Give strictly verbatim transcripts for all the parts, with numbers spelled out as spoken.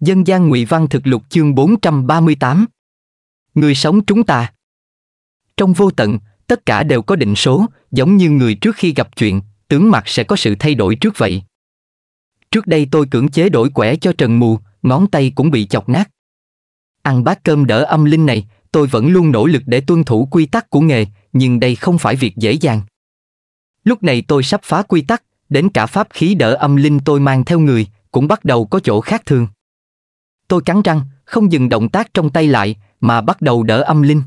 Dân gian Ngụy Văn Thực Lục chương bốn trăm ba mươi tám. Người sống chúng ta. Trong vô tận, tất cả đều có định số, giống như người trước khi gặp chuyện, tướng mặt sẽ có sự thay đổi trước vậy. Trước đây tôi cưỡng chế đổi quẻ cho Trần Mù, ngón tay cũng bị chọc nát. Ăn bát cơm đỡ âm linh này, tôi vẫn luôn nỗ lực để tuân thủ quy tắc của nghề, nhưng đây không phải việc dễ dàng. Lúc này tôi sắp phá quy tắc, đến cả pháp khí đỡ âm linh tôi mang theo người, cũng bắt đầu có chỗ khác thường. Tôi cắn răng, không dừng động tác trong tay lại, mà bắt đầu đỡ âm linh.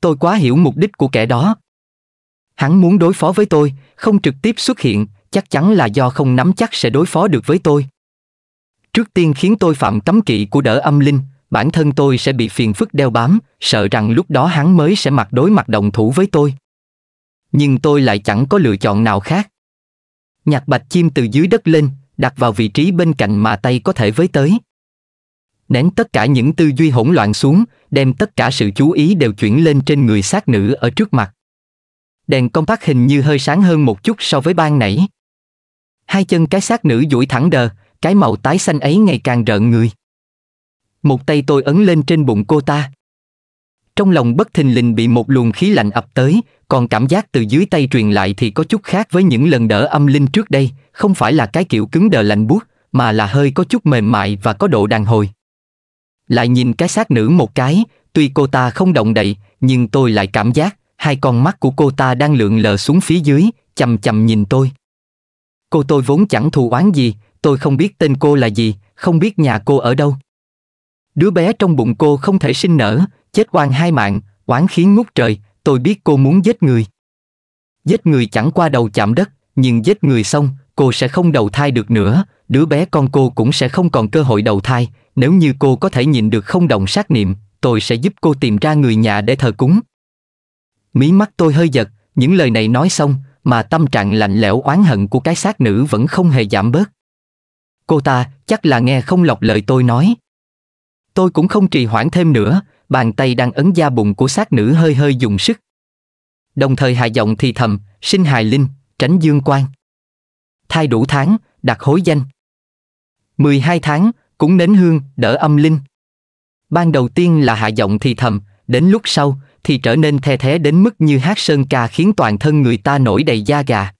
Tôi quá hiểu mục đích của kẻ đó. Hắn muốn đối phó với tôi, không trực tiếp xuất hiện, chắc chắn là do không nắm chắc sẽ đối phó được với tôi. Trước tiên khiến tôi phạm cấm kỵ của đỡ âm linh, bản thân tôi sẽ bị phiền phức đeo bám, sợ rằng lúc đó hắn mới sẽ mặt đối mặt đồng thủ với tôi. Nhưng tôi lại chẳng có lựa chọn nào khác. Nhặt bạch chim từ dưới đất lên, đặt vào vị trí bên cạnh mà tay có thể với tới. Nén tất cả những tư duy hỗn loạn xuống, đem tất cả sự chú ý đều chuyển lên trên người xác nữ ở trước mặt. Đèn công tắc hình như hơi sáng hơn một chút so với ban nãy. Hai chân cái xác nữ duỗi thẳng đờ, cái màu tái xanh ấy ngày càng rợn người. Một tay tôi ấn lên trên bụng cô ta. Trong lòng bất thình lình bị một luồng khí lạnh ập tới, còn cảm giác từ dưới tay truyền lại thì có chút khác với những lần đỡ âm linh trước đây, không phải là cái kiểu cứng đờ lạnh buốt, mà là hơi có chút mềm mại và có độ đàn hồi. Lại nhìn cái xác nữ một cái, tuy cô ta không động đậy, nhưng tôi lại cảm giác hai con mắt của cô ta đang lượn lờ xuống phía dưới, chằm chằm nhìn tôi. Cô tôi vốn chẳng thù oán gì, tôi không biết tên cô là gì, không biết nhà cô ở đâu. Đứa bé trong bụng cô không thể sinh nở, chết oan hai mạng, oán khí ngút trời, tôi biết cô muốn giết người. Giết người chẳng qua đầu chạm đất, nhưng giết người xong, cô sẽ không đầu thai được nữa, đứa bé con cô cũng sẽ không còn cơ hội đầu thai. Nếu như cô có thể nhìn được không động sát niệm, tôi sẽ giúp cô tìm ra người nhà để thờ cúng. Mí mắt tôi hơi giật, những lời này nói xong, mà tâm trạng lạnh lẽo oán hận của cái xác nữ vẫn không hề giảm bớt. Cô ta chắc là nghe không lọc lời tôi nói. Tôi cũng không trì hoãn thêm nữa, bàn tay đang ấn da bụng của xác nữ hơi hơi dùng sức. Đồng thời hạ giọng thì thầm, sinh hài linh, tránh dương quan. Thai đủ tháng, đặt hối danh. mười hai tháng, cúng nến hương, đỡ âm linh. Ban đầu tiên là hạ giọng thì thầm, đến lúc sau thì trở nên the thé đến mức như hát sơn ca khiến toàn thân người ta nổi đầy da gà.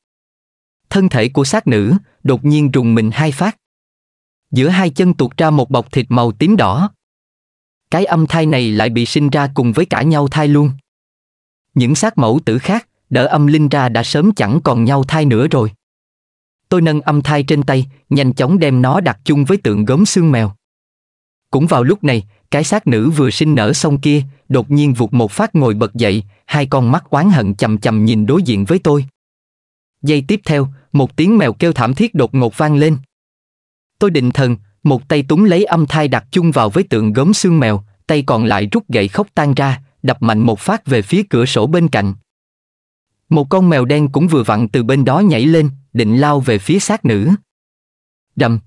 Thân thể của xác nữ đột nhiên rùng mình hai phát. Giữa hai chân tuột ra một bọc thịt màu tím đỏ. Cái âm thai này lại bị sinh ra cùng với cả nhau thai luôn. Những xác mẫu tử khác, đỡ âm linh ra đã sớm chẳng còn nhau thai nữa rồi. Tôi nâng âm thai trên tay, nhanh chóng đem nó đặt chung với tượng gốm xương mèo. Cũng vào lúc này, cái xác nữ vừa sinh nở xong kia, đột nhiên vụt một phát ngồi bật dậy, hai con mắt oán hận chằm chằm nhìn đối diện với tôi. Giây tiếp theo, một tiếng mèo kêu thảm thiết đột ngột vang lên. Tôi định thần, một tay túm lấy âm thai đặt chung vào với tượng gốm xương mèo, tay còn lại rút gậy khóc tan ra, đập mạnh một phát về phía cửa sổ bên cạnh. Một con mèo đen cũng vừa vặn từ bên đó nhảy lên, định lao về phía xác nữ. Đầm.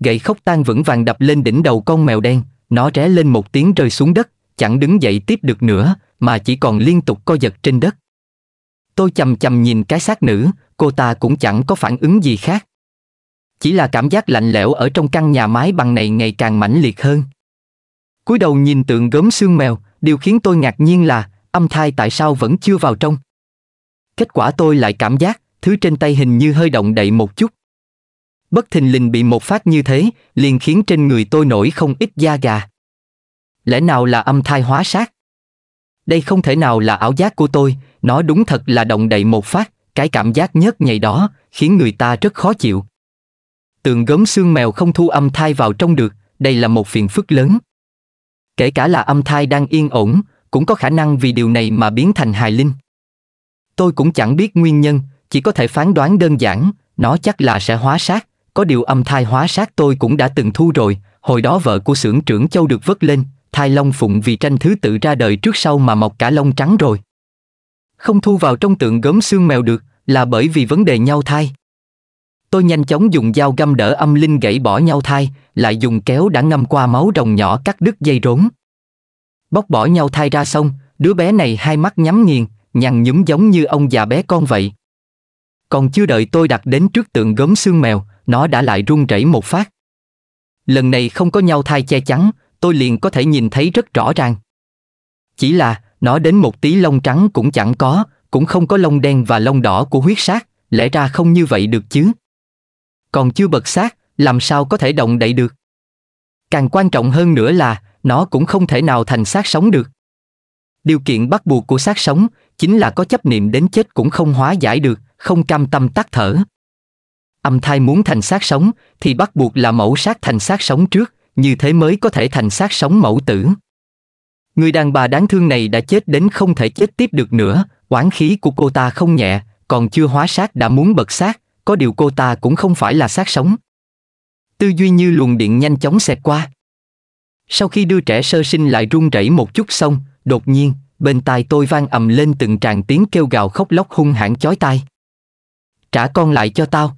Gậy khóc tan vững vàng đập lên đỉnh đầu con mèo đen, nó ré lên một tiếng rơi xuống đất, chẳng đứng dậy tiếp được nữa, mà chỉ còn liên tục co giật trên đất. Tôi chằm chằm nhìn cái xác nữ, cô ta cũng chẳng có phản ứng gì khác. Chỉ là cảm giác lạnh lẽo ở trong căn nhà mái bằng này ngày càng mãnh liệt hơn. Cúi đầu nhìn tượng gốm xương mèo, điều khiến tôi ngạc nhiên là âm thai tại sao vẫn chưa vào trong. Kết quả tôi lại cảm giác thứ trên tay hình như hơi động đậy một chút. Bất thình lình bị một phát như thế, liền khiến trên người tôi nổi không ít da gà. Lẽ nào là âm thai hóa xác? Đây không thể nào là ảo giác của tôi, nó đúng thật là động đậy một phát, cái cảm giác nhớt nhầy đó khiến người ta rất khó chịu. Tượng gốm xương mèo không thu âm thai vào trong được, đây là một phiền phức lớn. Kể cả là âm thai đang yên ổn, cũng có khả năng vì điều này mà biến thành hài linh. Tôi cũng chẳng biết nguyên nhân, chỉ có thể phán đoán đơn giản, nó chắc là sẽ hóa xác. Có điều âm thai hóa xác tôi cũng đã từng thu rồi, hồi đó vợ của xưởng trưởng Châu được vớt lên, thai long phụng vì tranh thứ tự ra đời trước sau mà mọc cả lông trắng rồi. Không thu vào trong tượng gốm xương mèo được là bởi vì vấn đề nhau thai. Tôi nhanh chóng dùng dao găm đỡ âm linh gãy bỏ nhau thai, lại dùng kéo đã ngâm qua máu rồng nhỏ cắt đứt dây rốn. Bóc bỏ nhau thai ra xong, đứa bé này hai mắt nhắm nghiền, nhăn nhúm giống như ông già bé con vậy. Còn chưa đợi tôi đặt đến trước tượng gốm xương mèo, nó đã lại run rẩy một phát. lần này không có nhau thai che chắn, tôi liền có thể nhìn thấy rất rõ ràng. Chỉ là, nó đến một tí lông trắng cũng chẳng có, cũng không có lông đen và lông đỏ của huyết sát, lẽ ra không như vậy được chứ. Còn chưa bật xác, làm sao có thể động đậy được. Càng quan trọng hơn nữa là, nó cũng không thể nào thành xác sống được. Điều kiện bắt buộc của xác sống chính là có chấp niệm đến chết cũng không hóa giải được, không cam tâm tắt thở. Âm thai muốn thành xác sống thì bắt buộc là mẫu xác thành xác sống trước, như thế mới có thể thành xác sống mẫu tử. Người đàn bà đáng thương này đã chết đến không thể chết tiếp được nữa, oán khí của cô ta không nhẹ, còn chưa hóa xác đã muốn bật xác, có điều cô ta cũng không phải là xác sống. Tư duy như luồng điện nhanh chóng xẹt qua. Sau khi đưa trẻ sơ sinh lại run rẩy một chút xong, đột nhiên, bên tai tôi vang ầm lên từng tràng tiếng kêu gào khóc lóc hung hãn chói tai. Trả con lại cho tao.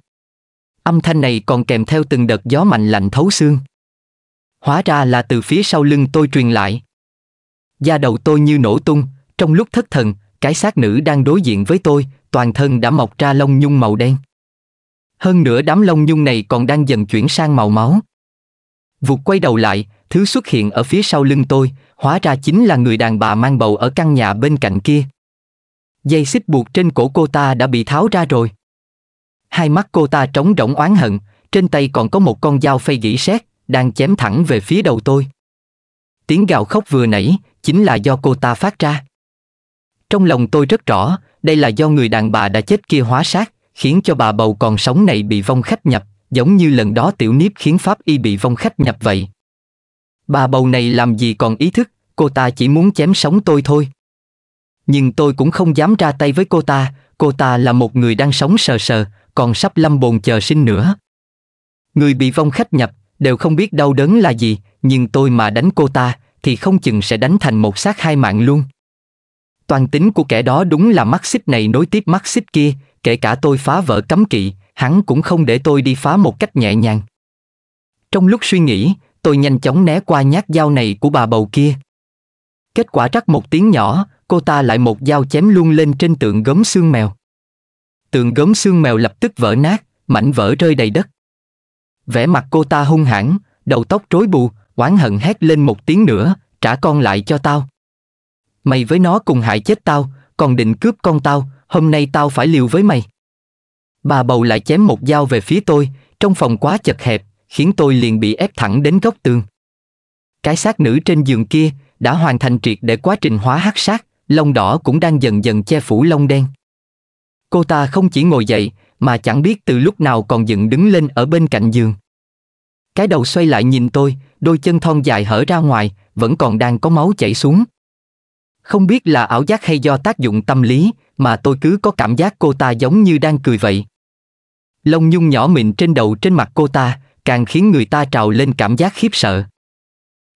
Âm thanh này còn kèm theo từng đợt gió mạnh lạnh thấu xương. Hóa ra là từ phía sau lưng tôi truyền lại. Da đầu tôi như nổ tung, trong lúc thất thần, cái xác nữ đang đối diện với tôi, toàn thân đã mọc ra lông nhung màu đen. Hơn nữa đám lông nhung này còn đang dần chuyển sang màu máu. Vụt quay đầu lại, thứ xuất hiện ở phía sau lưng tôi, hóa ra chính là người đàn bà mang bầu ở căn nhà bên cạnh kia. Dây xích buộc trên cổ cô ta đã bị tháo ra rồi. Hai mắt cô ta trống rỗng oán hận, trên tay còn có một con dao phay gỉ sét, đang chém thẳng về phía đầu tôi. Tiếng gào khóc vừa nãy chính là do cô ta phát ra. Trong lòng tôi rất rõ, đây là do người đàn bà đã chết kia hóa xác, khiến cho bà bầu còn sống này bị vong khách nhập, giống như lần đó Tiểu Niếp khiến Pháp Y bị vong khách nhập vậy. Bà bầu này làm gì còn ý thức, cô ta chỉ muốn chém sống tôi thôi. Nhưng tôi cũng không dám ra tay với cô ta, cô ta là một người đang sống sờ sờ, còn sắp lâm bồn chờ sinh nữa. Người bị vong khách nhập đều không biết đau đớn là gì, nhưng tôi mà đánh cô ta thì không chừng sẽ đánh thành một xác hai mạng luôn. Toàn tính của kẻ đó đúng là mắt xích này nối tiếp mắt xích kia, kể cả tôi phá vỡ cấm kỵ, hắn cũng không để tôi đi phá một cách nhẹ nhàng. Trong lúc suy nghĩ, tôi nhanh chóng né qua nhát dao này của bà bầu kia. Kết quả rắc một tiếng nhỏ, cô ta lại một dao chém luôn lên trên tượng gốm xương mèo. Tượng gốm xương mèo lập tức vỡ nát, mảnh vỡ rơi đầy đất. Vẻ mặt cô ta hung hãn, đầu tóc rối bù, oán hận hét lên một tiếng nữa, trả con lại cho tao. Mày với nó cùng hại chết tao, còn định cướp con tao, hôm nay tao phải liều với mày. Bà bầu lại chém một dao về phía tôi, trong phòng quá chật hẹp, khiến tôi liền bị ép thẳng đến góc tường. Cái xác nữ trên giường kia đã hoàn thành triệt để quá trình hóa hắc xác, lông đỏ cũng đang dần dần che phủ lông đen. Cô ta không chỉ ngồi dậy, mà chẳng biết từ lúc nào còn dựng đứng lên ở bên cạnh giường. Cái đầu xoay lại nhìn tôi, đôi chân thon dài hở ra ngoài, vẫn còn đang có máu chảy xuống. Không biết là ảo giác hay do tác dụng tâm lý, mà tôi cứ có cảm giác cô ta giống như đang cười vậy. Lông nhung nhỏ mịn trên đầu trên mặt cô ta, càng khiến người ta trào lên cảm giác khiếp sợ.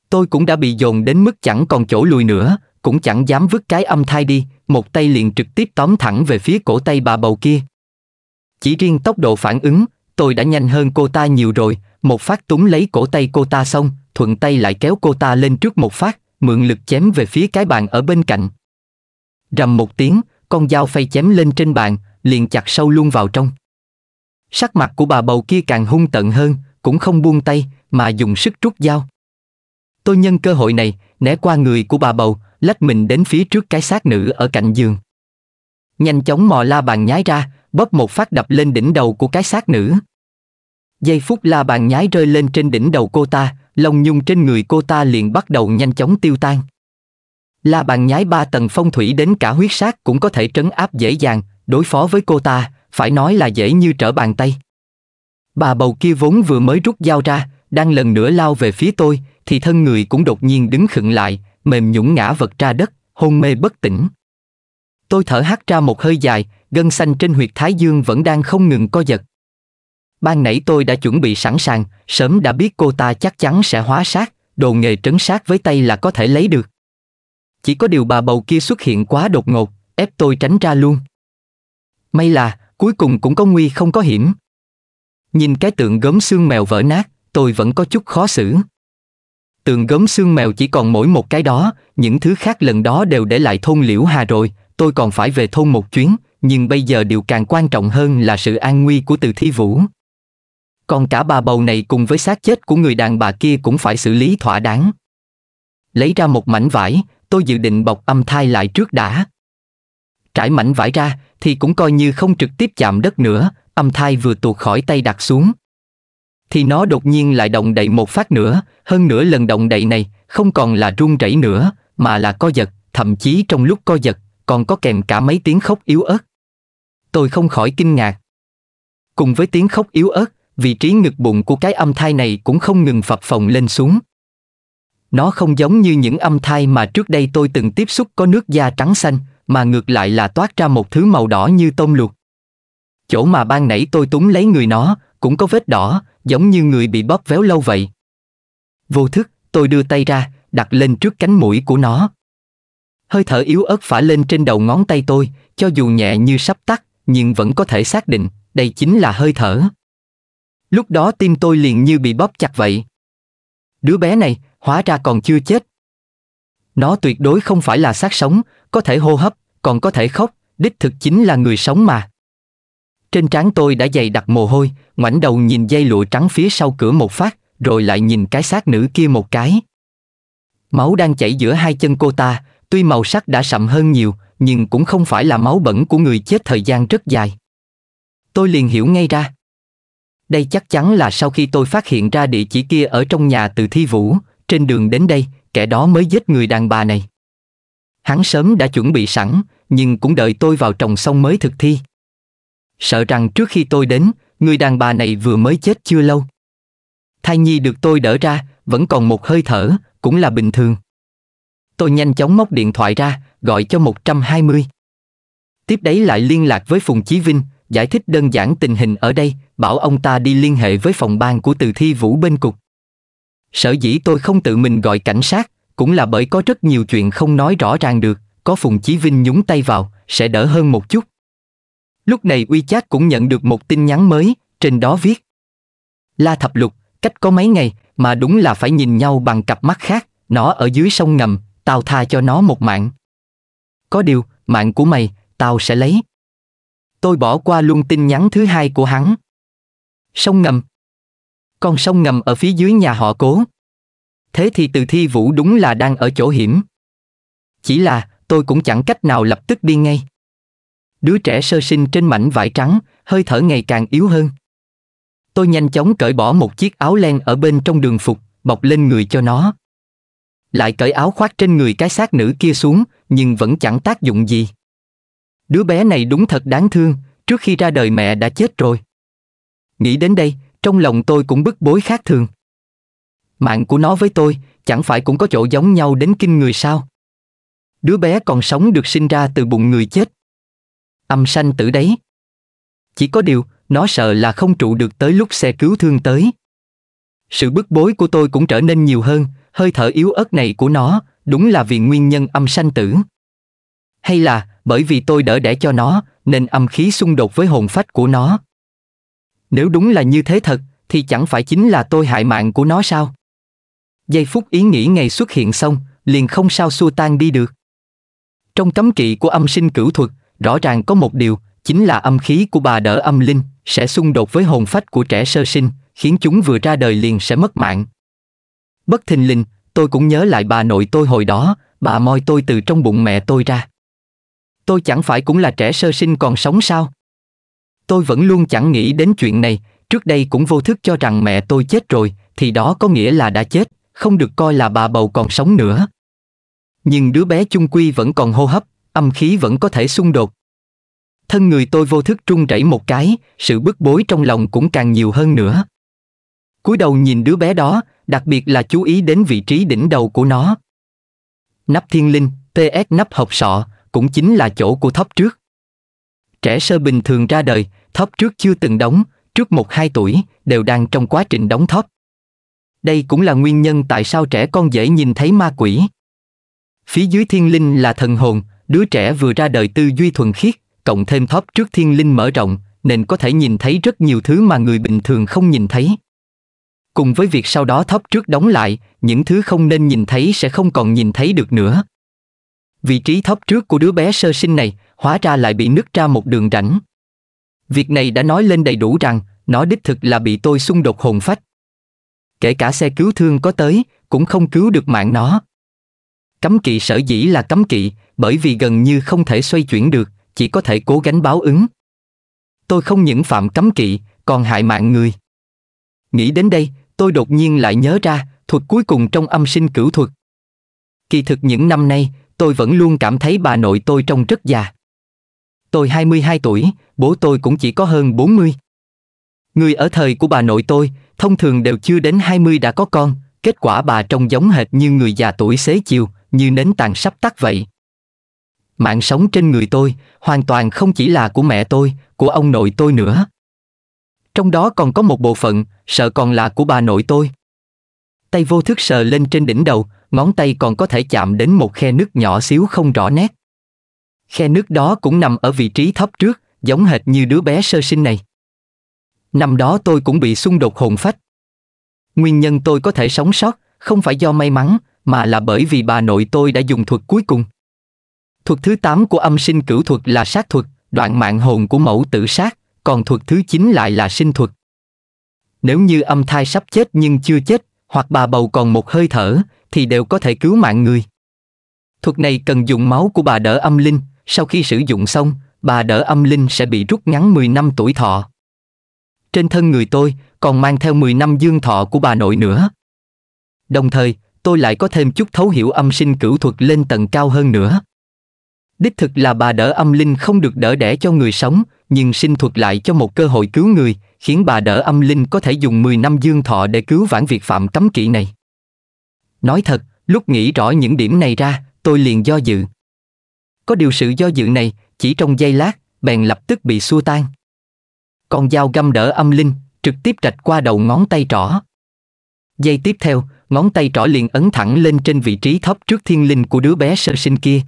Tôi cũng đã bị dồn đến mức chẳng còn chỗ lùi nữa, cũng chẳng dám vứt cái âm thai đi, một tay liền trực tiếp tóm thẳng về phía cổ tay bà bầu kia. Chỉ riêng tốc độ phản ứng, tôi đã nhanh hơn cô ta nhiều rồi, một phát túm lấy cổ tay cô ta xong, thuận tay lại kéo cô ta lên trước một phát, mượn lực chém về phía cái bàn ở bên cạnh. Rầm một tiếng, con dao phay chém lên trên bàn, liền chặt sâu luôn vào trong. Sắc mặt của bà bầu kia càng hung tợn hơn, cũng không buông tay, mà dùng sức rút dao. Tôi nhân cơ hội này, né qua người của bà bầu, lách mình đến phía trước cái xác nữ ở cạnh giường. Nhanh chóng mò la bàn nhái ra, bóp một phát đập lên đỉnh đầu của cái xác nữ. Giây phút la bàn nhái rơi lên trên đỉnh đầu cô ta, lông nhung trên người cô ta liền bắt đầu nhanh chóng tiêu tan. La bàn nhái ba tầng phong thủy đến cả huyết sát cũng có thể trấn áp dễ dàng, đối phó với cô ta, phải nói là dễ như trở bàn tay. Bà bầu kia vốn vừa mới rút dao ra, đang lần nữa lao về phía tôi, thì thân người cũng đột nhiên đứng khựng lại, mềm nhũn ngã vật ra đất, hôn mê bất tỉnh. Tôi thở hắt ra một hơi dài, gân xanh trên huyệt thái dương vẫn đang không ngừng co giật. Ban nãy tôi đã chuẩn bị sẵn sàng, sớm đã biết cô ta chắc chắn sẽ hóa xác, đồ nghề trấn xác với tay là có thể lấy được. Chỉ có điều bà bầu kia xuất hiện quá đột ngột, ép tôi tránh ra luôn. May là, cuối cùng cũng có nguy không có hiểm. Nhìn cái tượng gốm xương mèo vỡ nát, tôi vẫn có chút khó xử. Tượng gốm xương mèo chỉ còn mỗi một cái đó, những thứ khác lần đó đều để lại thôn Liễu Hà rồi, tôi còn phải về thôn một chuyến, nhưng bây giờ điều càng quan trọng hơn là sự an nguy của Từ Thi Vũ. còn cả bà bầu này cùng với xác chết của người đàn bà kia cũng phải xử lý thỏa đáng. Lấy ra một mảnh vải, tôi dự định bọc âm thai lại trước đã. Trải mảnh vải ra thì cũng coi như không trực tiếp chạm đất nữa, âm thai vừa tuột khỏi tay đặt xuống thì nó đột nhiên lại động đậy một phát nữa, hơn nửa lần động đậy này không còn là run rẩy nữa, mà là co giật, thậm chí trong lúc co giật còn có kèm cả mấy tiếng khóc yếu ớt. Tôi không khỏi kinh ngạc. Cùng với tiếng khóc yếu ớt, vị trí ngực bụng của cái âm thai này cũng không ngừng phập phồng lên xuống. Nó không giống như những âm thai mà trước đây tôi từng tiếp xúc có nước da trắng xanh, mà ngược lại là toát ra một thứ màu đỏ như tôm luộc. Chỗ mà ban nãy tôi túm lấy người nó cũng có vết đỏ, giống như người bị bóp véo lâu vậy. Vô thức, tôi đưa tay ra, đặt lên trước cánh mũi của nó. Hơi thở yếu ớt phả lên trên đầu ngón tay tôi, cho dù nhẹ như sắp tắt, nhưng vẫn có thể xác định, đây chính là hơi thở. Lúc đó tim tôi liền như bị bóp chặt vậy. Đứa bé này, hóa ra còn chưa chết. Nó tuyệt đối không phải là xác sống, có thể hô hấp, còn có thể khóc, đích thực chính là người sống mà. Trên trán tôi đã dày đặc mồ hôi, ngoảnh đầu nhìn dây lụa trắng phía sau cửa một phát, rồi lại nhìn cái xác nữ kia một cái. Máu đang chảy giữa hai chân cô ta, tuy màu sắc đã sậm hơn nhiều, nhưng cũng không phải là máu bẩn của người chết thời gian rất dài. Tôi liền hiểu ngay ra. Đây chắc chắn là sau khi tôi phát hiện ra địa chỉ kia ở trong nhà Từ Thi Vũ, trên đường đến đây, kẻ đó mới giết người đàn bà này. Hắn sớm đã chuẩn bị sẵn, nhưng cũng đợi tôi vào trồng xong mới thực thi. Sợ rằng trước khi tôi đến, người đàn bà này vừa mới chết chưa lâu. Thai nhi được tôi đỡ ra, vẫn còn một hơi thở, cũng là bình thường. Tôi nhanh chóng móc điện thoại ra, gọi cho một trăm hai mươi. Tiếp đấy lại liên lạc với Phùng Chí Vinh, giải thích đơn giản tình hình ở đây, bảo ông ta đi liên hệ với phòng ban của Từ Thi Vũ bên cục. Sở dĩ tôi không tự mình gọi cảnh sát, cũng là bởi có rất nhiều chuyện không nói rõ ràng được, có Phùng Chí Vinh nhúng tay vào, sẽ đỡ hơn một chút. Lúc này WeChat cũng nhận được một tin nhắn mới, trên đó viết: La Thập Lục, cách có mấy ngày, mà đúng là phải nhìn nhau bằng cặp mắt khác, nó ở dưới sông ngầm, tao tha cho nó một mạng. Có điều, mạng của mày, tao sẽ lấy. Tôi bỏ qua luôn tin nhắn thứ hai của hắn. Sông ngầm. Con sông ngầm ở phía dưới nhà họ Cố. Thế thì Từ Thi Vũ đúng là đang ở chỗ hiểm. Chỉ là, tôi cũng chẳng cách nào lập tức đi ngay. Đứa trẻ sơ sinh trên mảnh vải trắng, hơi thở ngày càng yếu hơn. Tôi nhanh chóng cởi bỏ một chiếc áo len ở bên trong đường phục, bọc lên người cho nó. Lại cởi áo khoác trên người cái xác nữ kia xuống, nhưng vẫn chẳng tác dụng gì. Đứa bé này đúng thật đáng thương, trước khi ra đời mẹ đã chết rồi. Nghĩ đến đây, trong lòng tôi cũng bức bối khác thường. Mạng của nó với tôi, chẳng phải cũng có chỗ giống nhau đến kinh người sao? Đứa bé còn sống được sinh ra từ bụng người chết. Âm sanh tử đấy. Chỉ có điều, nó sợ là không trụ được tới lúc xe cứu thương tới. Sự bức bối của tôi cũng trở nên nhiều hơn, hơi thở yếu ớt này của nó, đúng là vì nguyên nhân âm sanh tử. Hay là, bởi vì tôi đỡ đẻ cho nó, nên âm khí xung đột với hồn phách của nó. Nếu đúng là như thế thật, thì chẳng phải chính là tôi hại mạng của nó sao? Giây phút ý nghĩ ngày xuất hiện xong, liền không sao xua tan đi được. Trong cấm kỵ của âm sinh cửu thuật, rõ ràng có một điều, chính là âm khí của bà đỡ âm linh sẽ xung đột với hồn phách của trẻ sơ sinh, khiến chúng vừa ra đời liền sẽ mất mạng. Bất thình lình, tôi cũng nhớ lại bà nội tôi hồi đó, bà moi tôi từ trong bụng mẹ tôi ra. Tôi chẳng phải cũng là trẻ sơ sinh còn sống sao? Tôi vẫn luôn chẳng nghĩ đến chuyện này, trước đây cũng vô thức cho rằng mẹ tôi chết rồi, thì đó có nghĩa là đã chết, không được coi là bà bầu còn sống nữa. Nhưng đứa bé chung quy vẫn còn hô hấp, âm khí vẫn có thể xung đột. Thân người tôi vô thức run rẩy một cái, sự bức bối trong lòng cũng càng nhiều hơn nữa. Cúi đầu nhìn đứa bé đó, đặc biệt là chú ý đến vị trí đỉnh đầu của nó. Nắp thiên linh, T S nắp học sọ, cũng chính là chỗ của thóp trước. Trẻ sơ bình thường ra đời, thóp trước chưa từng đóng, trước một đến hai tuổi, đều đang trong quá trình đóng thóp. Đây cũng là nguyên nhân tại sao trẻ con dễ nhìn thấy ma quỷ. Phía dưới thiên linh là thần hồn, đứa trẻ vừa ra đời tư duy thuần khiết, cộng thêm thóp trước thiên linh mở rộng, nên có thể nhìn thấy rất nhiều thứ mà người bình thường không nhìn thấy. Cùng với việc sau đó thóp trước đóng lại, những thứ không nên nhìn thấy sẽ không còn nhìn thấy được nữa. Vị trí thóp trước của đứa bé sơ sinh này, hóa ra lại bị nứt ra một đường rãnh. Việc này đã nói lên đầy đủ rằng, Nó đích thực là bị tôi xung đột hồn phách. Kể cả xe cứu thương có tới, cũng không cứu được mạng nó. Cấm kỵ sở dĩ là cấm kỵ, bởi vì gần như không thể xoay chuyển được, chỉ có thể cố gắng báo ứng. Tôi không những phạm cấm kỵ, còn hại mạng người. Nghĩ đến đây, tôi đột nhiên lại nhớ ra thuật cuối cùng trong Âm Sinh Cửu Thuật. Kỳ thực những năm nay, tôi vẫn luôn cảm thấy bà nội tôi trông rất già. Tôi hai mươi hai tuổi, bố tôi cũng chỉ có hơn bốn mươi. Người ở thời của bà nội tôi, thông thường đều chưa đến hai mươi đã có con, kết quả bà trông giống hệt như người già tuổi xế chiều, như nến tàn sắp tắt vậy. Mạng sống trên người tôi, hoàn toàn không chỉ là của mẹ tôi, của ông nội tôi nữa. Trong đó còn có một bộ phận, sợ còn là của bà nội tôi. Tay vô thức sờ lên trên đỉnh đầu, ngón tay còn có thể chạm đến một khe nứt nhỏ xíu không rõ nét. Khe nứt đó cũng nằm ở vị trí thấp trước, giống hệt như đứa bé sơ sinh này. Năm đó tôi cũng bị xung đột hồn phách. Nguyên nhân tôi có thể sống sót, không phải do may mắn, mà là bởi vì bà nội tôi đã dùng thuật cuối cùng. Thuật thứ tám của Âm Sinh Cửu Thuật là sát thuật, đoạn mạng hồn của mẫu tử sát, còn thuật thứ chín lại là sinh thuật. Nếu như âm thai sắp chết nhưng chưa chết, hoặc bà bầu còn một hơi thở, thì đều có thể cứu mạng người. Thuật này cần dùng máu của bà đỡ âm linh, sau khi sử dụng xong, bà đỡ âm linh sẽ bị rút ngắn mười năm tuổi thọ. Trên thân người tôi còn mang theo mười năm dương thọ của bà nội nữa. Đồng thời, tôi lại có thêm chút thấu hiểu Âm Sinh Cửu Thuật lên tầng cao hơn nữa. Đích thực là bà đỡ âm linh không được đỡ đẻ cho người sống, nhưng sinh thuật lại cho một cơ hội cứu người, khiến bà đỡ âm linh có thể dùng mười năm dương thọ để cứu vãn việc phạm cấm kỵ này. Nói thật, lúc nghĩ rõ những điểm này ra, tôi liền do dự. Có điều sự do dự này, chỉ trong giây lát, bèn lập tức bị xua tan. Con dao găm đỡ âm linh trực tiếp rạch qua đầu ngón tay trỏ. Giây tiếp theo, ngón tay trỏ liền ấn thẳng lên trên vị trí thấp trước thiên linh của đứa bé sơ sinh kia.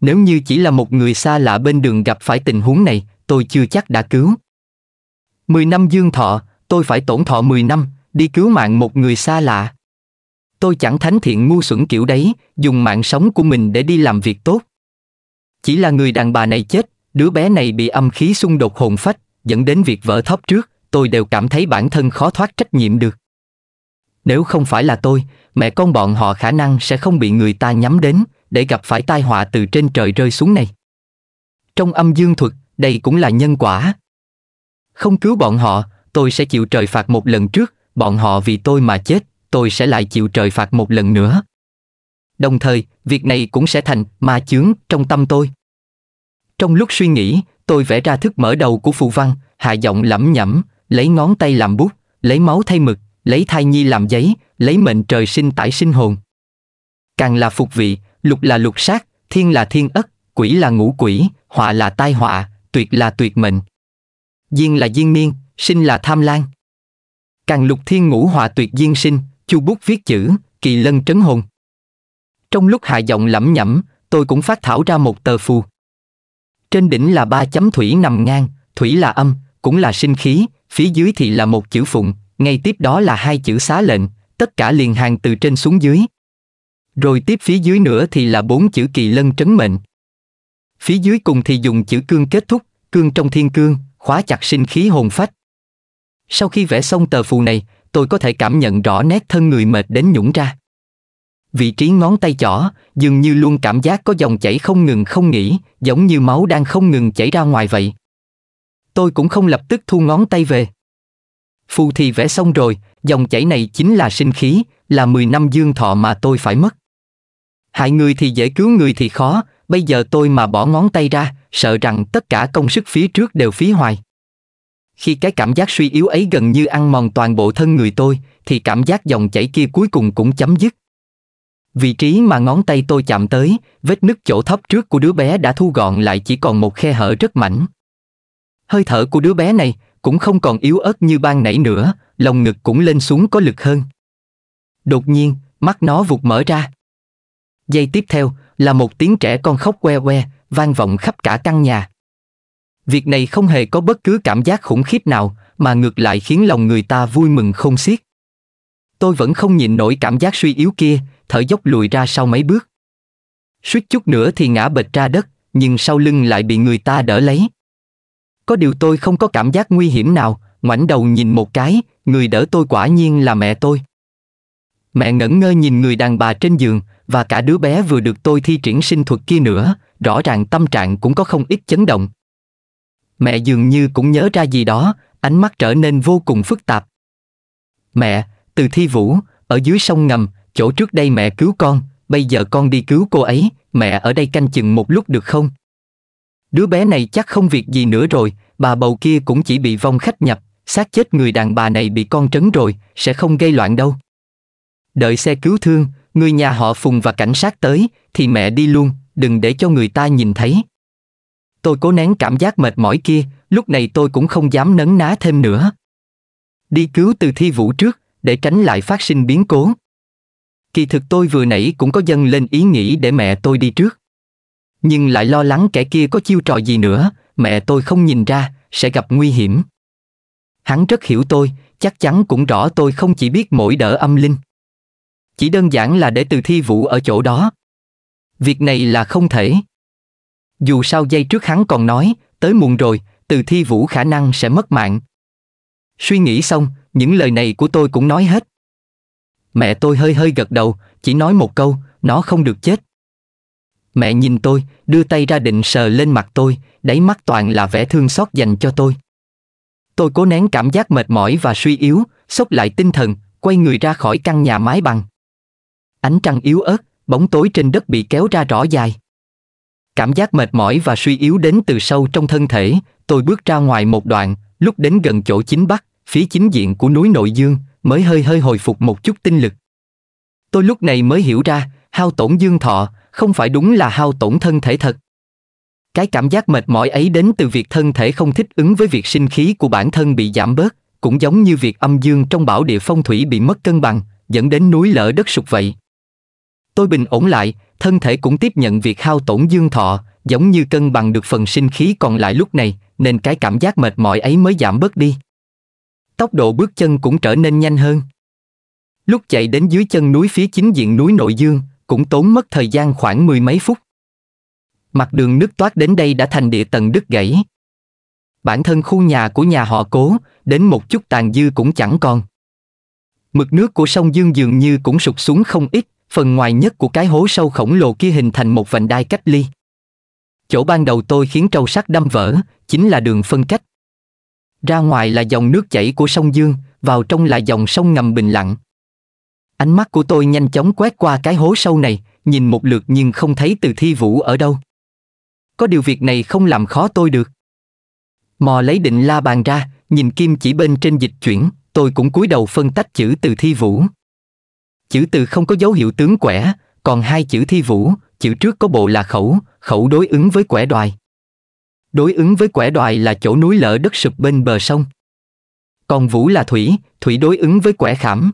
Nếu như chỉ là một người xa lạ bên đường gặp phải tình huống này, tôi chưa chắc đã cứu. Mười năm dương thọ, tôi phải tổn thọ mười năm, đi cứu mạng một người xa lạ. Tôi chẳng thánh thiện ngu xuẩn kiểu đấy, dùng mạng sống của mình để đi làm việc tốt. Chỉ là người đàn bà này chết, đứa bé này bị âm khí xung đột hồn phách, dẫn đến việc vỡ thóp trước, tôi đều cảm thấy bản thân khó thoát trách nhiệm được. Nếu không phải là tôi, mẹ con bọn họ khả năng sẽ không bị người ta nhắm đến, để gặp phải tai họa từ trên trời rơi xuống này. Trong âm dương thuật, đây cũng là nhân quả. Không cứu bọn họ, tôi sẽ chịu trời phạt một lần trước, bọn họ vì tôi mà chết, tôi sẽ lại chịu trời phạt một lần nữa. Đồng thời, việc này cũng sẽ thành ma chướng trong tâm tôi. Trong lúc suy nghĩ, tôi vẽ ra thức mở đầu của phù văn, hạ giọng lẩm nhẩm, lấy ngón tay làm bút, lấy máu thay mực, lấy thai nhi làm giấy, lấy mệnh trời sinh tải sinh hồn. Càng là phục vị, lục là lục sát, thiên là thiên ất, quỷ là ngũ quỷ, họa là tai họa, tuyệt là tuyệt mệnh. Diên là diên niên, sinh là tham lang. Càng lục thiên ngũ họa tuyệt diên sinh, chu bút viết chữ, kỳ lân trấn hồn. Trong lúc hạ giọng lẩm nhẩm, tôi cũng phát thảo ra một tờ phù. Trên đỉnh là ba chấm thủy nằm ngang, thủy là âm, cũng là sinh khí, phía dưới thì là một chữ phụng, ngay tiếp đó là hai chữ xá lệnh, tất cả liền hàng từ trên xuống dưới. Rồi tiếp phía dưới nữa thì là bốn chữ kỳ lân trấn mệnh. Phía dưới cùng thì dùng chữ cương kết thúc, cương trong thiên cương, khóa chặt sinh khí hồn phách. Sau khi vẽ xong tờ phù này, tôi có thể cảm nhận rõ nét thân người mệt đến nhũng ra. Vị trí ngón tay trỏ, dường như luôn cảm giác có dòng chảy không ngừng không nghỉ, giống như máu đang không ngừng chảy ra ngoài vậy. Tôi cũng không lập tức thu ngón tay về. Phù thì vẽ xong rồi, dòng chảy này chính là sinh khí, là mười năm dương thọ mà tôi phải mất. Hại người thì dễ cứu người thì khó, bây giờ tôi mà bỏ ngón tay ra, sợ rằng tất cả công sức phía trước đều phí hoài. Khi cái cảm giác suy yếu ấy gần như ăn mòn toàn bộ thân người tôi, thì cảm giác dòng chảy kia cuối cùng cũng chấm dứt. Vị trí mà ngón tay tôi chạm tới, vết nứt chỗ thấp trước của đứa bé đã thu gọn lại chỉ còn một khe hở rất mảnh. Hơi thở của đứa bé này cũng không còn yếu ớt như ban nãy nữa, lồng ngực cũng lên xuống có lực hơn. Đột nhiên, mắt nó vụt mở ra. Giây tiếp theo là một tiếng trẻ con khóc que que, vang vọng khắp cả căn nhà. Việc này không hề có bất cứ cảm giác khủng khiếp nào, mà ngược lại khiến lòng người ta vui mừng không xiết. Tôi vẫn không nhịn nổi cảm giác suy yếu kia, thở dốc lùi ra sau mấy bước. Suýt chút nữa thì ngã bệt ra đất, nhưng sau lưng lại bị người ta đỡ lấy. Có điều tôi không có cảm giác nguy hiểm nào, ngoảnh đầu nhìn một cái, người đỡ tôi quả nhiên là mẹ tôi. Mẹ ngẩn ngơ nhìn người đàn bà trên giường, và cả đứa bé vừa được tôi thi triển sinh thuật kia nữa, rõ ràng tâm trạng cũng có không ít chấn động. Mẹ dường như cũng nhớ ra gì đó, ánh mắt trở nên vô cùng phức tạp. Mẹ, Từ Thi Vũ, ở dưới sông Ngầm, chỗ trước đây mẹ cứu con, bây giờ con đi cứu cô ấy, mẹ ở đây canh chừng một lúc được không? Đứa bé này chắc không việc gì nữa rồi, bà bầu kia cũng chỉ bị vong khách nhập, xác chết người đàn bà này bị con trấn rồi, sẽ không gây loạn đâu. Đợi xe cứu thương, người nhà họ Phùng và cảnh sát tới, thì mẹ đi luôn, đừng để cho người ta nhìn thấy. Tôi cố nén cảm giác mệt mỏi kia, lúc này tôi cũng không dám nấn ná thêm nữa. Đi cứu Từ Thi Vũ trước, để tránh lại phát sinh biến cố. Kỳ thực tôi vừa nãy cũng có dâng lên ý nghĩ để mẹ tôi đi trước. Nhưng lại lo lắng kẻ kia có chiêu trò gì nữa, mẹ tôi không nhìn ra, sẽ gặp nguy hiểm. Hắn rất hiểu tôi, chắc chắn cũng rõ tôi không chỉ biết mỗi đỡ âm linh. Chỉ đơn giản là để Từ Thi Vũ ở chỗ đó. Việc này là không thể. Dù sao giây trước hắn còn nói, tới muộn rồi, Từ Thi Vũ khả năng sẽ mất mạng. Suy nghĩ xong, những lời này của tôi cũng nói hết. Mẹ tôi hơi hơi gật đầu, chỉ nói một câu, nó không được chết. Mẹ nhìn tôi, đưa tay ra định sờ lên mặt tôi, đáy mắt toàn là vẻ thương xót dành cho tôi. Tôi cố nén cảm giác mệt mỏi và suy yếu, xốc lại tinh thần, quay người ra khỏi căn nhà mái bằng. Ánh trăng yếu ớt, bóng tối trên đất bị kéo ra rõ dài. Cảm giác mệt mỏi và suy yếu đến từ sâu trong thân thể, tôi bước ra ngoài một đoạn, lúc đến gần chỗ chính bắc, phía chính diện của núi Nội Dương, mới hơi hơi hồi phục một chút tinh lực. Tôi lúc này mới hiểu ra, hao tổn dương thọ, không phải đúng là hao tổn thân thể thật. Cái cảm giác mệt mỏi ấy đến từ việc thân thể không thích ứng với việc sinh khí của bản thân bị giảm bớt, cũng giống như việc âm dương trong bảo địa phong thủy bị mất cân bằng, dẫn đến núi lở đất sụp vậy. Tôi bình ổn lại, thân thể cũng tiếp nhận việc hao tổn dương thọ, giống như cân bằng được phần sinh khí còn lại lúc này, nên cái cảm giác mệt mỏi ấy mới giảm bớt đi. Tốc độ bước chân cũng trở nên nhanh hơn. Lúc chạy đến dưới chân núi phía chính diện núi Nội Dương, cũng tốn mất thời gian khoảng mười mấy phút. Mặt đường nứt toát đến đây đã thành địa tầng đứt gãy. Bản thân khu nhà của nhà họ Cố, đến một chút tàn dư cũng chẳng còn. Mực nước của sông Dương dường như cũng sụt xuống không ít, phần ngoài nhất của cái hố sâu khổng lồ kia hình thành một vành đai cách ly. Chỗ ban đầu tôi khiến trâu sắt đâm vỡ, chính là đường phân cách. Ra ngoài là dòng nước chảy của sông Dương, vào trong là dòng sông Ngầm bình lặng. Ánh mắt của tôi nhanh chóng quét qua cái hố sâu này, nhìn một lượt nhưng không thấy Từ Thi Vũ ở đâu. Có điều việc này không làm khó tôi được. Mò lấy định la bàn ra, nhìn kim chỉ bên trên dịch chuyển, tôi cũng cúi đầu phân tách chữ Từ Thi Vũ. Chữ từ không có dấu hiệu tướng quẻ, còn hai chữ Thi Vũ, chữ trước có bộ là khẩu, khẩu đối ứng với quẻ đoài. Đối ứng với quẻ đoài là chỗ núi lở đất sụp bên bờ sông. Còn vũ là thủy, thủy đối ứng với quẻ khảm.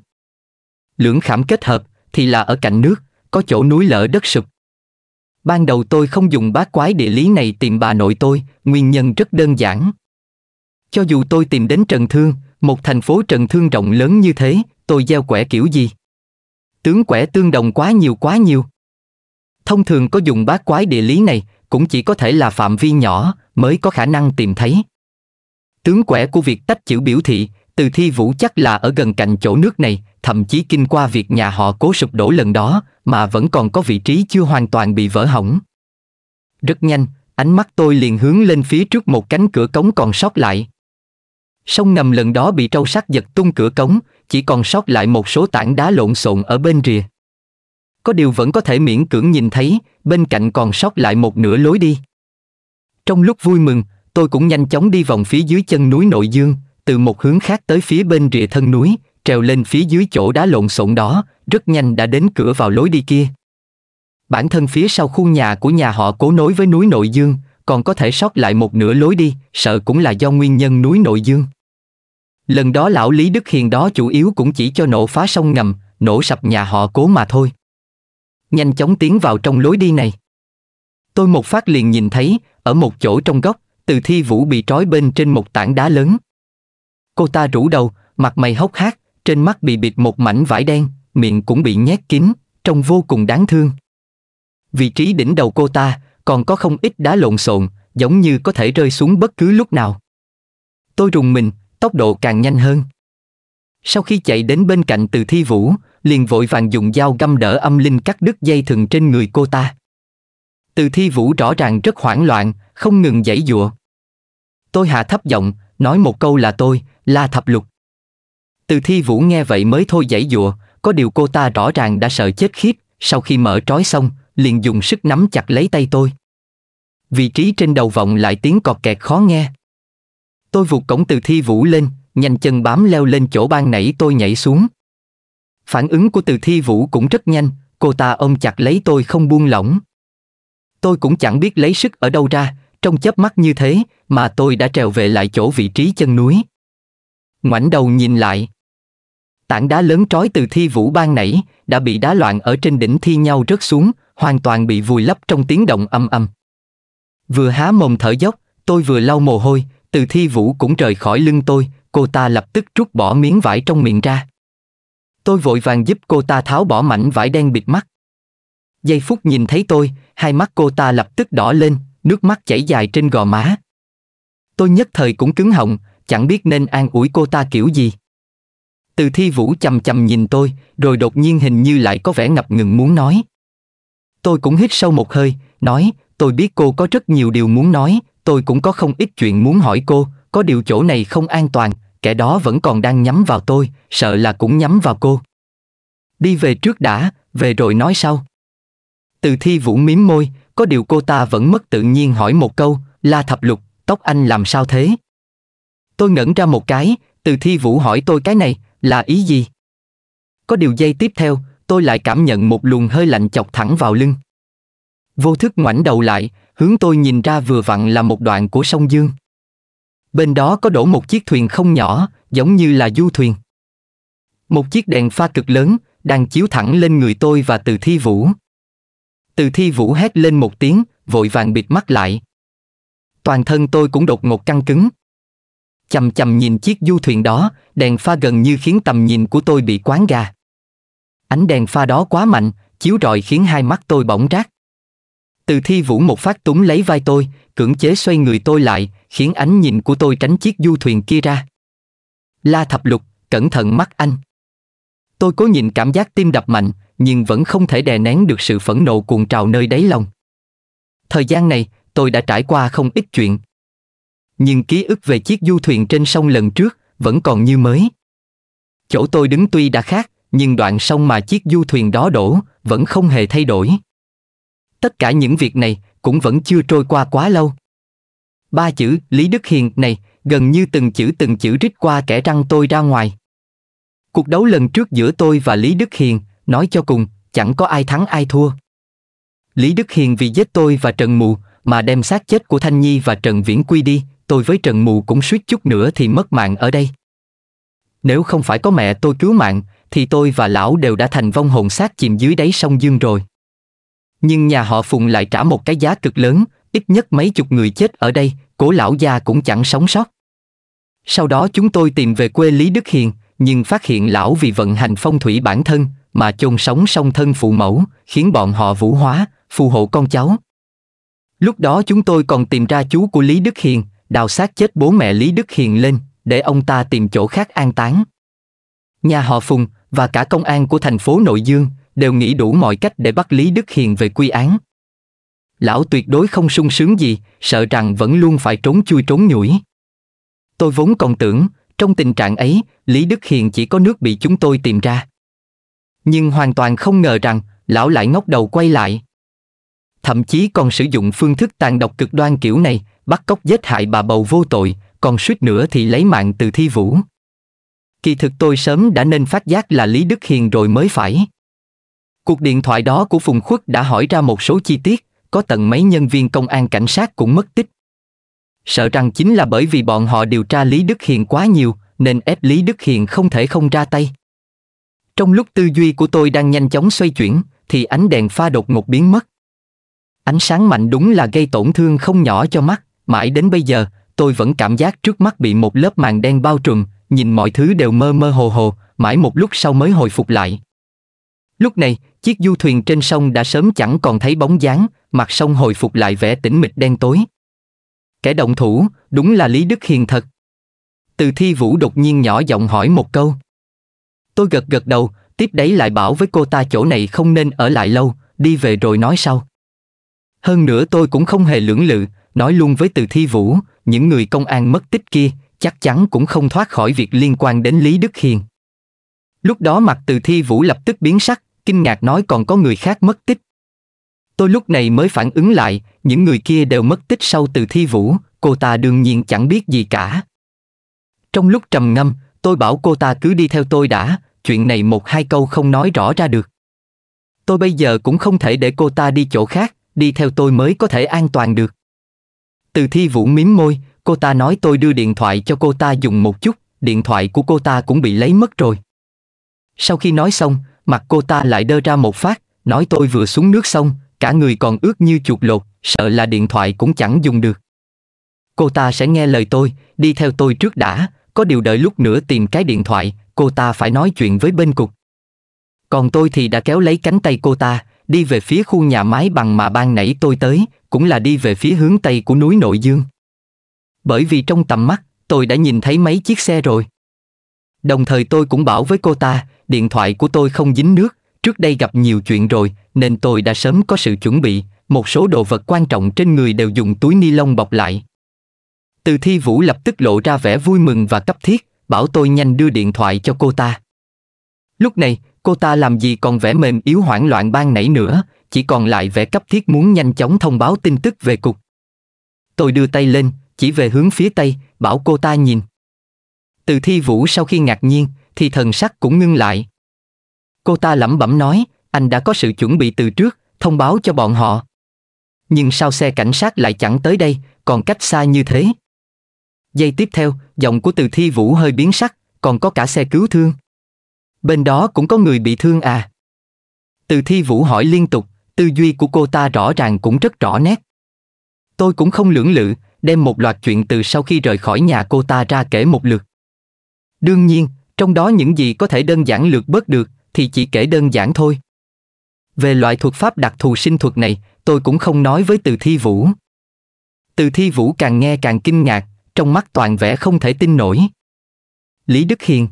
Lưỡng khảm kết hợp thì là ở cạnh nước, có chỗ núi lở đất sụp. Ban đầu tôi không dùng bát quái địa lý này tìm bà nội tôi, nguyên nhân rất đơn giản. Cho dù tôi tìm đến Trần Thương, một thành phố Trần Thương rộng lớn như thế, tôi gieo quẻ kiểu gì? Tướng quẻ tương đồng quá nhiều quá nhiều. Thông thường có dùng bát quái địa lý này, cũng chỉ có thể là phạm vi nhỏ mới có khả năng tìm thấy. Tướng quẻ của việc tách chữ biểu thị, Từ Thi Vũ chắc là ở gần cạnh chỗ nước này, thậm chí kinh qua việc nhà họ Cố sụp đổ lần đó mà vẫn còn có vị trí chưa hoàn toàn bị vỡ hỏng. Rất nhanh, ánh mắt tôi liền hướng lên phía trước một cánh cửa cống còn sót lại. Sông Ngầm lần đó bị trâu sắt giật tung cửa cống, chỉ còn sót lại một số tảng đá lộn xộn ở bên rìa. Có điều vẫn có thể miễn cưỡng nhìn thấy, bên cạnh còn sót lại một nửa lối đi. Trong lúc vui mừng, tôi cũng nhanh chóng đi vòng phía dưới chân núi Nội Dương, từ một hướng khác tới phía bên rìa thân núi, trèo lên phía dưới chỗ đá lộn xộn đó, rất nhanh đã đến cửa vào lối đi kia. Bản thân phía sau khu nhà của nhà họ Cố nối với núi Nội Dương, còn có thể sót lại một nửa lối đi, sợ cũng là do nguyên nhân núi Nội Dương. Lần đó lão Lý Đức Hiền đó chủ yếu cũng chỉ cho nổ phá sông Ngầm, nổ sập nhà họ Cố mà thôi. Nhanh chóng tiến vào trong lối đi này. Tôi một phát liền nhìn thấy, ở một chỗ trong góc, Từ Thi Vũ bị trói bên trên một tảng đá lớn. Cô ta rũ đầu, mặt mày hốc hác, trên mắt bị bịt một mảnh vải đen, miệng cũng bị nhét kín, trông vô cùng đáng thương. Vị trí đỉnh đầu cô ta còn có không ít đá lộn xộn, giống như có thể rơi xuống bất cứ lúc nào. Tôi rùng mình, tốc độ càng nhanh hơn. Sau khi chạy đến bên cạnh Từ Thi Vũ, liền vội vàng dùng dao găm đỡ âm linh cắt đứt dây thừng trên người cô ta. Từ Thi Vũ rõ ràng rất hoảng loạn, không ngừng giãy giụa. Tôi hạ thấp giọng, nói một câu là tôi, La Thập Lục. Từ Thi Vũ nghe vậy mới thôi giãy giụa, có điều cô ta rõ ràng đã sợ chết khiếp, sau khi mở trói xong, liền dùng sức nắm chặt lấy tay tôi. Vị trí trên đầu vọng lại tiếng cọt kẹt khó nghe. Tôi vụt cổng Từ Thi Vũ lên, nhanh chân bám leo lên chỗ ban nãy tôi nhảy xuống. Phản ứng của Từ Thi Vũ cũng rất nhanh, cô ta ôm chặt lấy tôi không buông lỏng. Tôi cũng chẳng biết lấy sức ở đâu ra, trong chớp mắt như thế mà tôi đã trèo về lại chỗ vị trí chân núi. Ngoảnh đầu nhìn lại, tảng đá lớn trói Từ Thi Vũ ban nãy đã bị đá loạn ở trên đỉnh thi nhau rớt xuống, hoàn toàn bị vùi lấp trong tiếng động âm âm. Vừa há mồm thở dốc, tôi vừa lau mồ hôi, Từ Thi Vũ cũng rời khỏi lưng tôi, cô ta lập tức trút bỏ miếng vải trong miệng ra. Tôi vội vàng giúp cô ta tháo bỏ mảnh vải đen bịt mắt. Giây phút nhìn thấy tôi, hai mắt cô ta lập tức đỏ lên, nước mắt chảy dài trên gò má. Tôi nhất thời cũng cứng họng, chẳng biết nên an ủi cô ta kiểu gì. Từ Thi Vũ chằm chằm nhìn tôi, rồi đột nhiên hình như lại có vẻ ngập ngừng muốn nói. Tôi cũng hít sâu một hơi, nói, tôi biết cô có rất nhiều điều muốn nói, tôi cũng có không ít chuyện muốn hỏi cô, có điều chỗ này không an toàn, kẻ đó vẫn còn đang nhắm vào tôi, sợ là cũng nhắm vào cô. Đi về trước đã, về rồi nói sau. Từ Thi Vũ mím môi, có điều cô ta vẫn mất tự nhiên hỏi một câu, La Thập Lục, tóc anh làm sao thế? Tôi ngẩn ra một cái, Từ Thi Vũ hỏi tôi cái này, là ý gì? Có điều giây tiếp theo, tôi lại cảm nhận một luồng hơi lạnh chọc thẳng vào lưng. Vô thức ngoảnh đầu lại, hướng tôi nhìn ra vừa vặn là một đoạn của sông Dương. Bên đó có đổ một chiếc thuyền không nhỏ, giống như là du thuyền. Một chiếc đèn pha cực lớn, đang chiếu thẳng lên người tôi và Từ Thi Vũ. Từ Thi Vũ hét lên một tiếng, vội vàng bịt mắt lại. Toàn thân tôi cũng đột ngột căng cứng. Chầm chầm nhìn chiếc du thuyền đó, đèn pha gần như khiến tầm nhìn của tôi bị quáng gà. Ánh đèn pha đó quá mạnh, chiếu rọi khiến hai mắt tôi bỏng rát. Từ Thi Vũ một phát túm lấy vai tôi, cưỡng chế xoay người tôi lại, khiến ánh nhìn của tôi tránh chiếc du thuyền kia ra. La Thập Lục, cẩn thận mắt anh. Tôi cố nhịn cảm giác tim đập mạnh, nhưng vẫn không thể đè nén được sự phẫn nộ cuồn trào nơi đáy lòng. Thời gian này, tôi đã trải qua không ít chuyện. Nhưng ký ức về chiếc du thuyền trên sông lần trước vẫn còn như mới. Chỗ tôi đứng tuy đã khác, nhưng đoạn sông mà chiếc du thuyền đó đổ vẫn không hề thay đổi. Tất cả những việc này cũng vẫn chưa trôi qua quá lâu. Ba chữ Lý Đức Hiền này gần như từng chữ từng chữ rít qua kẽ răng tôi ra ngoài. Cuộc đấu lần trước giữa tôi và Lý Đức Hiền, nói cho cùng, chẳng có ai thắng ai thua. Lý Đức Hiền vì giết tôi và Trần Mù mà đem xác chết của Thanh Nhi và Trần Viễn Quy đi, tôi với Trần Mù cũng suýt chút nữa thì mất mạng ở đây. Nếu không phải có mẹ tôi cứu mạng, thì tôi và lão đều đã thành vong hồn xác chìm dưới đáy sông Dương rồi. Nhưng nhà họ Phùng lại trả một cái giá cực lớn, ít nhất mấy chục người chết ở đây, Cố lão gia cũng chẳng sống sót. Sau đó chúng tôi tìm về quê Lý Đức Hiền, nhưng phát hiện lão vì vận hành phong thủy bản thân mà chôn sống song thân phụ mẫu, khiến bọn họ vũ hóa, phù hộ con cháu. Lúc đó chúng tôi còn tìm ra chú của Lý Đức Hiền, đào xác chết bố mẹ Lý Đức Hiền lên, để ông ta tìm chỗ khác an táng. Nhà họ Phùng và cả công an của thành phố Nội Dương đều nghĩ đủ mọi cách để bắt Lý Đức Hiền về quy án. Lão tuyệt đối không sung sướng gì, sợ rằng vẫn luôn phải trốn chui trốn nhủi. Tôi vốn còn tưởng, trong tình trạng ấy, Lý Đức Hiền chỉ có nước bị chúng tôi tìm ra. Nhưng hoàn toàn không ngờ rằng, lão lại ngóc đầu quay lại. Thậm chí còn sử dụng phương thức tàn độc cực đoan kiểu này, bắt cóc giết hại bà bầu vô tội, còn suýt nữa thì lấy mạng Từ Thi Vũ. Kỳ thực tôi sớm đã nên phát giác là Lý Đức Hiền rồi mới phải. Cuộc điện thoại đó của Phùng Khuất đã hỏi ra một số chi tiết, có tận mấy nhân viên công an cảnh sát cũng mất tích. Sợ rằng chính là bởi vì bọn họ điều tra Lý Đức Hiền quá nhiều, nên ép Lý Đức Hiền không thể không ra tay. Trong lúc tư duy của tôi đang nhanh chóng xoay chuyển, thì ánh đèn pha đột ngột biến mất. Ánh sáng mạnh đúng là gây tổn thương không nhỏ cho mắt, mãi đến bây giờ, tôi vẫn cảm giác trước mắt bị một lớp màng đen bao trùm, nhìn mọi thứ đều mơ mơ hồ hồ, mãi một lúc sau mới hồi phục lại. Lúc này, chiếc du thuyền trên sông đã sớm chẳng còn thấy bóng dáng, mặt sông hồi phục lại vẻ tĩnh mịch đen tối. Kẻ động thủ, đúng là Lý Đức Hiền thật. Từ Thi Vũ đột nhiên nhỏ giọng hỏi một câu. Tôi gật gật đầu, tiếp đấy lại bảo với cô ta chỗ này không nên ở lại lâu, đi về rồi nói sau. Hơn nữa tôi cũng không hề lưỡng lự, nói luôn với Từ Thi Vũ, những người công an mất tích kia chắc chắn cũng không thoát khỏi việc liên quan đến Lý Đức Hiền. Lúc đó mặt Từ Thi Vũ lập tức biến sắc, kinh ngạc nói còn có người khác mất tích. Tôi lúc này mới phản ứng lại, những người kia đều mất tích sau Từ Thi Vũ, cô ta đương nhiên chẳng biết gì cả. Trong lúc trầm ngâm, tôi bảo cô ta cứ đi theo tôi đã, chuyện này một hai câu không nói rõ ra được. Tôi bây giờ cũng không thể để cô ta đi chỗ khác, đi theo tôi mới có thể an toàn được. Từ Thi Vũ mím môi, cô ta nói tôi đưa điện thoại cho cô ta dùng một chút, điện thoại của cô ta cũng bị lấy mất rồi. Sau khi nói xong, mặt cô ta lại đơ ra một phát, nói tôi vừa xuống nước xong, cả người còn ướt như chuột lột, sợ là điện thoại cũng chẳng dùng được. Cô ta sẽ nghe lời tôi, đi theo tôi trước đã, có điều đợi lúc nữa tìm cái điện thoại, cô ta phải nói chuyện với bên cục. Còn tôi thì đã kéo lấy cánh tay cô ta, đi về phía khu nhà máy bằng mà ban nãy tôi tới, cũng là đi về phía hướng tây của núi Nội Dương. Bởi vì trong tầm mắt, tôi đã nhìn thấy mấy chiếc xe rồi. Đồng thời tôi cũng bảo với cô ta, điện thoại của tôi không dính nước, trước đây gặp nhiều chuyện rồi, nên tôi đã sớm có sự chuẩn bị, một số đồ vật quan trọng trên người đều dùng túi ni lông bọc lại. Từ Thi Vũ lập tức lộ ra vẻ vui mừng và cấp thiết, bảo tôi nhanh đưa điện thoại cho cô ta. Lúc này, cô ta làm gì còn vẻ mềm yếu hoảng loạn ban nãy nữa, chỉ còn lại vẻ cấp thiết muốn nhanh chóng thông báo tin tức về cục. Tôi đưa tay lên, chỉ về hướng phía tây, bảo cô ta nhìn. Từ Thi Vũ sau khi ngạc nhiên, thì thần sắc cũng ngưng lại. Cô ta lẩm bẩm nói, anh đã có sự chuẩn bị từ trước, thông báo cho bọn họ. Nhưng sao xe cảnh sát lại chẳng tới đây, còn cách xa như thế? Giây tiếp theo, giọng của Từ Thi Vũ hơi biến sắc, còn có cả xe cứu thương. Bên đó cũng có người bị thương à? Từ Thi Vũ hỏi liên tục, tư duy của cô ta rõ ràng cũng rất rõ nét. Tôi cũng không lưỡng lự, đem một loạt chuyện từ sau khi rời khỏi nhà cô ta ra kể một lượt. Đương nhiên, trong đó những gì có thể đơn giản lược bớt được thì chỉ kể đơn giản thôi. Về loại thuật pháp đặc thù sinh thuật này, tôi cũng không nói với Từ Thi Vũ. Từ Thi Vũ càng nghe càng kinh ngạc, trong mắt toàn vẻ không thể tin nổi. Lý Đức Hiền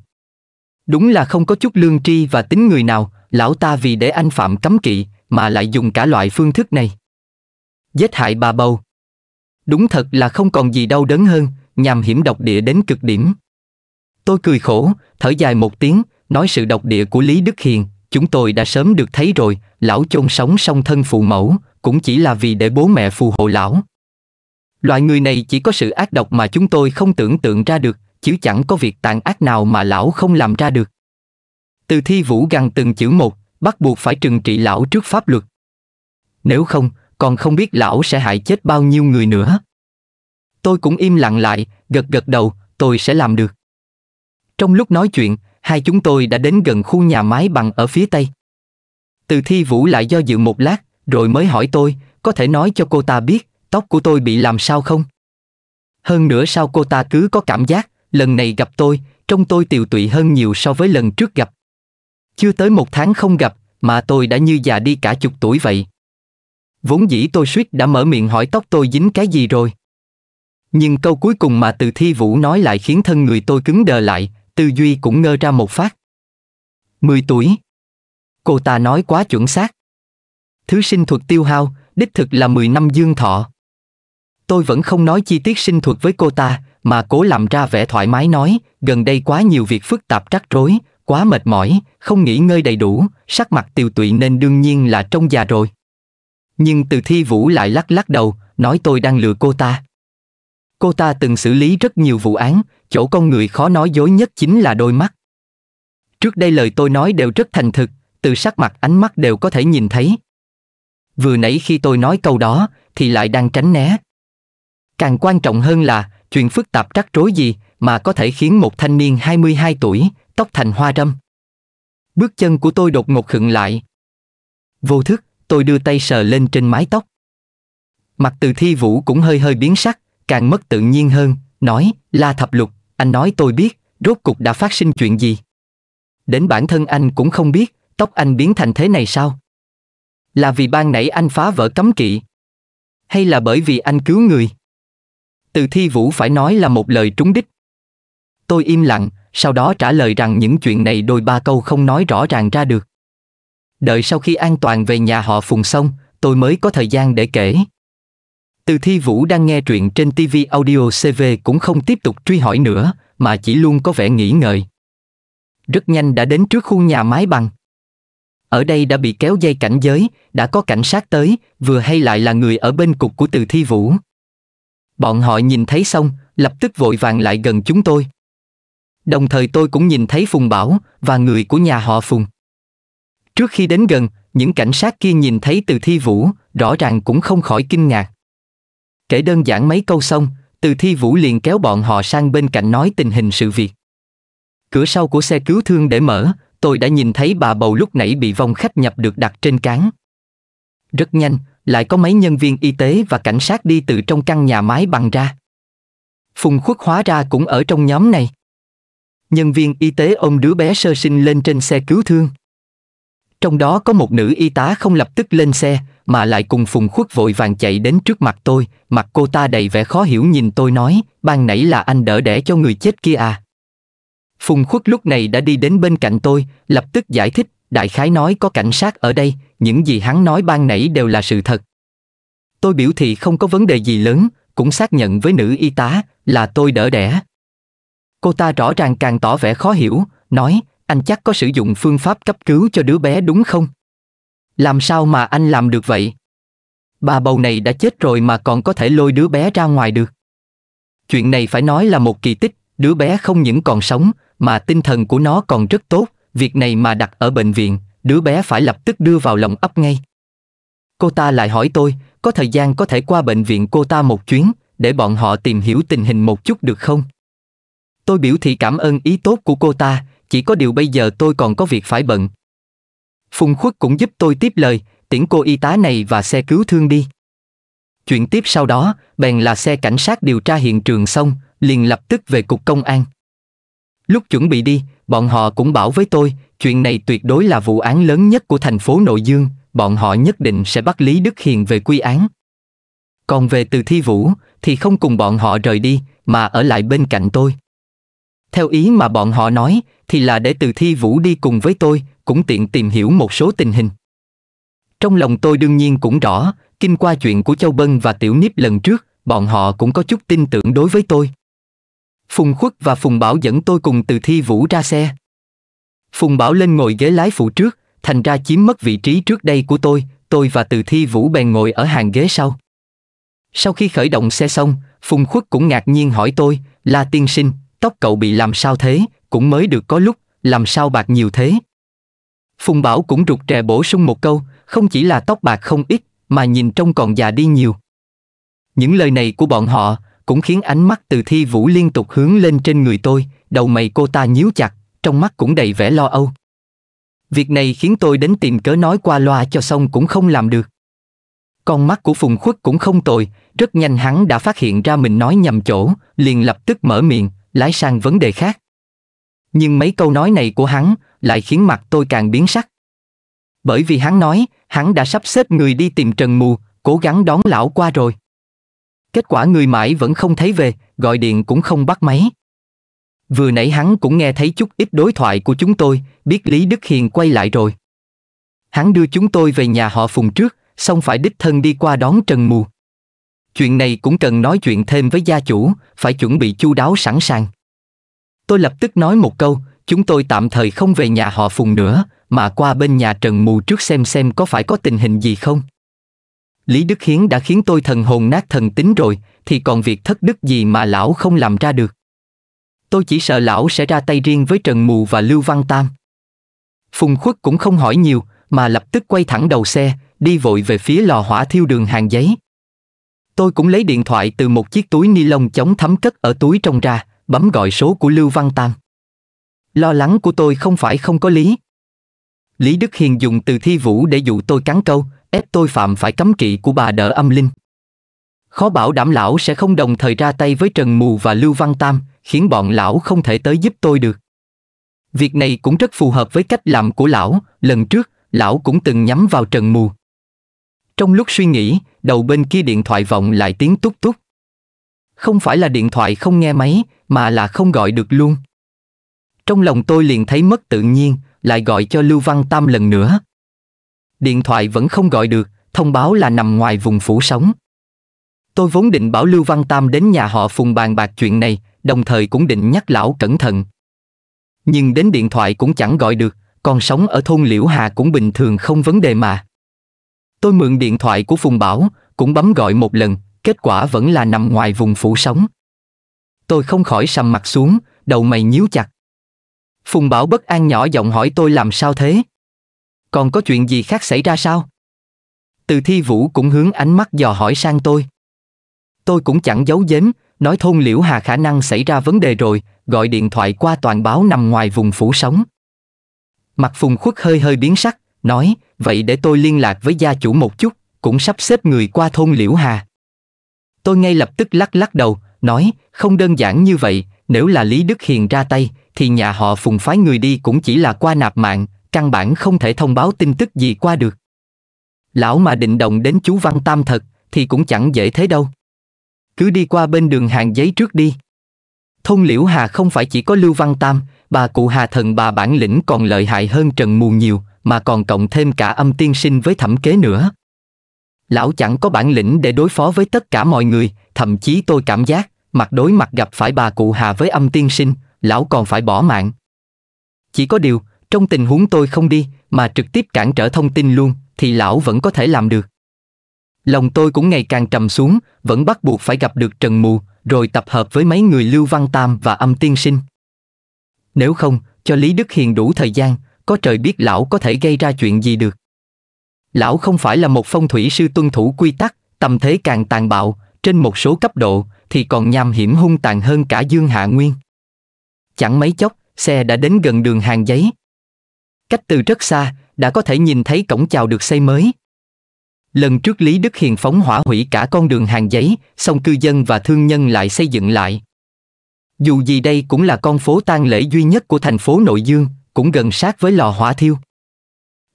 đúng là không có chút lương tri và tính người nào, lão ta vì để anh phạm cấm kỵ mà lại dùng cả loại phương thức này. Giết hại bà bầu. Đúng thật là không còn gì đau đớn hơn, nhằm hiểm độc địa đến cực điểm. Tôi cười khổ, thở dài một tiếng, nói sự độc địa của Lý Đức Hiền, chúng tôi đã sớm được thấy rồi, lão chôn sống song thân phụ mẫu, cũng chỉ là vì để bố mẹ phù hộ lão. Loại người này chỉ có sự ác độc mà chúng tôi không tưởng tượng ra được, chứ chẳng có việc tàn ác nào mà lão không làm ra được. Từ Thi Vũ gằn từng chữ một, bắt buộc phải trừng trị lão trước pháp luật. Nếu không, còn không biết lão sẽ hại chết bao nhiêu người nữa. Tôi cũng im lặng lại, gật gật đầu, tôi sẽ làm được. Trong lúc nói chuyện, hai chúng tôi đã đến gần khu nhà máy bằng ở phía tây. Từ Thi Vũ lại do dự một lát, rồi mới hỏi tôi, có thể nói cho cô ta biết, tóc của tôi bị làm sao không? Hơn nữa sao cô ta cứ có cảm giác, lần này gặp tôi, trông tôi tiều tụy hơn nhiều so với lần trước gặp. Chưa tới một tháng không gặp, mà tôi đã như già đi cả chục tuổi vậy. Vốn dĩ tôi suýt đã mở miệng hỏi tóc tôi dính cái gì rồi. Nhưng câu cuối cùng mà Từ Thi Vũ nói lại khiến thân người tôi cứng đờ lại, tư duy cũng ngơ ra một phát. Mười tuổi. Cô ta nói quá chuẩn xác. Thứ sinh thuật tiêu hao, đích thực là mười năm dương thọ. Tôi vẫn không nói chi tiết sinh thuật với cô ta, mà cố làm ra vẻ thoải mái nói, gần đây quá nhiều việc phức tạp rắc rối, quá mệt mỏi, không nghỉ ngơi đầy đủ, sắc mặt tiều tụy nên đương nhiên là trông già rồi. Nhưng Từ Thi Vũ lại lắc lắc đầu, nói tôi đang lừa cô ta. Cô ta từng xử lý rất nhiều vụ án, chỗ con người khó nói dối nhất chính là đôi mắt. Trước đây lời tôi nói đều rất thành thực, từ sắc mặt ánh mắt đều có thể nhìn thấy. Vừa nãy khi tôi nói câu đó, thì lại đang tránh né. Càng quan trọng hơn là, chuyện phức tạp rắc rối gì mà có thể khiến một thanh niên hai mươi hai tuổi, tóc thành hoa râm. Bước chân của tôi đột ngột khựng lại. Vô thức, tôi đưa tay sờ lên trên mái tóc. Mặt Từ Thi Vũ cũng hơi hơi biến sắc, càng mất tự nhiên hơn, nói, La Thập Lục, anh nói tôi biết, rốt cục đã phát sinh chuyện gì? Đến bản thân anh cũng không biết, tóc anh biến thành thế này sao? Là vì ban nãy anh phá vỡ cấm kỵ? Hay là bởi vì anh cứu người? Từ Thi Vũ phải nói là một lời trúng đích. Tôi im lặng, sau đó trả lời rằng những chuyện này đôi ba câu không nói rõ ràng ra được. Đợi sau khi an toàn về nhà họ Phùng xong, tôi mới có thời gian để kể. Từ Thi Vũ đang nghe truyện trên TVAudiocv cũng không tiếp tục truy hỏi nữa, mà chỉ luôn có vẻ nghĩ ngợi. Rất nhanh đã đến trước khu nhà mái bằng. Ở đây đã bị kéo dây cảnh giới, đã có cảnh sát tới, vừa hay lại là người ở bên cục của Từ Thi Vũ. Bọn họ nhìn thấy xong, lập tức vội vàng lại gần chúng tôi. Đồng thời tôi cũng nhìn thấy Phùng Bảo và người của nhà họ Phùng. Trước khi đến gần, những cảnh sát kia nhìn thấy Từ Thi Vũ, rõ ràng cũng không khỏi kinh ngạc. Kể đơn giản mấy câu xong, Từ Thi Vũ liền kéo bọn họ sang bên cạnh nói tình hình sự việc. Cửa sau của xe cứu thương để mở, tôi đã nhìn thấy bà bầu lúc nãy bị vong khách nhập được đặt trên cáng. Rất nhanh, lại có mấy nhân viên y tế và cảnh sát đi từ trong căn nhà mái bằng ra. Phùng Khuất hóa ra cũng ở trong nhóm này. Nhân viên y tế ôm đứa bé sơ sinh lên trên xe cứu thương. Trong đó có một nữ y tá không lập tức lên xe, mà lại cùng Phùng Khuất vội vàng chạy đến trước mặt tôi. Mặt cô ta đầy vẻ khó hiểu nhìn tôi nói, ban nãy là anh đỡ đẻ cho người chết kia à? Phùng Khuất lúc này đã đi đến bên cạnh tôi, lập tức giải thích, đại khái nói có cảnh sát ở đây, những gì hắn nói ban nãy đều là sự thật. Tôi biểu thị không có vấn đề gì lớn, cũng xác nhận với nữ y tá là tôi đỡ đẻ. Cô ta rõ ràng càng tỏ vẻ khó hiểu, nói, anh chắc có sử dụng phương pháp cấp cứu cho đứa bé đúng không? Làm sao mà anh làm được vậy? Bà bầu này đã chết rồi mà còn có thể lôi đứa bé ra ngoài được. Chuyện này phải nói là một kỳ tích, đứa bé không những còn sống, mà tinh thần của nó còn rất tốt, việc này mà đặt ở bệnh viện, đứa bé phải lập tức đưa vào lòng ấp ngay. Cô ta lại hỏi tôi, có thời gian có thể qua bệnh viện cô ta một chuyến, để bọn họ tìm hiểu tình hình một chút được không? Tôi biểu thị cảm ơn ý tốt của cô ta, chỉ có điều bây giờ tôi còn có việc phải bận. Phùng Khuất cũng giúp tôi tiếp lời, tiễn cô y tá này và xe cứu thương đi. Chuyện tiếp sau đó, bèn là xe cảnh sát điều tra hiện trường xong, liền lập tức về cục công an. Lúc chuẩn bị đi, bọn họ cũng bảo với tôi, chuyện này tuyệt đối là vụ án lớn nhất của thành phố Nội Dương, bọn họ nhất định sẽ bắt Lý Đức Hiền về quy án. Còn về Từ Thi Vũ, thì không cùng bọn họ rời đi, mà ở lại bên cạnh tôi. Theo ý mà bọn họ nói, thì là để Từ Thi Vũ đi cùng với tôi, cũng tiện tìm hiểu một số tình hình. Trong lòng tôi đương nhiên cũng rõ, kinh qua chuyện của Châu Bân và Tiểu Niếp lần trước, bọn họ cũng có chút tin tưởng đối với tôi. Phùng Khuất và Phùng Bảo dẫn tôi cùng Từ Thi Vũ ra xe. Phùng Bảo lên ngồi ghế lái phụ trước, thành ra chiếm mất vị trí trước đây của tôi, tôi và Từ Thi Vũ bèn ngồi ở hàng ghế sau. Sau khi khởi động xe xong, Phùng Khuất cũng ngạc nhiên hỏi tôi, La tiên sinh, tóc cậu bị làm sao thế, cũng mới được có lúc, làm sao bạc nhiều thế? Phùng Bảo cũng rụt rè bổ sung một câu, không chỉ là tóc bạc không ít, mà nhìn trông còn già đi nhiều. Những lời này của bọn họ cũng khiến ánh mắt Từ Thi Vũ liên tục hướng lên trên người tôi, đầu mày cô ta nhíu chặt, trong mắt cũng đầy vẻ lo âu. Việc này khiến tôi đến tìm cớ nói qua loa cho xong cũng không làm được. Con mắt của Phùng Khuất cũng không tồi, rất nhanh hắn đã phát hiện ra mình nói nhầm chỗ, liền lập tức mở miệng, lái sang vấn đề khác. Nhưng mấy câu nói này của hắn lại khiến mặt tôi càng biến sắc. Bởi vì hắn nói, hắn đã sắp xếp người đi tìm Trần Mù, cố gắng đón lão qua rồi. Kết quả người mãi vẫn không thấy về, gọi điện cũng không bắt máy. Vừa nãy hắn cũng nghe thấy chút ít đối thoại của chúng tôi, biết Lý Đức Hiền quay lại rồi. Hắn đưa chúng tôi về nhà họ Phùng trước, xong phải đích thân đi qua đón Trần Mù. Chuyện này cũng cần nói chuyện thêm với gia chủ, phải chuẩn bị chu đáo sẵn sàng. Tôi lập tức nói một câu, chúng tôi tạm thời không về nhà họ Phùng nữa, mà qua bên nhà Trần Mù trước xem xem có phải có tình hình gì không. Lý Đức Hiền đã khiến tôi thần hồn nát thần tính rồi, thì còn việc thất đức gì mà lão không làm ra được. Tôi chỉ sợ lão sẽ ra tay riêng với Trần Mù và Lưu Văn Tam. Phùng Khuất cũng không hỏi nhiều, mà lập tức quay thẳng đầu xe, đi vội về phía lò hỏa thiêu đường hàng giấy. Tôi cũng lấy điện thoại từ một chiếc túi ni lông chống thấm cất ở túi trong ra, bấm gọi số của Lưu Văn Tam. Lo lắng của tôi không phải không có lý. Lý Đức Hiền dùng Từ Thi Vũ để dụ tôi cắn câu, ép tôi phạm phải cấm kỵ của bà đỡ âm linh. Khó bảo đảm lão sẽ không đồng thời ra tay với Trần Mù và Lưu Văn Tam, khiến bọn lão không thể tới giúp tôi được. Việc này cũng rất phù hợp với cách làm của lão, lần trước, lão cũng từng nhắm vào Trần Mù. Trong lúc suy nghĩ, đầu bên kia điện thoại vọng lại tiếng tút tút. không phải là điện thoại không nghe máy, mà là không gọi được luôn. Trong lòng tôi liền thấy mất tự nhiên, lại gọi cho Lưu Văn Tam lần nữa. Điện thoại vẫn không gọi được, thông báo là nằm ngoài vùng phủ sóng. Tôi vốn định bảo Lưu Văn Tam đến nhà họ Phùng bàn bạc chuyện này, đồng thời cũng định nhắc lão cẩn thận. Nhưng đến điện thoại cũng chẳng gọi được, còn sống ở thôn Liễu Hà cũng bình thường không vấn đề mà. Tôi mượn điện thoại của Phùng Bảo, cũng bấm gọi một lần, kết quả vẫn là nằm ngoài vùng phủ sóng. Tôi không khỏi sầm mặt xuống, đầu mày nhíu chặt. Phùng Bảo bất an nhỏ giọng hỏi tôi làm sao thế? Còn có chuyện gì khác xảy ra sao? Từ Thi Vũ cũng hướng ánh mắt dò hỏi sang tôi. Tôi cũng chẳng giấu giếm, nói thôn Liễu Hà khả năng xảy ra vấn đề rồi, gọi điện thoại qua toàn báo nằm ngoài vùng phủ sóng. Mặt Phùng Khuất hơi hơi biến sắc, nói, vậy để tôi liên lạc với gia chủ một chút, cũng sắp xếp người qua thôn Liễu Hà. Tôi ngay lập tức lắc lắc đầu, nói, không đơn giản như vậy, nếu là Lý Đức Hiền ra tay, thì nhà họ Phùng phái người đi cũng chỉ là qua nạp mạng, căn bản không thể thông báo tin tức gì qua được. Lão mà định động đến chú Văn Tam thật, thì cũng chẳng dễ thế đâu. Cứ đi qua bên đường hàng giấy trước đi. Thôn Liễu Hà không phải chỉ có Lưu Văn Tam, bà cụ Hà thần bà bản lĩnh còn lợi hại hơn Trần Mù nhiều, mà còn cộng thêm cả Âm Tiên Sinh với Thẩm Kế nữa. Lão chẳng có bản lĩnh để đối phó với tất cả mọi người, thậm chí tôi cảm giác, mặt đối mặt gặp phải bà cụ Hà với Âm Tiên Sinh, lão còn phải bỏ mạng. Chỉ có điều, trong tình huống tôi không đi, mà trực tiếp cản trở thông tin luôn, thì lão vẫn có thể làm được. Lòng tôi cũng ngày càng trầm xuống, vẫn bắt buộc phải gặp được Trần Mù, rồi tập hợp với mấy người Lưu Văn Tam và Âm Tiên Sinh. Nếu không, cho Lý Đức Hiền đủ thời gian, có trời biết lão có thể gây ra chuyện gì được. Lão không phải là một phong thủy sư tuân thủ quy tắc, tầm thế càng tàn bạo, trên một số cấp độ, thì còn nham hiểm hung tàn hơn cả Dương Hạ Nguyên. Chẳng mấy chốc, xe đã đến gần đường hàng giấy. Cách từ rất xa, đã có thể nhìn thấy cổng chào được xây mới. Lần trước Lý Đức Hiền phóng hỏa hủy cả con đường hàng giấy, song cư dân và thương nhân lại xây dựng lại. Dù gì đây cũng là con phố tang lễ duy nhất của thành phố Nội Dương, cũng gần sát với lò hỏa thiêu.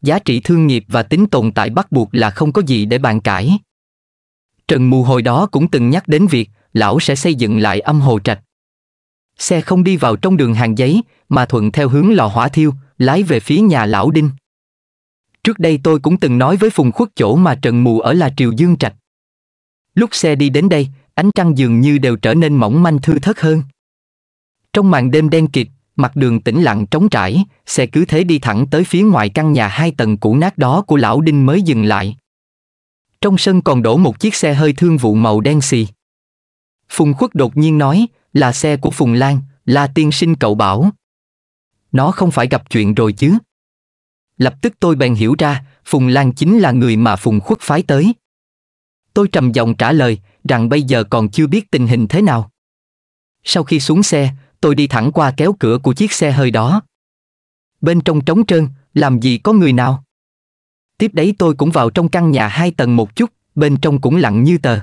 Giá trị thương nghiệp và tính tồn tại bắt buộc là không có gì để bàn cãi. Trần Mù hồi đó cũng từng nhắc đến việc lão sẽ xây dựng lại âm hồ trạch. Xe không đi vào trong đường hàng giấy, mà thuận theo hướng lò hỏa thiêu, lái về phía nhà lão Đinh. Trước đây tôi cũng từng nói với Phùng Khuất chỗ mà Trần Mù ở là Triều Dương Trạch. Lúc xe đi đến đây, ánh trăng dường như đều trở nên mỏng manh thưa thớt hơn. Trong màn đêm đen kịt, mặt đường tĩnh lặng trống trải, xe cứ thế đi thẳng tới phía ngoài căn nhà hai tầng cũ nát đó của lão Đinh mới dừng lại. Trong sân còn đổ một chiếc xe hơi thương vụ màu đen xì. Phùng Khuất đột nhiên nói, là xe của Phùng Lan, là tiên sinh cậu bảo. Nó không phải gặp chuyện rồi chứ? Lập tức tôi bèn hiểu ra, Phùng Lan chính là người mà Phùng Khuất phái tới. Tôi trầm giọng trả lời rằng bây giờ còn chưa biết tình hình thế nào. Sau khi xuống xe, tôi đi thẳng qua kéo cửa của chiếc xe hơi đó. Bên trong trống trơn, làm gì có người nào. Tiếp đấy tôi cũng vào trong căn nhà hai tầng một chút, bên trong cũng lặng như tờ.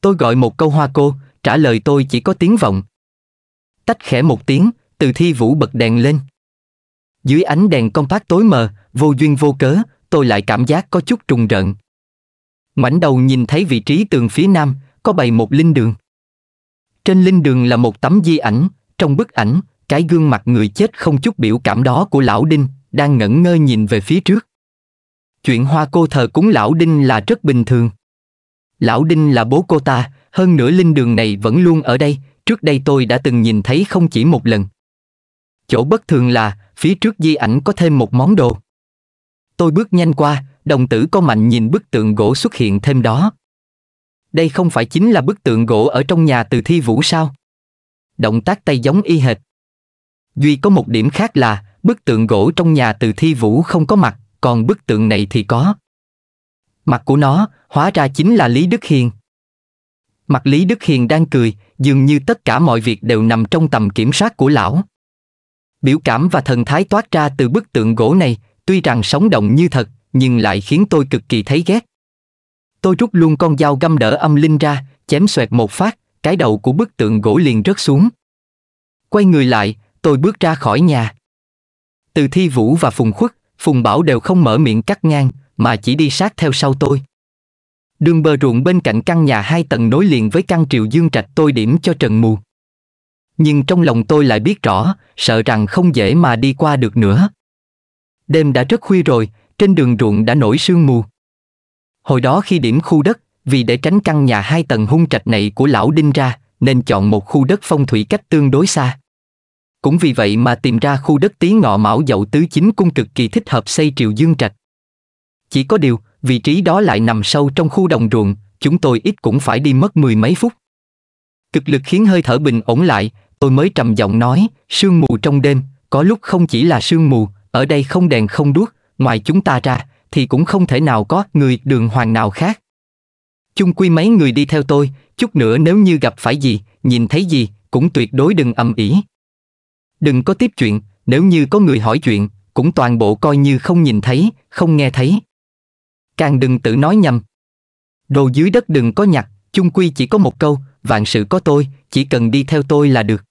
Tôi gọi một câu Hoa Cô, trả lời tôi chỉ có tiếng vọng. Tách khẽ một tiếng, Từ Thi Vũ bật đèn lên. Dưới ánh đèn compact tối mờ, vô duyên vô cớ, tôi lại cảm giác có chút rùng rợn. Ngoảnh đầu nhìn thấy vị trí tường phía nam, có bày một linh đường. Trên linh đường là một tấm di ảnh, trong bức ảnh, cái gương mặt người chết không chút biểu cảm đó của lão Đinh, đang ngẩn ngơ nhìn về phía trước. Chuyện Hoa Cô thờ cúng lão Đinh là rất bình thường. Lão Đinh là bố cô ta, hơn nữa linh đường này vẫn luôn ở đây, trước đây tôi đã từng nhìn thấy không chỉ một lần. Chỗ bất thường là, phía trước di ảnh có thêm một món đồ. Tôi bước nhanh qua, đồng tử có mạnh nhìn bức tượng gỗ xuất hiện thêm đó. Đây không phải chính là bức tượng gỗ ở trong nhà Từ Thi Vũ sao? Động tác tay giống y hệt. Duy có một điểm khác là, bức tượng gỗ trong nhà Từ Thi Vũ không có mặt, còn bức tượng này thì có. Mặt của nó, hóa ra chính là Lý Đức Hiền. Mặt Lý Đức Hiền đang cười, dường như tất cả mọi việc đều nằm trong tầm kiểm soát của lão. Biểu cảm và thần thái toát ra từ bức tượng gỗ này, tuy rằng sống động như thật, nhưng lại khiến tôi cực kỳ thấy ghét. Tôi rút luôn con dao găm đỡ âm linh ra, chém xoẹt một phát, cái đầu của bức tượng gỗ liền rớt xuống. Quay người lại, tôi bước ra khỏi nhà. Từ Thi Vũ và Phùng Khuất, Phùng Bảo đều không mở miệng cắt ngang, mà chỉ đi sát theo sau tôi. Đường bờ ruộng bên cạnh căn nhà hai tầng nối liền với căn Triều Dương Trạch tôi điểm cho Trần Mù. Nhưng trong lòng tôi lại biết rõ, sợ rằng không dễ mà đi qua được nữa. Đêm đã rất khuya rồi, trên đường ruộng đã nổi sương mù. Hồi đó khi điểm khu đất, vì để tránh căn nhà hai tầng hung trạch này của Lão Đinh ra, nên chọn một khu đất phong thủy cách tương đối xa. Cũng vì vậy mà tìm ra khu đất Tí Ngọ Mão Dậu Tứ Chính Cung cực kỳ thích hợp xây Triều Dương Trạch. Chỉ có điều, vị trí đó lại nằm sâu trong khu đồng ruộng, chúng tôi ít cũng phải đi mất mười mấy phút. Cực lực khiến hơi thở bình ổn lại, tôi mới trầm giọng nói, sương mù trong đêm, có lúc không chỉ là sương mù, ở đây không đèn không đuốc, ngoài chúng ta ra, thì cũng không thể nào có người đường hoàng nào khác. Chung quy mấy người đi theo tôi, chút nữa nếu như gặp phải gì, nhìn thấy gì, cũng tuyệt đối đừng ầm ĩ. Đừng có tiếp chuyện, nếu như có người hỏi chuyện, cũng toàn bộ coi như không nhìn thấy, không nghe thấy. Càng đừng tự nói nhầm. Đồ dưới đất đừng có nhặt, chung quy chỉ có một câu, vạn sự có tôi, chỉ cần đi theo tôi là được.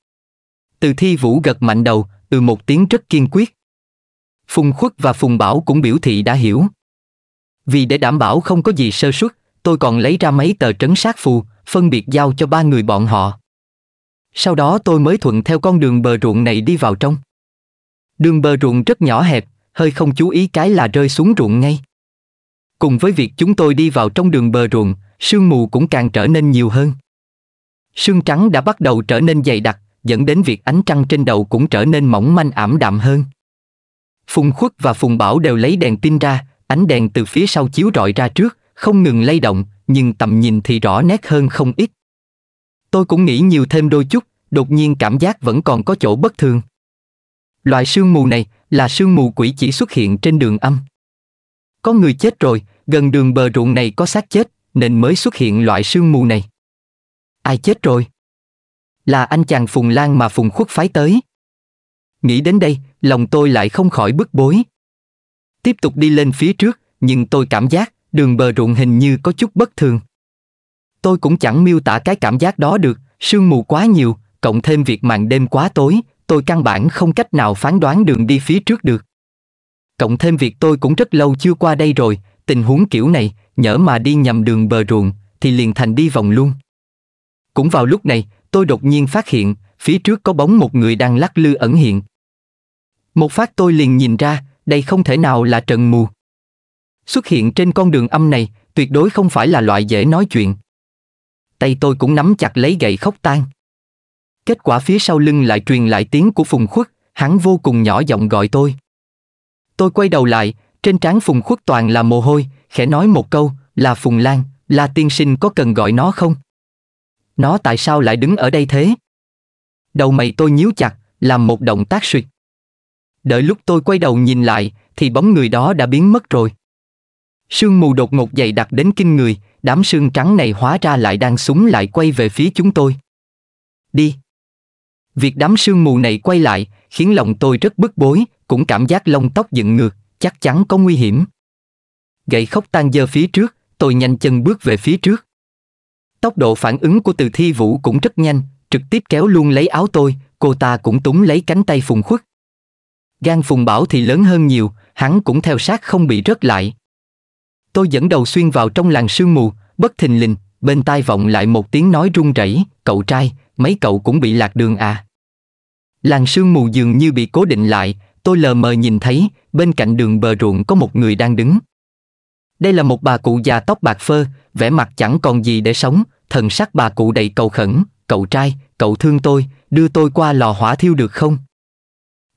Từ Thi Vũ gật mạnh đầu, ừ một tiếng rất kiên quyết. Phùng Khuất và Phùng Bảo cũng biểu thị đã hiểu. Vì để đảm bảo không có gì sơ suất, tôi còn lấy ra mấy tờ trấn sát phù, phân biệt giao cho ba người bọn họ. Sau đó tôi mới thuận theo con đường bờ ruộng này đi vào trong. Đường bờ ruộng rất nhỏ hẹp, hơi không chú ý cái là rơi xuống ruộng ngay. Cùng với việc chúng tôi đi vào trong đường bờ ruộng, sương mù cũng càng trở nên nhiều hơn. Sương trắng đã bắt đầu trở nên dày đặc, dẫn đến việc ánh trăng trên đầu cũng trở nên mỏng manh ảm đạm hơn. Phùng Khuất và Phùng Bảo đều lấy đèn pin ra, ánh đèn từ phía sau chiếu rọi ra trước, không ngừng lay động, nhưng tầm nhìn thì rõ nét hơn không ít. Tôi cũng nghĩ nhiều thêm đôi chút, đột nhiên cảm giác vẫn còn có chỗ bất thường. Loại sương mù này là sương mù quỷ chỉ xuất hiện trên đường âm. Có người chết rồi, gần đường bờ ruộng này có xác chết, nên mới xuất hiện loại sương mù này. Ai chết rồi? Là anh chàng Phùng Lan mà Phùng Khuất phái tới. Nghĩ đến đây, lòng tôi lại không khỏi bức bối. Tiếp tục đi lên phía trước, nhưng tôi cảm giác đường bờ ruộng hình như có chút bất thường. Tôi cũng chẳng miêu tả cái cảm giác đó được, sương mù quá nhiều, cộng thêm việc màn đêm quá tối, tôi căn bản không cách nào phán đoán đường đi phía trước được. Cộng thêm việc tôi cũng rất lâu chưa qua đây rồi, tình huống kiểu này, nhỡ mà đi nhầm đường bờ ruộng, thì liền thành đi vòng luôn. Cũng vào lúc này, tôi đột nhiên phát hiện, phía trước có bóng một người đang lắc lư ẩn hiện. Một phát tôi liền nhìn ra, đây không thể nào là Trần Mù. Xuất hiện trên con đường âm này, tuyệt đối không phải là loại dễ nói chuyện. Tay tôi cũng nắm chặt lấy gậy khóc tan. Kết quả phía sau lưng lại truyền lại tiếng của Phùng Khuất, hắn vô cùng nhỏ giọng gọi tôi. Tôi quay đầu lại, trên trán Phùng Khuất toàn là mồ hôi, khẽ nói một câu, là Phùng Lan, là tiên sinh có cần gọi nó không? Nó tại sao lại đứng ở đây thế? Đầu mày tôi nhíu chặt, làm một động tác suyệt. Đợi lúc tôi quay đầu nhìn lại, thì bóng người đó đã biến mất rồi. Sương mù đột ngột dày đặc đến kinh người, đám sương trắng này hóa ra lại đang súng lại quay về phía chúng tôi. Đi! Việc đám sương mù này quay lại, khiến lòng tôi rất bức bối, cũng cảm giác lông tóc dựng ngược, chắc chắn có nguy hiểm. Gậy khóc tan dơ phía trước, tôi nhanh chân bước về phía trước. Tốc độ phản ứng của Từ Thi Vũ cũng rất nhanh, trực tiếp kéo luôn lấy áo tôi, cô ta cũng túm lấy cánh tay Phùng Khuất. Gan Phùng Bảo thì lớn hơn nhiều, hắn cũng theo sát không bị rớt lại. Tôi dẫn đầu xuyên vào trong làn sương mù, bất thình lình, bên tai vọng lại một tiếng nói run rẩy, cậu trai, mấy cậu cũng bị lạc đường à. Làn sương mù dường như bị cố định lại, tôi lờ mờ nhìn thấy, bên cạnh đường bờ ruộng có một người đang đứng. Đây là một bà cụ già tóc bạc phơ, vẻ mặt chẳng còn gì để sống, thần sắc bà cụ đầy cầu khẩn, cậu trai, cậu thương tôi, đưa tôi qua lò hỏa thiêu được không?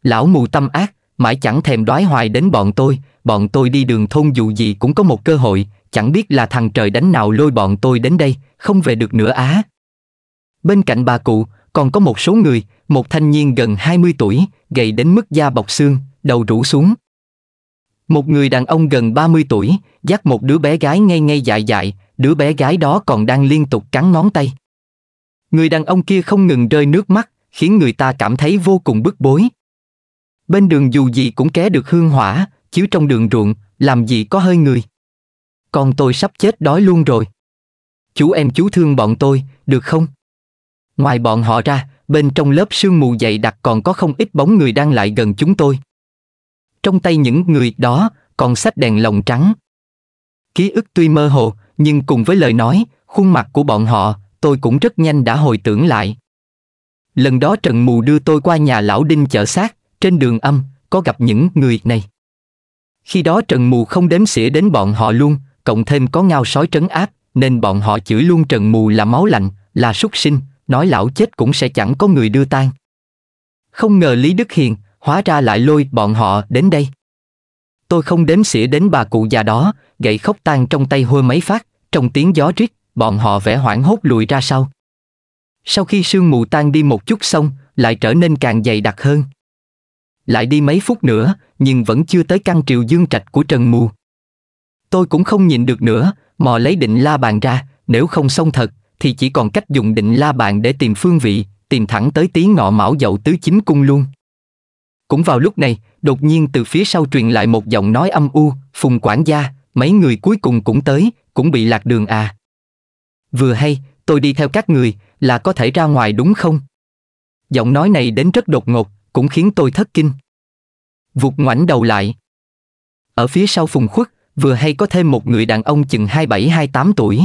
Lão mù tâm ác, mãi chẳng thèm đoái hoài đến bọn tôi, bọn tôi đi đường thôn dù gì cũng có một cơ hội, chẳng biết là thằng trời đánh nào lôi bọn tôi đến đây, không về được nữa á. Bên cạnh bà cụ, còn có một số người, một thanh niên gần hai mươi tuổi, gầy đến mức da bọc xương, đầu rũ xuống. Một người đàn ông gần ba mươi tuổi, dắt một đứa bé gái ngây ngây dại dại, đứa bé gái đó còn đang liên tục cắn ngón tay. Người đàn ông kia không ngừng rơi nước mắt, khiến người ta cảm thấy vô cùng bức bối. Bên đường dù gì cũng ké được hương hỏa, chứ trong đường ruộng, làm gì có hơi người. Con tôi sắp chết đói luôn rồi. Chú em chú thương bọn tôi, được không? Ngoài bọn họ ra, bên trong lớp sương mù dày đặc còn có không ít bóng người đang lại gần chúng tôi. Trong tay những người đó còn xách đèn lồng trắng. Ký ức tuy mơ hồ, nhưng cùng với lời nói, khuôn mặt của bọn họ, tôi cũng rất nhanh đã hồi tưởng lại. Lần đó Trần Mù đưa tôi qua nhà Lão Đinh chợ xác, trên đường âm, có gặp những người này. Khi đó Trần Mù không đếm xỉa đến bọn họ luôn, cộng thêm có Ngao Sói trấn áp, nên bọn họ chửi luôn Trần Mù là máu lạnh, là súc sinh, nói lão chết cũng sẽ chẳng có người đưa tang. Không ngờ Lý Đức Hiền, hóa ra lại lôi bọn họ đến đây. Tôi không đếm xỉa đến bà cụ già đó, gậy khóc tan trong tay hôi mấy phát, trong tiếng gió rít, bọn họ vẻ hoảng hốt lùi ra sau. Sau khi sương mù tan đi một chút xong, lại trở nên càng dày đặc hơn. Lại đi mấy phút nữa, nhưng vẫn chưa tới căn Triều Dương Trạch của Trần Mù. Tôi cũng không nhịn được nữa, mò lấy định la bàn ra, nếu không xong thật, thì chỉ còn cách dùng định la bàn để tìm phương vị, tìm thẳng tới tí ngọ mão dậu tứ chính cung luôn. Cũng vào lúc này, đột nhiên từ phía sau truyền lại một giọng nói âm u, Phùng quản gia, mấy người cuối cùng cũng tới, cũng bị lạc đường à. Vừa hay, tôi đi theo các người, là có thể ra ngoài đúng không? Giọng nói này đến rất đột ngột, cũng khiến tôi thất kinh. Vụt ngoảnh đầu lại. Ở phía sau Phùng Khuất, vừa hay có thêm một người đàn ông chừng hai mươi bảy hai mươi tám tuổi.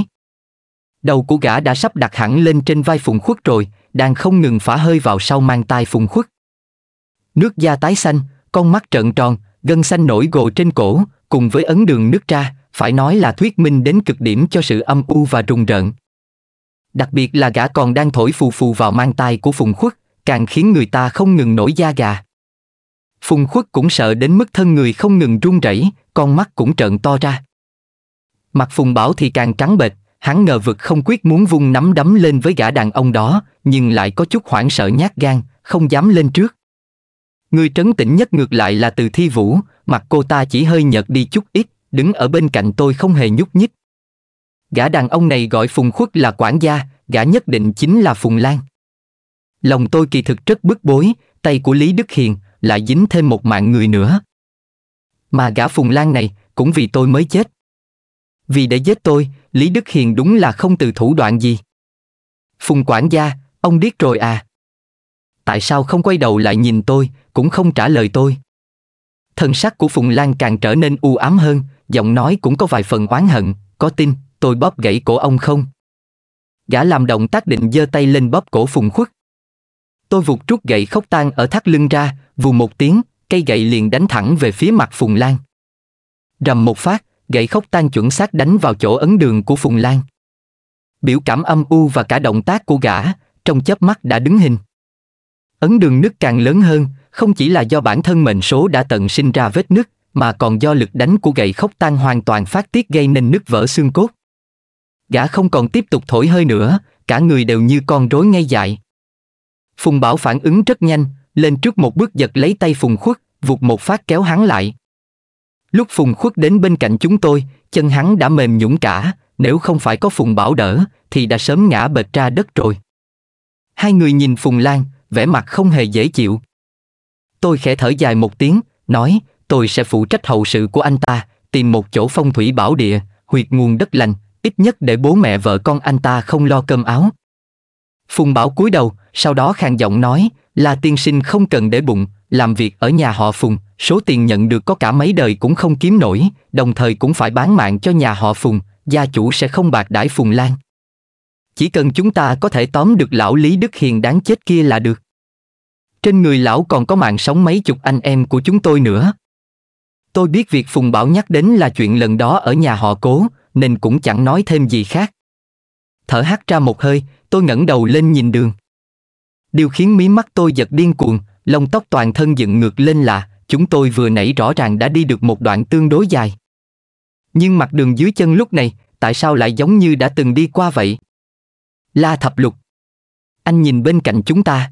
Đầu của gã đã sắp đặt hẳn lên trên vai Phùng Khuất rồi, đang không ngừng phả hơi vào sau mang tai Phùng Khuất. Nước da tái xanh, con mắt trợn tròn, gân xanh nổi gồ trên cổ, cùng với ấn đường nứt ra, phải nói là thuyết minh đến cực điểm cho sự âm u và rùng rợn. Đặc biệt là gã còn đang thổi phù phù vào mang tai của Phùng Khuất, càng khiến người ta không ngừng nổi da gà. Phùng Khuất cũng sợ đến mức thân người không ngừng run rẩy, con mắt cũng trợn to ra. Mặt Phùng Bảo thì càng trắng bệch, hắn ngờ vực không quyết muốn vung nắm đấm lên với gã đàn ông đó, nhưng lại có chút hoảng sợ nhát gan, không dám lên trước. Người trấn tĩnh nhất ngược lại là Từ Thi Vũ, mặt cô ta chỉ hơi nhợt đi chút ít, đứng ở bên cạnh tôi không hề nhúc nhích. Gã đàn ông này gọi Phùng Khuất là quản gia, gã nhất định chính là Phùng Lan. Lòng tôi kỳ thực rất bức bối, tay của Lý Đức Hiền lại dính thêm một mạng người nữa. Mà gã Phùng Lan này cũng vì tôi mới chết. Vì để giết tôi, Lý Đức Hiền đúng là không từ thủ đoạn gì. Phùng quản gia, ông điếc rồi à? Tại sao không quay đầu lại nhìn tôi, cũng không trả lời tôi? Thần sắc của Phùng Lan càng trở nên u ám hơn, giọng nói cũng có vài phần oán hận, có tin tôi bóp gãy cổ ông không? Gã làm động tác định giơ tay lên bóp cổ Phùng Khuất. Tôi vụt trút gậy khóc tan ở thắt lưng ra, vù một tiếng, cây gậy liền đánh thẳng về phía mặt Phùng Lan. Rầm một phát, gậy khóc tan chuẩn xác đánh vào chỗ ấn đường của Phùng Lan. Biểu cảm âm u và cả động tác của gã, trong chớp mắt đã đứng hình. Ấn đường nứt càng lớn hơn, không chỉ là do bản thân mệnh số đã tận sinh ra vết nứt, mà còn do lực đánh của gậy khóc tan hoàn toàn phát tiết gây nên nứt vỡ xương cốt. Gã không còn tiếp tục thổi hơi nữa, cả người đều như con rối ngay dại. Phùng Bảo phản ứng rất nhanh, lên trước một bước giật lấy tay Phùng Khuất, vụt một phát kéo hắn lại. Lúc Phùng Khuất đến bên cạnh chúng tôi, chân hắn đã mềm nhũn cả, nếu không phải có Phùng Bảo đỡ, thì đã sớm ngã bệt ra đất rồi. Hai người nhìn Phùng Lan, vẻ mặt không hề dễ chịu. Tôi khẽ thở dài một tiếng, nói, tôi sẽ phụ trách hậu sự của anh ta, tìm một chỗ phong thủy bảo địa, huyệt nguồn đất lành, ít nhất để bố mẹ vợ con anh ta không lo cơm áo. Phùng Bảo cúi đầu, sau đó khàn giọng nói, là tiên sinh không cần để bụng, làm việc ở nhà họ Phùng, số tiền nhận được có cả mấy đời cũng không kiếm nổi, đồng thời cũng phải bán mạng cho nhà họ Phùng, gia chủ sẽ không bạc đãi Phùng Lan. Chỉ cần chúng ta có thể tóm được lão Lý Đức Hiền đáng chết kia là được. Trên người lão còn có mạng sống mấy chục anh em của chúng tôi nữa. Tôi biết việc Phùng Bảo nhắc đến là chuyện lần đó ở nhà họ Cố, nên cũng chẳng nói thêm gì khác. Thở hắt ra một hơi, tôi ngẩng đầu lên nhìn đường. Điều khiến mí mắt tôi giật điên cuồng, lông tóc toàn thân dựng ngược lên là chúng tôi vừa nãy rõ ràng đã đi được một đoạn tương đối dài. Nhưng mặt đường dưới chân lúc này, tại sao lại giống như đã từng đi qua vậy? La Thập Lục, anh nhìn bên cạnh chúng ta.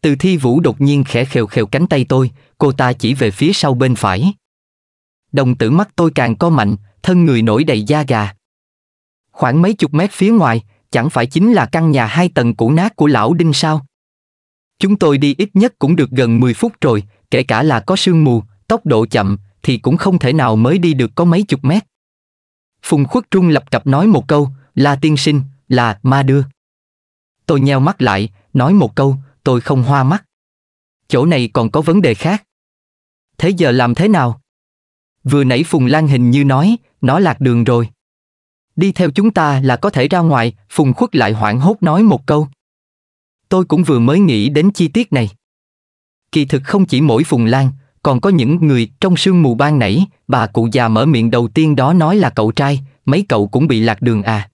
Từ Thi Vũ đột nhiên khẽ khều khều cánh tay tôi, cô ta chỉ về phía sau bên phải. Đồng tử mắt tôi càng co mạnh, thân người nổi đầy da gà. Khoảng mấy chục mét phía ngoài, chẳng phải chính là căn nhà hai tầng cũ nát của lão Đinh sao? Chúng tôi đi ít nhất cũng được gần mười phút rồi, kể cả là có sương mù, tốc độ chậm, thì cũng không thể nào mới đi được có mấy chục mét. Phùng Khuất trung lập cập nói một câu, là tiên sinh, là ma đưa. Tôi nheo mắt lại, nói một câu, tôi không hoa mắt. Chỗ này còn có vấn đề khác. Thế giờ làm thế nào? Vừa nãy Phùng Lan hình như nói, nó lạc đường rồi. Đi theo chúng ta là có thể ra ngoài, Phùng Khuất lại hoảng hốt nói một câu. Tôi cũng vừa mới nghĩ đến chi tiết này. Kỳ thực không chỉ mỗi Phùng Lan, còn có những người trong sương mù ban nãy, bà cụ già mở miệng đầu tiên đó nói là cậu trai, mấy cậu cũng bị lạc đường à.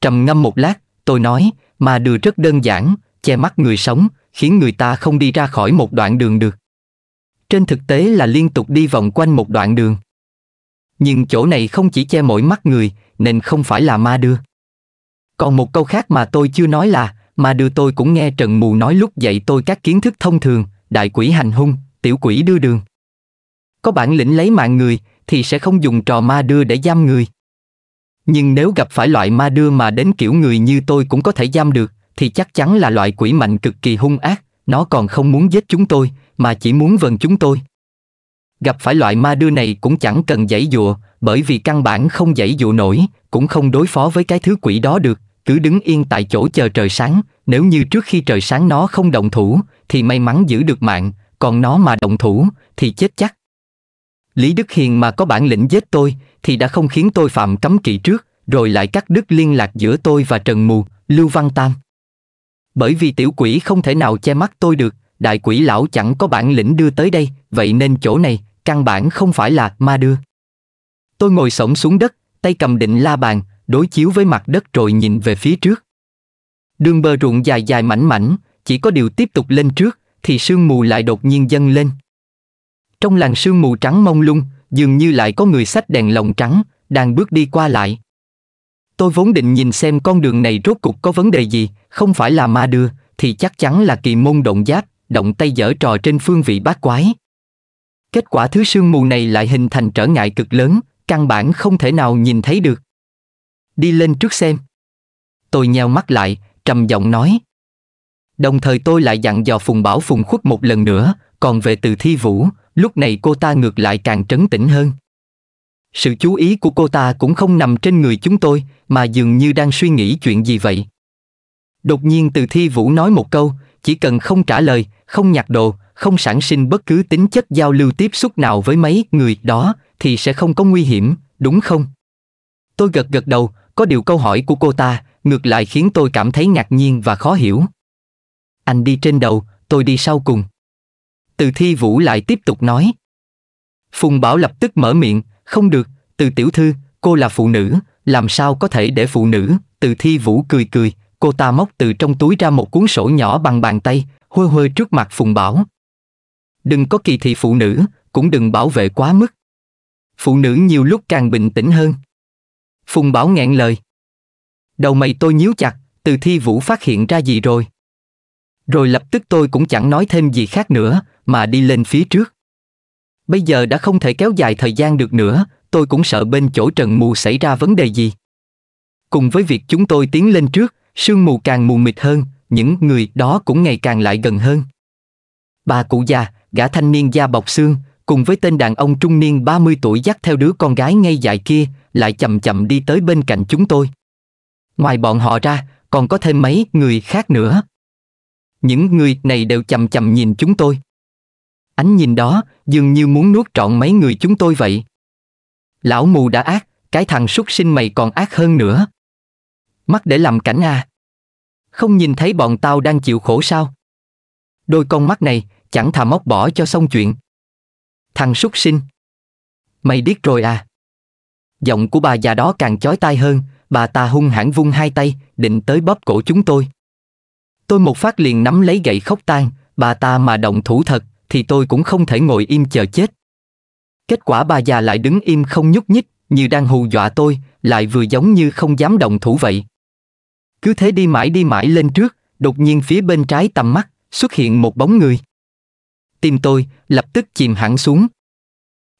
Trầm ngâm một lát, tôi nói, mà đường rất đơn giản, che mắt người sống, khiến người ta không đi ra khỏi một đoạn đường được. Trên thực tế là liên tục đi vòng quanh một đoạn đường. Nhưng chỗ này không chỉ che mỗi mắt người, nên không phải là ma đưa. Còn một câu khác mà tôi chưa nói là, mà đưa tôi cũng nghe Trần Mù nói lúc dạy tôi các kiến thức thông thường, đại quỷ hành hung, tiểu quỷ đưa đường. Có bản lĩnh lấy mạng người thì sẽ không dùng trò ma đưa để giam người. Nhưng nếu gặp phải loại ma đưa mà đến kiểu người như tôi cũng có thể giam được, thì chắc chắn là loại quỷ mạnh cực kỳ hung ác, nó còn không muốn giết chúng tôi, mà chỉ muốn vần chúng tôi. Gặp phải loại ma đưa này cũng chẳng cần giãy dụa, bởi vì căn bản không giãy dụa nổi, cũng không đối phó với cái thứ quỷ đó được, cứ đứng yên tại chỗ chờ trời sáng, nếu như trước khi trời sáng nó không động thủ, thì may mắn giữ được mạng, còn nó mà động thủ, thì chết chắc. Lý Đức Hiền mà có bản lĩnh giết tôi, thì đã không khiến tôi phạm cấm kỵ trước, rồi lại cắt đứt liên lạc giữa tôi và Trần Mù, Lưu Văn Tam. Bởi vì tiểu quỷ không thể nào che mắt tôi được, đại quỷ lão chẳng có bản lĩnh đưa tới đây, vậy nên chỗ này, căn bản không phải là ma đưa. Tôi ngồi xổm xuống đất, tay cầm định la bàn, đối chiếu với mặt đất rồi nhìn về phía trước. Đường bờ ruộng dài dài mảnh mảnh, chỉ có điều tiếp tục lên trước, thì sương mù lại đột nhiên dâng lên. Trong làn sương mù trắng mông lung, dường như lại có người xách đèn lồng trắng, đang bước đi qua lại. Tôi vốn định nhìn xem con đường này rốt cục có vấn đề gì, không phải là ma đưa, thì chắc chắn là kỳ môn động giáp, động tay giở trò trên phương vị bát quái. Kết quả thứ sương mù này lại hình thành trở ngại cực lớn, căn bản không thể nào nhìn thấy được. Đi lên trước xem. Tôi nheo mắt lại, trầm giọng nói. Đồng thời tôi lại dặn dò Phùng Bảo Phùng Khuất một lần nữa, còn về Từ Thi Vũ, lúc này cô ta ngược lại càng trấn tĩnh hơn. Sự chú ý của cô ta cũng không nằm trên người chúng tôi, mà dường như đang suy nghĩ chuyện gì vậy. Đột nhiên Từ Thi Vũ nói một câu, chỉ cần không trả lời, không nhặt đồ, không sản sinh bất cứ tính chất giao lưu tiếp xúc nào với mấy người đó, thì sẽ không có nguy hiểm, đúng không? Tôi gật gật đầu, có điều câu hỏi của cô ta ngược lại khiến tôi cảm thấy ngạc nhiên và khó hiểu. Anh đi trên đầu, tôi đi sau cùng. Từ Thi Vũ lại tiếp tục nói. Phùng Bảo lập tức mở miệng, không được, Từ tiểu thư, cô là phụ nữ, làm sao có thể để phụ nữ, Từ Thi Vũ cười cười, cô ta móc từ trong túi ra một cuốn sổ nhỏ bằng bàn tay, hôi hôi trước mặt Phùng Bảo. Đừng có kỳ thị phụ nữ, cũng đừng bảo vệ quá mức. Phụ nữ nhiều lúc càng bình tĩnh hơn. Phùng Bảo nghẹn lời. Đầu mày tôi nhíu chặt, Từ Thi Vũ phát hiện ra gì rồi. Rồi lập tức tôi cũng chẳng nói thêm gì khác nữa, mà đi lên phía trước. Bây giờ đã không thể kéo dài thời gian được nữa, tôi cũng sợ bên chỗ Trần Mù xảy ra vấn đề gì. Cùng với việc chúng tôi tiến lên trước, sương mù càng mù mịt hơn, những người đó cũng ngày càng lại gần hơn. Bà cụ già, gã thanh niên da bọc xương, cùng với tên đàn ông trung niên ba mươi tuổi dắt theo đứa con gái ngay dại kia, lại chậm chậm đi tới bên cạnh chúng tôi. Ngoài bọn họ ra, còn có thêm mấy người khác nữa. Những người này đều chằm chằm nhìn chúng tôi. Ánh nhìn đó dường như muốn nuốt trọn mấy người chúng tôi vậy. Lão mù đã ác, cái thằng súc sinh mày còn ác hơn nữa. Mắt để làm cảnh à? Không nhìn thấy bọn tao đang chịu khổ sao? Đôi con mắt này chẳng thà móc bỏ cho xong chuyện. Thằng súc sinh, mày điếc rồi à? Giọng của bà già đó càng chói tai hơn, bà ta hung hãn vung hai tay, định tới bóp cổ chúng tôi. Tôi một phát liền nắm lấy gậy khóc tan, bà ta mà động thủ thật, thì tôi cũng không thể ngồi im chờ chết. Kết quả bà già lại đứng im không nhúc nhích, như đang hù dọa tôi, lại vừa giống như không dám động thủ vậy. Cứ thế đi mãi đi mãi lên trước, đột nhiên phía bên trái tầm mắt, xuất hiện một bóng người. Tim tôi lập tức chìm hẳn xuống.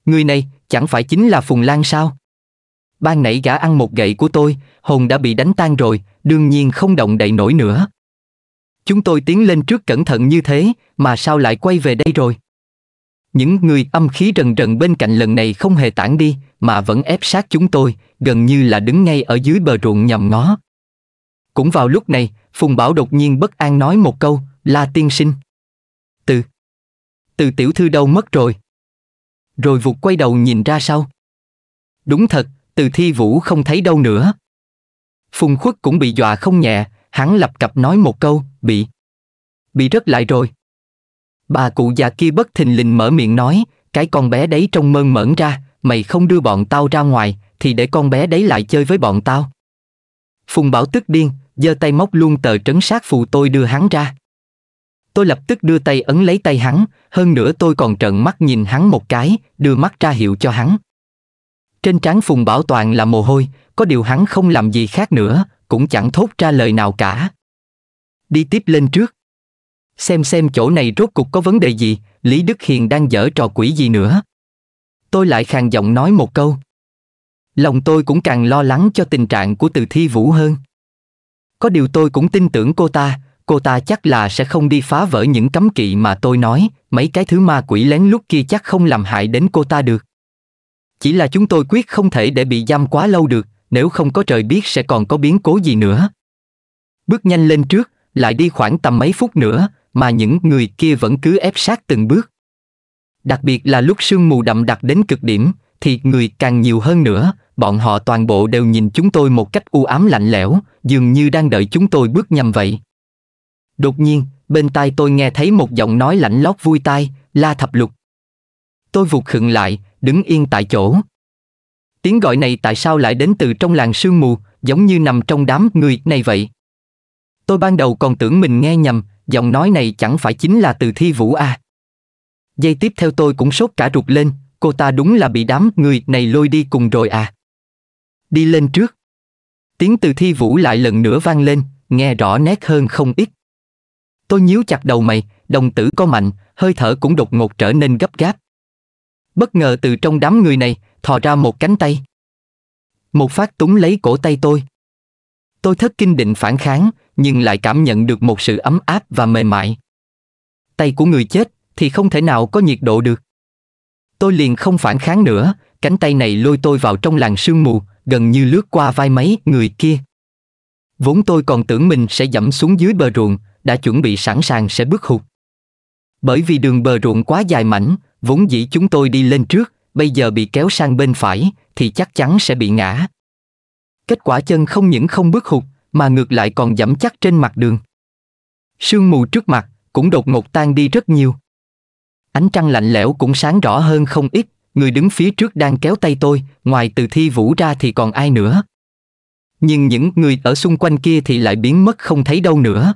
Người này chẳng phải chính là Phùng Lan sao? Ban nãy gã ăn một gậy của tôi, hồn đã bị đánh tan rồi, đương nhiên không động đậy nổi nữa. Chúng tôi tiến lên trước cẩn thận như thế, mà sao lại quay về đây rồi? Những người âm khí rần rần bên cạnh lần này không hề tản đi, mà vẫn ép sát chúng tôi, gần như là đứng ngay ở dưới bờ ruộng nhòm ngó. Cũng vào lúc này, Phùng Bảo đột nhiên bất an nói một câu, "La tiên sinh, Từ, Từ tiểu thư đâu mất rồi?" Rồi vụt quay đầu nhìn ra sau. Đúng thật, Từ Thi Vũ không thấy đâu nữa. Phùng Khuất cũng bị dọa không nhẹ, hắn lập cập nói một câu, bị, bị rớt lại rồi. Bà cụ già kia bất thình lình mở miệng nói, cái con bé đấy trông mơn mởn ra, mày không đưa bọn tao ra ngoài, thì để con bé đấy lại chơi với bọn tao. Phùng Bảo tức điên, giơ tay móc luôn tờ trấn sát phù tôi đưa hắn ra. Tôi lập tức đưa tay ấn lấy tay hắn, hơn nữa tôi còn trợn mắt nhìn hắn một cái, đưa mắt ra hiệu cho hắn. Trên trán Phùng Bảo toàn là mồ hôi, có điều hắn không làm gì khác nữa, cũng chẳng thốt ra lời nào cả. Đi tiếp lên trước. Xem xem chỗ này rốt cục có vấn đề gì, Lý Đức Hiền đang giở trò quỷ gì nữa. Tôi lại khàn giọng nói một câu. Lòng tôi cũng càng lo lắng cho tình trạng của Từ Thi Vũ hơn. Có điều tôi cũng tin tưởng cô ta, cô ta chắc là sẽ không đi phá vỡ những cấm kỵ mà tôi nói, mấy cái thứ ma quỷ lén lút kia chắc không làm hại đến cô ta được. Chỉ là chúng tôi quyết không thể để bị giam quá lâu được, nếu không có trời biết sẽ còn có biến cố gì nữa. Bước nhanh lên trước, lại đi khoảng tầm mấy phút nữa, mà những người kia vẫn cứ ép sát từng bước. Đặc biệt là lúc sương mù đậm đặc đến cực điểm, thì người càng nhiều hơn nữa, bọn họ toàn bộ đều nhìn chúng tôi một cách u ám lạnh lẽo, dường như đang đợi chúng tôi bước nhầm vậy. Đột nhiên, bên tai tôi nghe thấy một giọng nói lạnh lót vui tai, La Thập Lục. Tôi vụt khựng lại, đứng yên tại chỗ. Tiếng gọi này tại sao lại đến từ trong làng sương mù, giống như nằm trong đám người này vậy? Tôi ban đầu còn tưởng mình nghe nhầm, giọng nói này chẳng phải chính là Từ Thi Vũ à? Giây tiếp theo tôi cũng sốt cả ruột lên, cô ta đúng là bị đám người này lôi đi cùng rồi à? Đi lên trước. Tiếng Từ Thi Vũ lại lần nữa vang lên, nghe rõ nét hơn không ít. Tôi nhíu chặt đầu mày, đồng tử co mạnh, hơi thở cũng đột ngột trở nên gấp gáp. Bất ngờ từ trong đám người này thò ra một cánh tay, một phát túm lấy cổ tay tôi. Tôi thất kinh định phản kháng, nhưng lại cảm nhận được một sự ấm áp và mềm mại. Tay của người chết thì không thể nào có nhiệt độ được. Tôi liền không phản kháng nữa, cánh tay này lôi tôi vào trong làn sương mù, gần như lướt qua vai mấy người kia. Vốn tôi còn tưởng mình sẽ dẫm xuống dưới bờ ruộng, đã chuẩn bị sẵn sàng sẽ bước hụt. Bởi vì đường bờ ruộng quá dài mảnh, vốn dĩ chúng tôi đi lên trước, bây giờ bị kéo sang bên phải, thì chắc chắn sẽ bị ngã. Kết quả chân không những không bước hụt, mà ngược lại còn dẫm chắc trên mặt đường. Sương mù trước mặt cũng đột ngột tan đi rất nhiều. Ánh trăng lạnh lẽo cũng sáng rõ hơn không ít, người đứng phía trước đang kéo tay tôi, ngoài Từ Thi Vũ ra thì còn ai nữa. Nhưng những người ở xung quanh kia thì lại biến mất không thấy đâu nữa.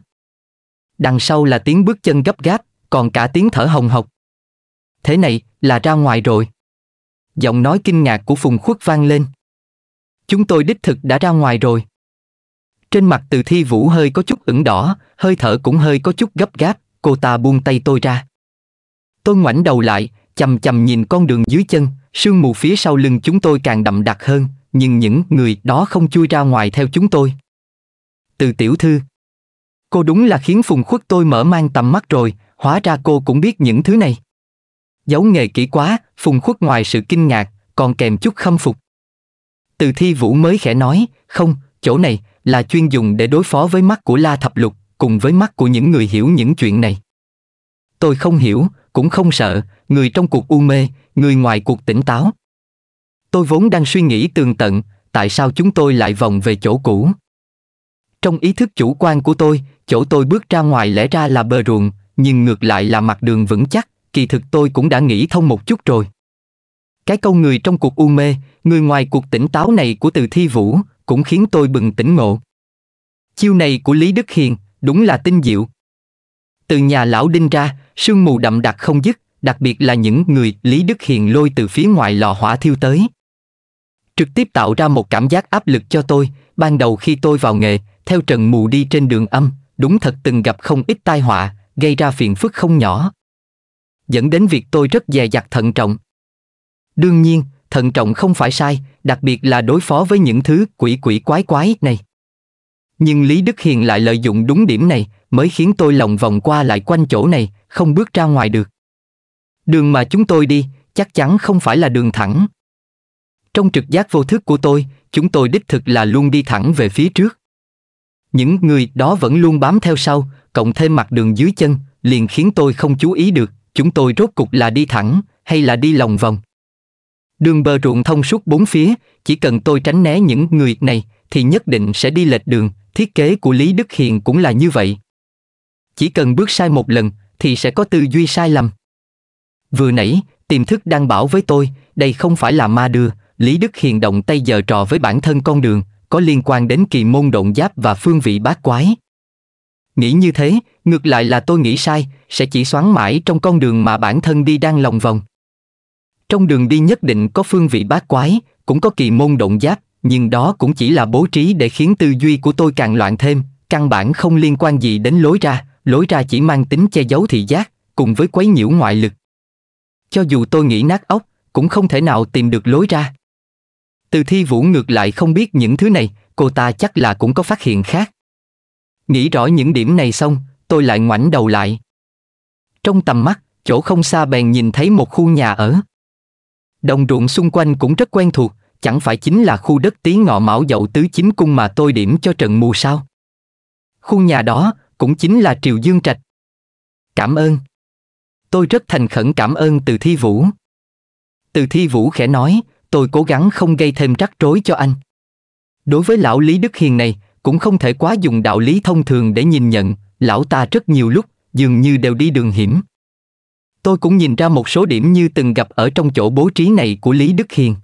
Đằng sau là tiếng bước chân gấp gáp, còn cả tiếng thở hồng hộc. Thế này là ra ngoài rồi. Giọng nói kinh ngạc của Phùng Khuất vang lên. Chúng tôi đích thực đã ra ngoài rồi. Trên mặt Từ Thi Vũ hơi có chút ửng đỏ, hơi thở cũng hơi có chút gấp gáp, cô ta buông tay tôi ra. Tôi ngoảnh đầu lại, chằm chằm nhìn con đường dưới chân, sương mù phía sau lưng chúng tôi càng đậm đặc hơn, nhưng những người đó không chui ra ngoài theo chúng tôi. Từ tiểu thư, cô đúng là khiến Phùng Khuất tôi mở mang tầm mắt rồi, hóa ra cô cũng biết những thứ này. Giấu nghề kỹ quá, Phùng Khuất ngoài sự kinh ngạc, còn kèm chút khâm phục. Từ Thi Vũ mới khẽ nói, không, chỗ này là chuyên dùng để đối phó với mắt của La Thập Lục, cùng với mắt của những người hiểu những chuyện này. Tôi không hiểu, cũng không sợ, người trong cuộc u mê, người ngoài cuộc tỉnh táo. Tôi vốn đang suy nghĩ tường tận, tại sao chúng tôi lại vòng về chỗ cũ. Trong ý thức chủ quan của tôi, chỗ tôi bước ra ngoài lẽ ra là bờ ruộng, nhưng ngược lại là mặt đường vững chắc, kỳ thực tôi cũng đã nghĩ thông một chút rồi. Cái câu người trong cuộc u mê, người ngoài cuộc tỉnh táo này của Từ Thi Vũ cũng khiến tôi bừng tỉnh ngộ. Chiêu này của Lý Đức Hiền đúng là tinh diệu. Từ nhà Lão Đinh ra, sương mù đậm đặc không dứt, đặc biệt là những người Lý Đức Hiền lôi từ phía ngoài lò hỏa thiêu tới. Trực tiếp tạo ra một cảm giác áp lực cho tôi, ban đầu khi tôi vào nghề, theo Trần Mù đi trên đường âm, đúng thật từng gặp không ít tai họa, gây ra phiền phức không nhỏ. Dẫn đến việc tôi rất dè dặt thận trọng. Đương nhiên, thận trọng không phải sai, đặc biệt là đối phó với những thứ quỷ quỷ quái quái này. Nhưng Lý Đức Hiền lại lợi dụng đúng điểm này, mới khiến tôi lòng vòng qua lại quanh chỗ này, không bước ra ngoài được. Đường mà chúng tôi đi, chắc chắn không phải là đường thẳng. Trong trực giác vô thức của tôi, chúng tôi đích thực là luôn đi thẳng về phía trước. Những người đó vẫn luôn bám theo sau, cộng thêm mặt đường dưới chân, liền khiến tôi không chú ý được, chúng tôi rốt cục là đi thẳng, hay là đi lòng vòng. Đường bờ ruộng thông suốt bốn phía, chỉ cần tôi tránh né những người này thì nhất định sẽ đi lệch đường, thiết kế của Lý Đức Hiền cũng là như vậy. Chỉ cần bước sai một lần thì sẽ có tư duy sai lầm. Vừa nãy, tiềm thức đang bảo với tôi, đây không phải là ma đưa, Lý Đức Hiền động tay giở trò với bản thân con đường, có liên quan đến kỳ môn độn giáp và phương vị bát quái. Nghĩ như thế, ngược lại là tôi nghĩ sai, sẽ chỉ xoắn mãi trong con đường mà bản thân đi đang lòng vòng. Trong đường đi nhất định có phương vị bát quái, cũng có kỳ môn độn giáp, nhưng đó cũng chỉ là bố trí để khiến tư duy của tôi càng loạn thêm, căn bản không liên quan gì đến lối ra, lối ra chỉ mang tính che giấu thị giác, cùng với quấy nhiễu ngoại lực. Cho dù tôi nghĩ nát óc, cũng không thể nào tìm được lối ra. Từ Thi Vũ ngược lại không biết những thứ này, cô ta chắc là cũng có phát hiện khác. Nghĩ rõ những điểm này xong, tôi lại ngoảnh đầu lại. Trong tầm mắt, chỗ không xa bèn nhìn thấy một khu nhà ở. Đồng ruộng xung quanh cũng rất quen thuộc, chẳng phải chính là khu đất Tí Ngọ Mão Dậu Tứ Chính Cung mà tôi điểm cho Trần Mù sao? Khu nhà đó cũng chính là Triều Dương Trạch. Cảm ơn. Tôi rất thành khẩn cảm ơn Từ Thi Vũ. Từ Thi Vũ khẽ nói, tôi cố gắng không gây thêm rắc rối cho anh. Đối với lão Lý Đức Hiền này, cũng không thể quá dùng đạo lý thông thường để nhìn nhận, lão ta rất nhiều lúc, dường như đều đi đường hiểm. Tôi cũng nhìn ra một số điểm như từng gặp ở trong chỗ bố trí này của Lý Đức Hiền.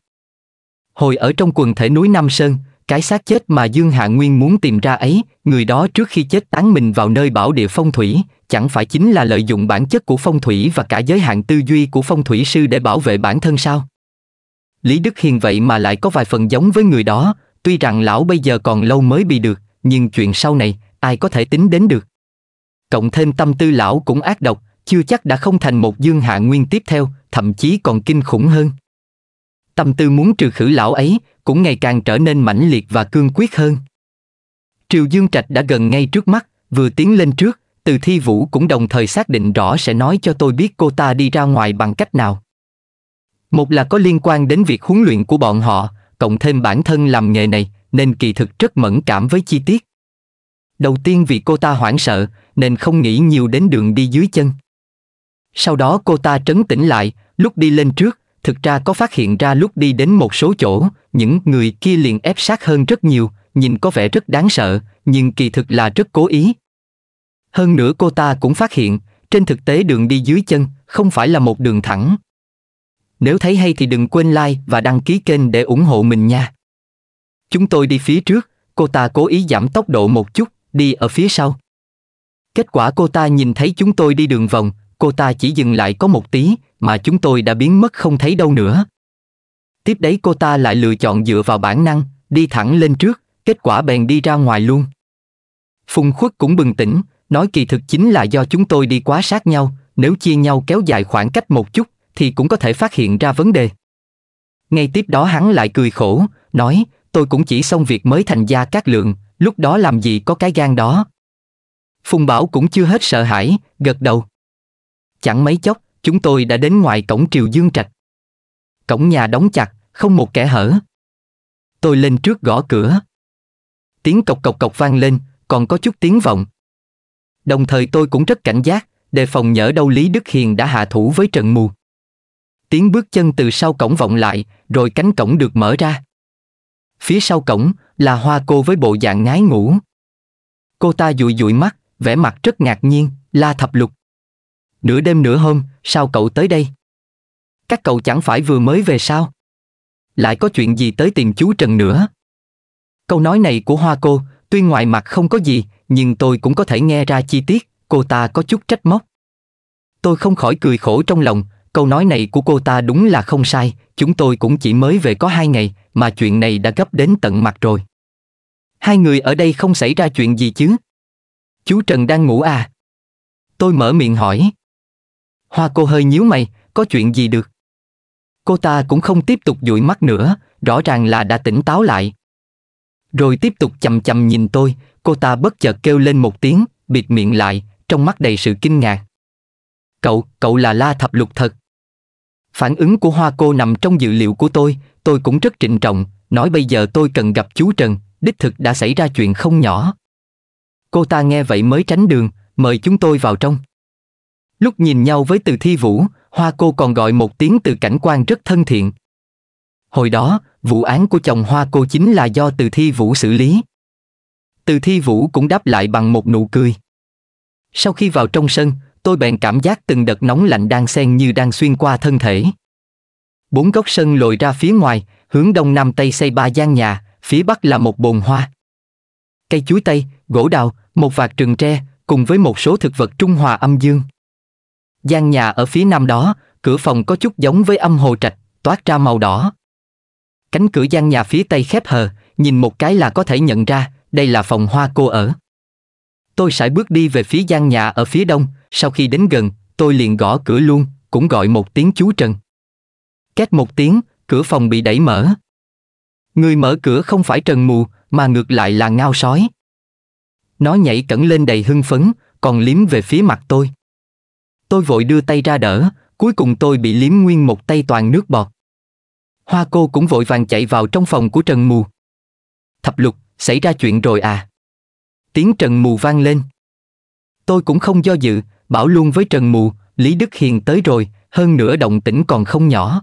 Hồi ở trong quần thể núi Nam Sơn, cái xác chết mà Dương Hạ Nguyên muốn tìm ra ấy, người đó trước khi chết tán mình vào nơi bảo địa phong thủy, chẳng phải chính là lợi dụng bản chất của phong thủy và cả giới hạn tư duy của phong thủy sư để bảo vệ bản thân sao? Lý Đức Hiền vậy mà lại có vài phần giống với người đó, tuy rằng lão bây giờ còn lâu mới bị được, nhưng chuyện sau này, ai có thể tính đến được. Cộng thêm tâm tư lão cũng ác độc, chưa chắc đã không thành một Dương Hạ Nguyên tiếp theo, thậm chí còn kinh khủng hơn. Tâm tư muốn trừ khử lão ấy cũng ngày càng trở nên mãnh liệt và cương quyết hơn. Triều Dương Trạch đã gần ngay trước mắt, vừa tiến lên trước, Từ Thi Vũ cũng đồng thời xác định rõ sẽ nói cho tôi biết cô ta đi ra ngoài bằng cách nào. Một là có liên quan đến việc huấn luyện của bọn họ, cộng thêm bản thân làm nghề này, nên kỳ thực rất mẫn cảm với chi tiết. Đầu tiên vì cô ta hoảng sợ, nên không nghĩ nhiều đến đường đi dưới chân. Sau đó cô ta trấn tĩnh lại, lúc đi lên trước, thực ra có phát hiện ra lúc đi đến một số chỗ, những người kia liền ép sát hơn rất nhiều, nhìn có vẻ rất đáng sợ, nhưng kỳ thực là rất cố ý. Hơn nữa cô ta cũng phát hiện, trên thực tế đường đi dưới chân không phải là một đường thẳng. Nếu thấy hay thì đừng quên like và đăng ký kênh để ủng hộ mình nha. Chúng tôi đi phía trước, cô ta cố ý giảm tốc độ một chút, đi ở phía sau. Kết quả cô ta nhìn thấy chúng tôi đi đường vòng, cô ta chỉ dừng lại có một tí mà chúng tôi đã biến mất không thấy đâu nữa. Tiếp đấy cô ta lại lựa chọn dựa vào bản năng, đi thẳng lên trước, kết quả bèn đi ra ngoài luôn. Phùng Khuất cũng bừng tỉnh, nói kỳ thực chính là do chúng tôi đi quá sát nhau, nếu chia nhau kéo dài khoảng cách một chút thì cũng có thể phát hiện ra vấn đề. Ngay tiếp đó hắn lại cười khổ, nói tôi cũng chỉ xong việc mới thành Gia Cát Lượng, lúc đó làm gì có cái gan đó. Phùng Bảo cũng chưa hết sợ hãi, gật đầu. Chẳng mấy chốc, chúng tôi đã đến ngoài cổng Triều Dương Trạch. Cổng nhà đóng chặt, không một kẻ hở. Tôi lên trước gõ cửa. Tiếng cộc cộc cộc vang lên, còn có chút tiếng vọng. Đồng thời tôi cũng rất cảnh giác, đề phòng nhỡ đâu Lý Đức Hiền đã hạ thủ với Trần Mù. Tiếng bước chân từ sau cổng vọng lại, rồi cánh cổng được mở ra. Phía sau cổng là Hoa Cô với bộ dạng ngái ngủ. Cô ta dụi dụi mắt, vẻ mặt rất ngạc nhiên. La Thập Lục, nửa đêm nửa hôm, sao cậu tới đây? Các cậu chẳng phải vừa mới về sao? Lại có chuyện gì tới tìm chú Trần nữa? Câu nói này của Hoa Cô, tuy ngoài mặt không có gì, nhưng tôi cũng có thể nghe ra chi tiết, cô ta có chút trách móc. Tôi không khỏi cười khổ trong lòng, câu nói này của cô ta đúng là không sai, chúng tôi cũng chỉ mới về có hai ngày, mà chuyện này đã gấp đến tận mặt rồi. Hai người ở đây không xảy ra chuyện gì chứ? Chú Trần đang ngủ à? Tôi mở miệng hỏi. Hoa Cô hơi nhíu mày, có chuyện gì được? Cô ta cũng không tiếp tục dụi mắt nữa, rõ ràng là đã tỉnh táo lại. Rồi tiếp tục chằm chằm nhìn tôi, cô ta bất chợt kêu lên một tiếng, bịt miệng lại, trong mắt đầy sự kinh ngạc. Cậu, cậu là La Thập Lục thật? Phản ứng của Hoa Cô nằm trong dự liệu của tôi, tôi cũng rất trịnh trọng, nói bây giờ tôi cần gặp chú Trần, đích thực đã xảy ra chuyện không nhỏ. Cô ta nghe vậy mới tránh đường, mời chúng tôi vào trong. Lúc nhìn nhau với Từ Thi Vũ, Hoa Cô còn gọi một tiếng từ cảnh quan rất thân thiện. Hồi đó, vụ án của chồng Hoa Cô chính là do Từ Thi Vũ xử lý. Từ Thi Vũ cũng đáp lại bằng một nụ cười. Sau khi vào trong sân, tôi bèn cảm giác từng đợt nóng lạnh đang xen như đang xuyên qua thân thể. Bốn góc sân lồi ra phía ngoài, hướng đông nam tây xây ba gian nhà, phía bắc là một bồn hoa. Cây chuối tây, gỗ đào, một vạt rừng tre, cùng với một số thực vật trung hòa âm dương. Gian nhà ở phía nam đó, cửa phòng có chút giống với âm hồ trạch, toát ra màu đỏ. Cánh cửa gian nhà phía tây khép hờ, nhìn một cái là có thể nhận ra, đây là phòng Hoa Cô ở. Tôi sải bước đi về phía gian nhà ở phía đông, sau khi đến gần, tôi liền gõ cửa luôn, cũng gọi một tiếng chú Trần. Két một tiếng, cửa phòng bị đẩy mở. Người mở cửa không phải Trần Mù, mà ngược lại là Ngao Sói. Nó nhảy cẩn lên đầy hưng phấn, còn liếm về phía mặt tôi. Tôi vội đưa tay ra đỡ, cuối cùng tôi bị liếm nguyên một tay toàn nước bọt. Hoa Cô cũng vội vàng chạy vào trong phòng của Trần Mù. Thập Lục, xảy ra chuyện rồi à? Tiếng Trần Mù vang lên. Tôi cũng không do dự, bảo luôn với Trần Mù, Lý Đức Hiền tới rồi, hơn nữa động tĩnh còn không nhỏ.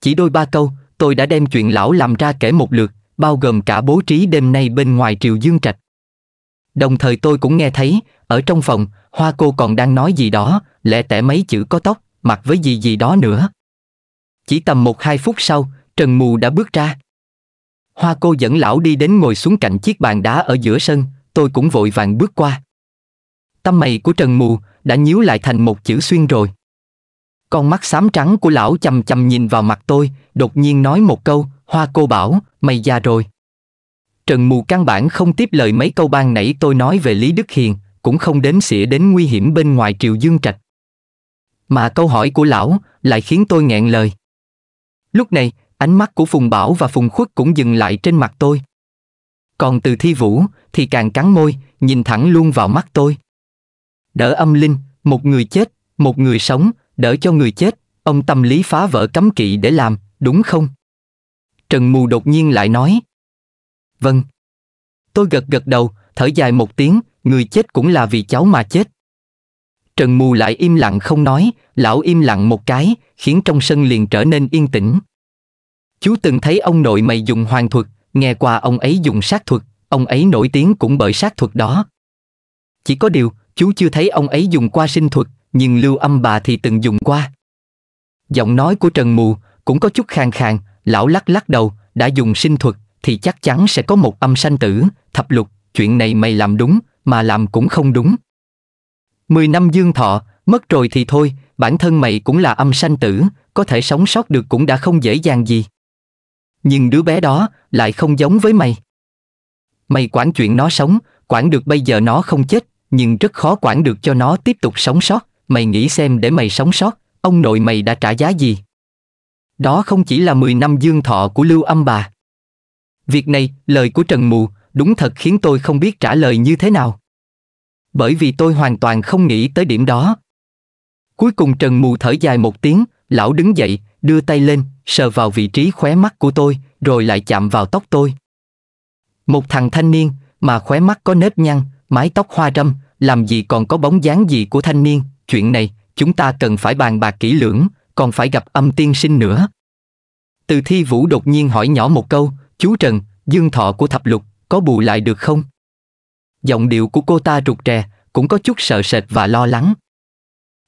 Chỉ đôi ba câu, tôi đã đem chuyện lão làm ra kể một lượt, bao gồm cả bố trí đêm nay bên ngoài Triều Dương Trạch. Đồng thời tôi cũng nghe thấy, ở trong phòng, Hoa Cô còn đang nói gì đó, lẻ tẻ mấy chữ có tóc, mặc với gì gì đó nữa. Chỉ tầm một hai phút sau, Trần Mù đã bước ra. Hoa Cô dẫn lão đi đến ngồi xuống cạnh chiếc bàn đá ở giữa sân, tôi cũng vội vàng bước qua. Tâm mày của Trần Mù đã nhíu lại thành một chữ xuyên rồi. Con mắt xám trắng của lão chằm chằm nhìn vào mặt tôi, đột nhiên nói một câu, Hoa Cô bảo, mày già rồi. Trần Mù căn bản không tiếp lời mấy câu ban nãy tôi nói về Lý Đức Hiền, cũng không đếm xỉa đến nguy hiểm bên ngoài Triều Dương Trạch. Mà câu hỏi của lão lại khiến tôi nghẹn lời. Lúc này, ánh mắt của Phùng Bảo và Phùng Khuất cũng dừng lại trên mặt tôi. Còn Từ Thi Vũ thì càng cắn môi, nhìn thẳng luôn vào mắt tôi. Đỡ âm linh, một người chết, một người sống, đỡ cho người chết, ông tâm lý phá vỡ cấm kỵ để làm, đúng không? Trần Mù đột nhiên lại nói. Vâng. Tôi gật gật đầu, thở dài một tiếng, người chết cũng là vì cháu mà chết. Trần Mù lại im lặng không nói, lão im lặng một cái, khiến trong sân liền trở nên yên tĩnh. Chú từng thấy ông nội mày dùng hoàng thuật, nghe qua ông ấy dùng sát thuật, ông ấy nổi tiếng cũng bởi sát thuật đó. Chỉ có điều, chú chưa thấy ông ấy dùng qua sinh thuật, nhưng Lưu Âm bà thì từng dùng qua. Giọng nói của Trần Mù cũng có chút khàn khàn, lão lắc lắc đầu, đã dùng sinh thuật thì chắc chắn sẽ có một âm sanh tử, Thập Lục, chuyện này mày làm đúng, mà làm cũng không đúng. Mười năm dương thọ, mất rồi thì thôi, bản thân mày cũng là âm sanh tử, có thể sống sót được cũng đã không dễ dàng gì. Nhưng đứa bé đó lại không giống với mày. Mày quản chuyện nó sống, quản được bây giờ nó không chết, nhưng rất khó quản được cho nó tiếp tục sống sót. Mày nghĩ xem, để mày sống sót, ông nội mày đã trả giá gì? Đó không chỉ là mười năm dương thọ của Lưu Âm bà. Việc này, lời của Trần Mù đúng thật khiến tôi không biết trả lời như thế nào, bởi vì tôi hoàn toàn không nghĩ tới điểm đó. Cuối cùng Trần Mù thở dài một tiếng, lão đứng dậy, đưa tay lên, sờ vào vị trí khóe mắt của tôi, rồi lại chạm vào tóc tôi. Một thằng thanh niên, mà khóe mắt có nếp nhăn, mái tóc hoa râm, làm gì còn có bóng dáng gì của thanh niên, chuyện này, chúng ta cần phải bàn bạc kỹ lưỡng, còn phải gặp Âm Tiên Sinh nữa. Từ Thi Vũ đột nhiên hỏi nhỏ một câu, chú Trần, dương thọ của Thập Lục, có bù lại được không? Giọng điệu của cô ta rụt rè, cũng có chút sợ sệt và lo lắng.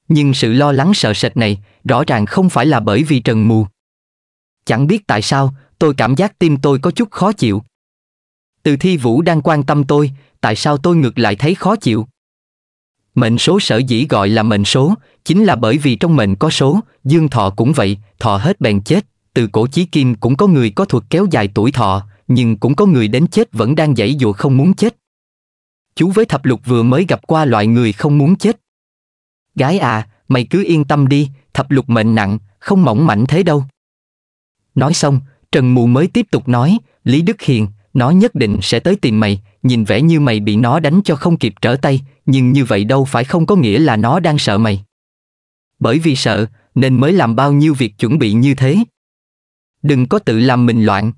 Nhưng sự lo lắng sợ sệt này, rõ ràng không phải là bởi vì Trần Mù. Chẳng biết tại sao, tôi cảm giác tim tôi có chút khó chịu. Từ Thi Vũ đang quan tâm tôi, tại sao tôi ngược lại thấy khó chịu? Mệnh số sở dĩ gọi là mệnh số, chính là bởi vì trong mệnh có số, dương thọ cũng vậy, thọ hết bèn chết. Từ cổ chí kim cũng có người có thuật kéo dài tuổi thọ, nhưng cũng có người đến chết vẫn đang giãy giụa không muốn chết. Chú với Thập Lục vừa mới gặp qua loại người không muốn chết. Gái à, mày cứ yên tâm đi, Thập Lục mệnh nặng, không mỏng mảnh thế đâu. Nói xong, Trần Mù mới tiếp tục nói, Lý Đức Hiền, nó nhất định sẽ tới tìm mày, nhìn vẻ như mày bị nó đánh cho không kịp trở tay, nhưng như vậy đâu phải không có nghĩa là nó đang sợ mày. Bởi vì sợ, nên mới làm bao nhiêu việc chuẩn bị như thế. Đừng có tự làm mình loạn.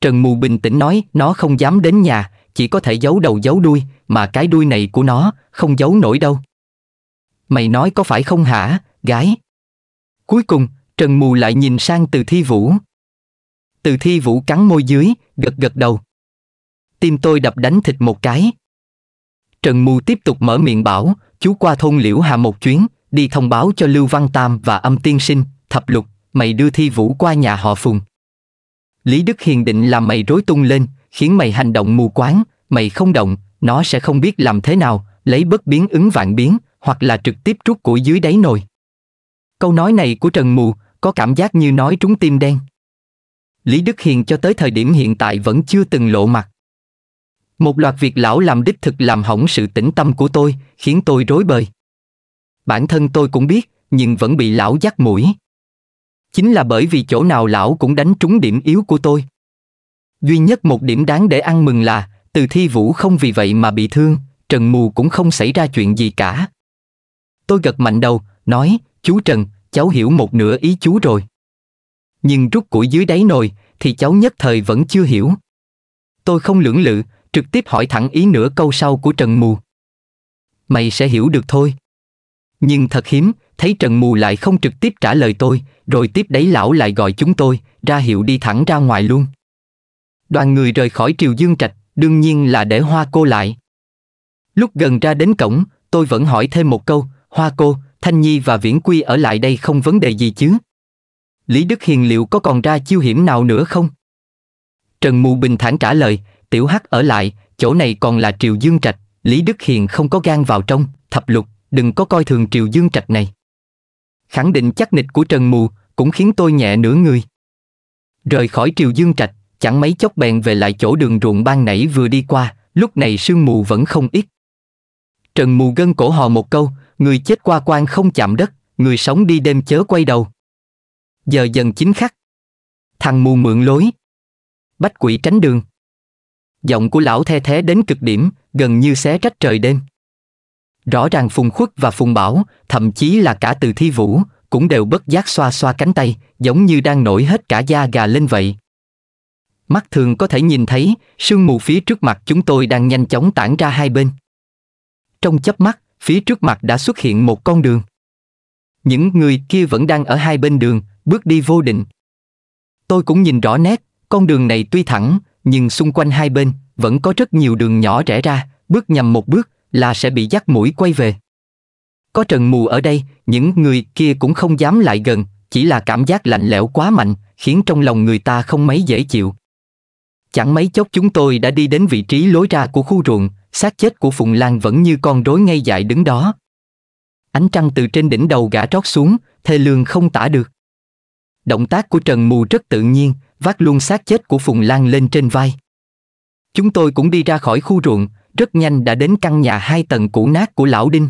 Trần Mù bình tĩnh nói, nó không dám đến nhà, chỉ có thể giấu đầu giấu đuôi, mà cái đuôi này của nó, không giấu nổi đâu. Mày nói có phải không hả, gái? Cuối cùng, Trần Mù lại nhìn sang Từ Thi Vũ. Từ Thi Vũ cắn môi dưới, gật gật đầu. Tim tôi đập đánh thịt một cái. Trần Mù tiếp tục mở miệng bảo, chú qua thôn Liễu Hà một chuyến, đi thông báo cho Lưu Văn Tam và Âm Tiên Sinh, Thập Lục, mày đưa Thi Vũ qua nhà họ Phùng. Lý Đức Hiền định làm mày rối tung lên, khiến mày hành động mù quáng, mày không động, nó sẽ không biết làm thế nào, lấy bất biến ứng vạn biến, hoặc là trực tiếp rút củi dưới đáy nồi. Câu nói này của Trần Mù có cảm giác như nói trúng tim đen. Lý Đức Hiền cho tới thời điểm hiện tại vẫn chưa từng lộ mặt. Một loạt việc lão làm đích thực làm hỏng sự tĩnh tâm của tôi, khiến tôi rối bời. Bản thân tôi cũng biết, nhưng vẫn bị lão dắt mũi. Chính là bởi vì chỗ nào lão cũng đánh trúng điểm yếu của tôi. Duy nhất một điểm đáng để ăn mừng là Từ Thi Vũ không vì vậy mà bị thương, Trần Mù cũng không xảy ra chuyện gì cả. Tôi gật mạnh đầu, nói, chú Trần, cháu hiểu một nửa ý chú rồi. Nhưng rút củi dưới đáy nồi thì cháu nhất thời vẫn chưa hiểu. Tôi không lưỡng lự, trực tiếp hỏi thẳng ý nửa câu sau của Trần Mù. Mày sẽ hiểu được thôi. Nhưng thật hiếm, thấy Trần Mù lại không trực tiếp trả lời tôi, rồi tiếp đấy lão lại gọi chúng tôi, ra hiệu đi thẳng ra ngoài luôn. Đoàn người rời khỏi Triều Dương Trạch, đương nhiên là để Hoa Cô lại. Lúc gần ra đến cổng, tôi vẫn hỏi thêm một câu, Hoa Cô, Thanh Nhi và Viễn Quy ở lại đây không vấn đề gì chứ? Lý Đức Hiền liệu có còn ra chiêu hiểm nào nữa không? Trần Mù bình thản trả lời, Tiểu Hắc ở lại, chỗ này còn là Triều Dương Trạch, Lý Đức Hiền không có gan vào trong, Thập Lục, đừng có coi thường Triều Dương Trạch này. Khẳng định chắc nịch của Trần Mù cũng khiến tôi nhẹ nửa người. Rời khỏi Triều Dương Trạch, chẳng mấy chốc bèn về lại chỗ đường ruộng ban nãy vừa đi qua, lúc này sương mù vẫn không ít. Trần Mù gân cổ hò một câu, người chết qua quan không chạm đất, người sống đi đêm chớ quay đầu. Giờ dần chính khắc. Thằng mù mượn lối. Bách quỷ tránh đường. Giọng của lão the thé đến cực điểm, gần như xé rách trời đêm. Rõ ràng Phùng Khuất và Phùng Bảo, thậm chí là cả Từ Thi Vũ, cũng đều bất giác xoa xoa cánh tay, giống như đang nổi hết cả da gà lên vậy. Mắt thường có thể nhìn thấy, sương mù phía trước mặt chúng tôi đang nhanh chóng tản ra hai bên. Trong chớp mắt, phía trước mặt đã xuất hiện một con đường. Những người kia vẫn đang ở hai bên đường, bước đi vô định. Tôi cũng nhìn rõ nét, con đường này tuy thẳng, nhưng xung quanh hai bên vẫn có rất nhiều đường nhỏ rẽ ra, bước nhầm một bước là sẽ bị dắt mũi quay về. Có Trần Mù ở đây, những người kia cũng không dám lại gần, chỉ là cảm giác lạnh lẽo quá mạnh, khiến trong lòng người ta không mấy dễ chịu. Chẳng mấy chốc chúng tôi đã đi đến vị trí lối ra của khu ruộng, xác chết của Phùng Lan vẫn như con rối ngây dại đứng đó. Ánh trăng từ trên đỉnh đầu gã trót xuống, thê lương không tả được. Động tác của Trần Mù rất tự nhiên, vác luôn xác chết của Phùng Lan lên trên vai. Chúng tôi cũng đi ra khỏi khu ruộng, rất nhanh đã đến căn nhà hai tầng cũ nát của Lão Đinh.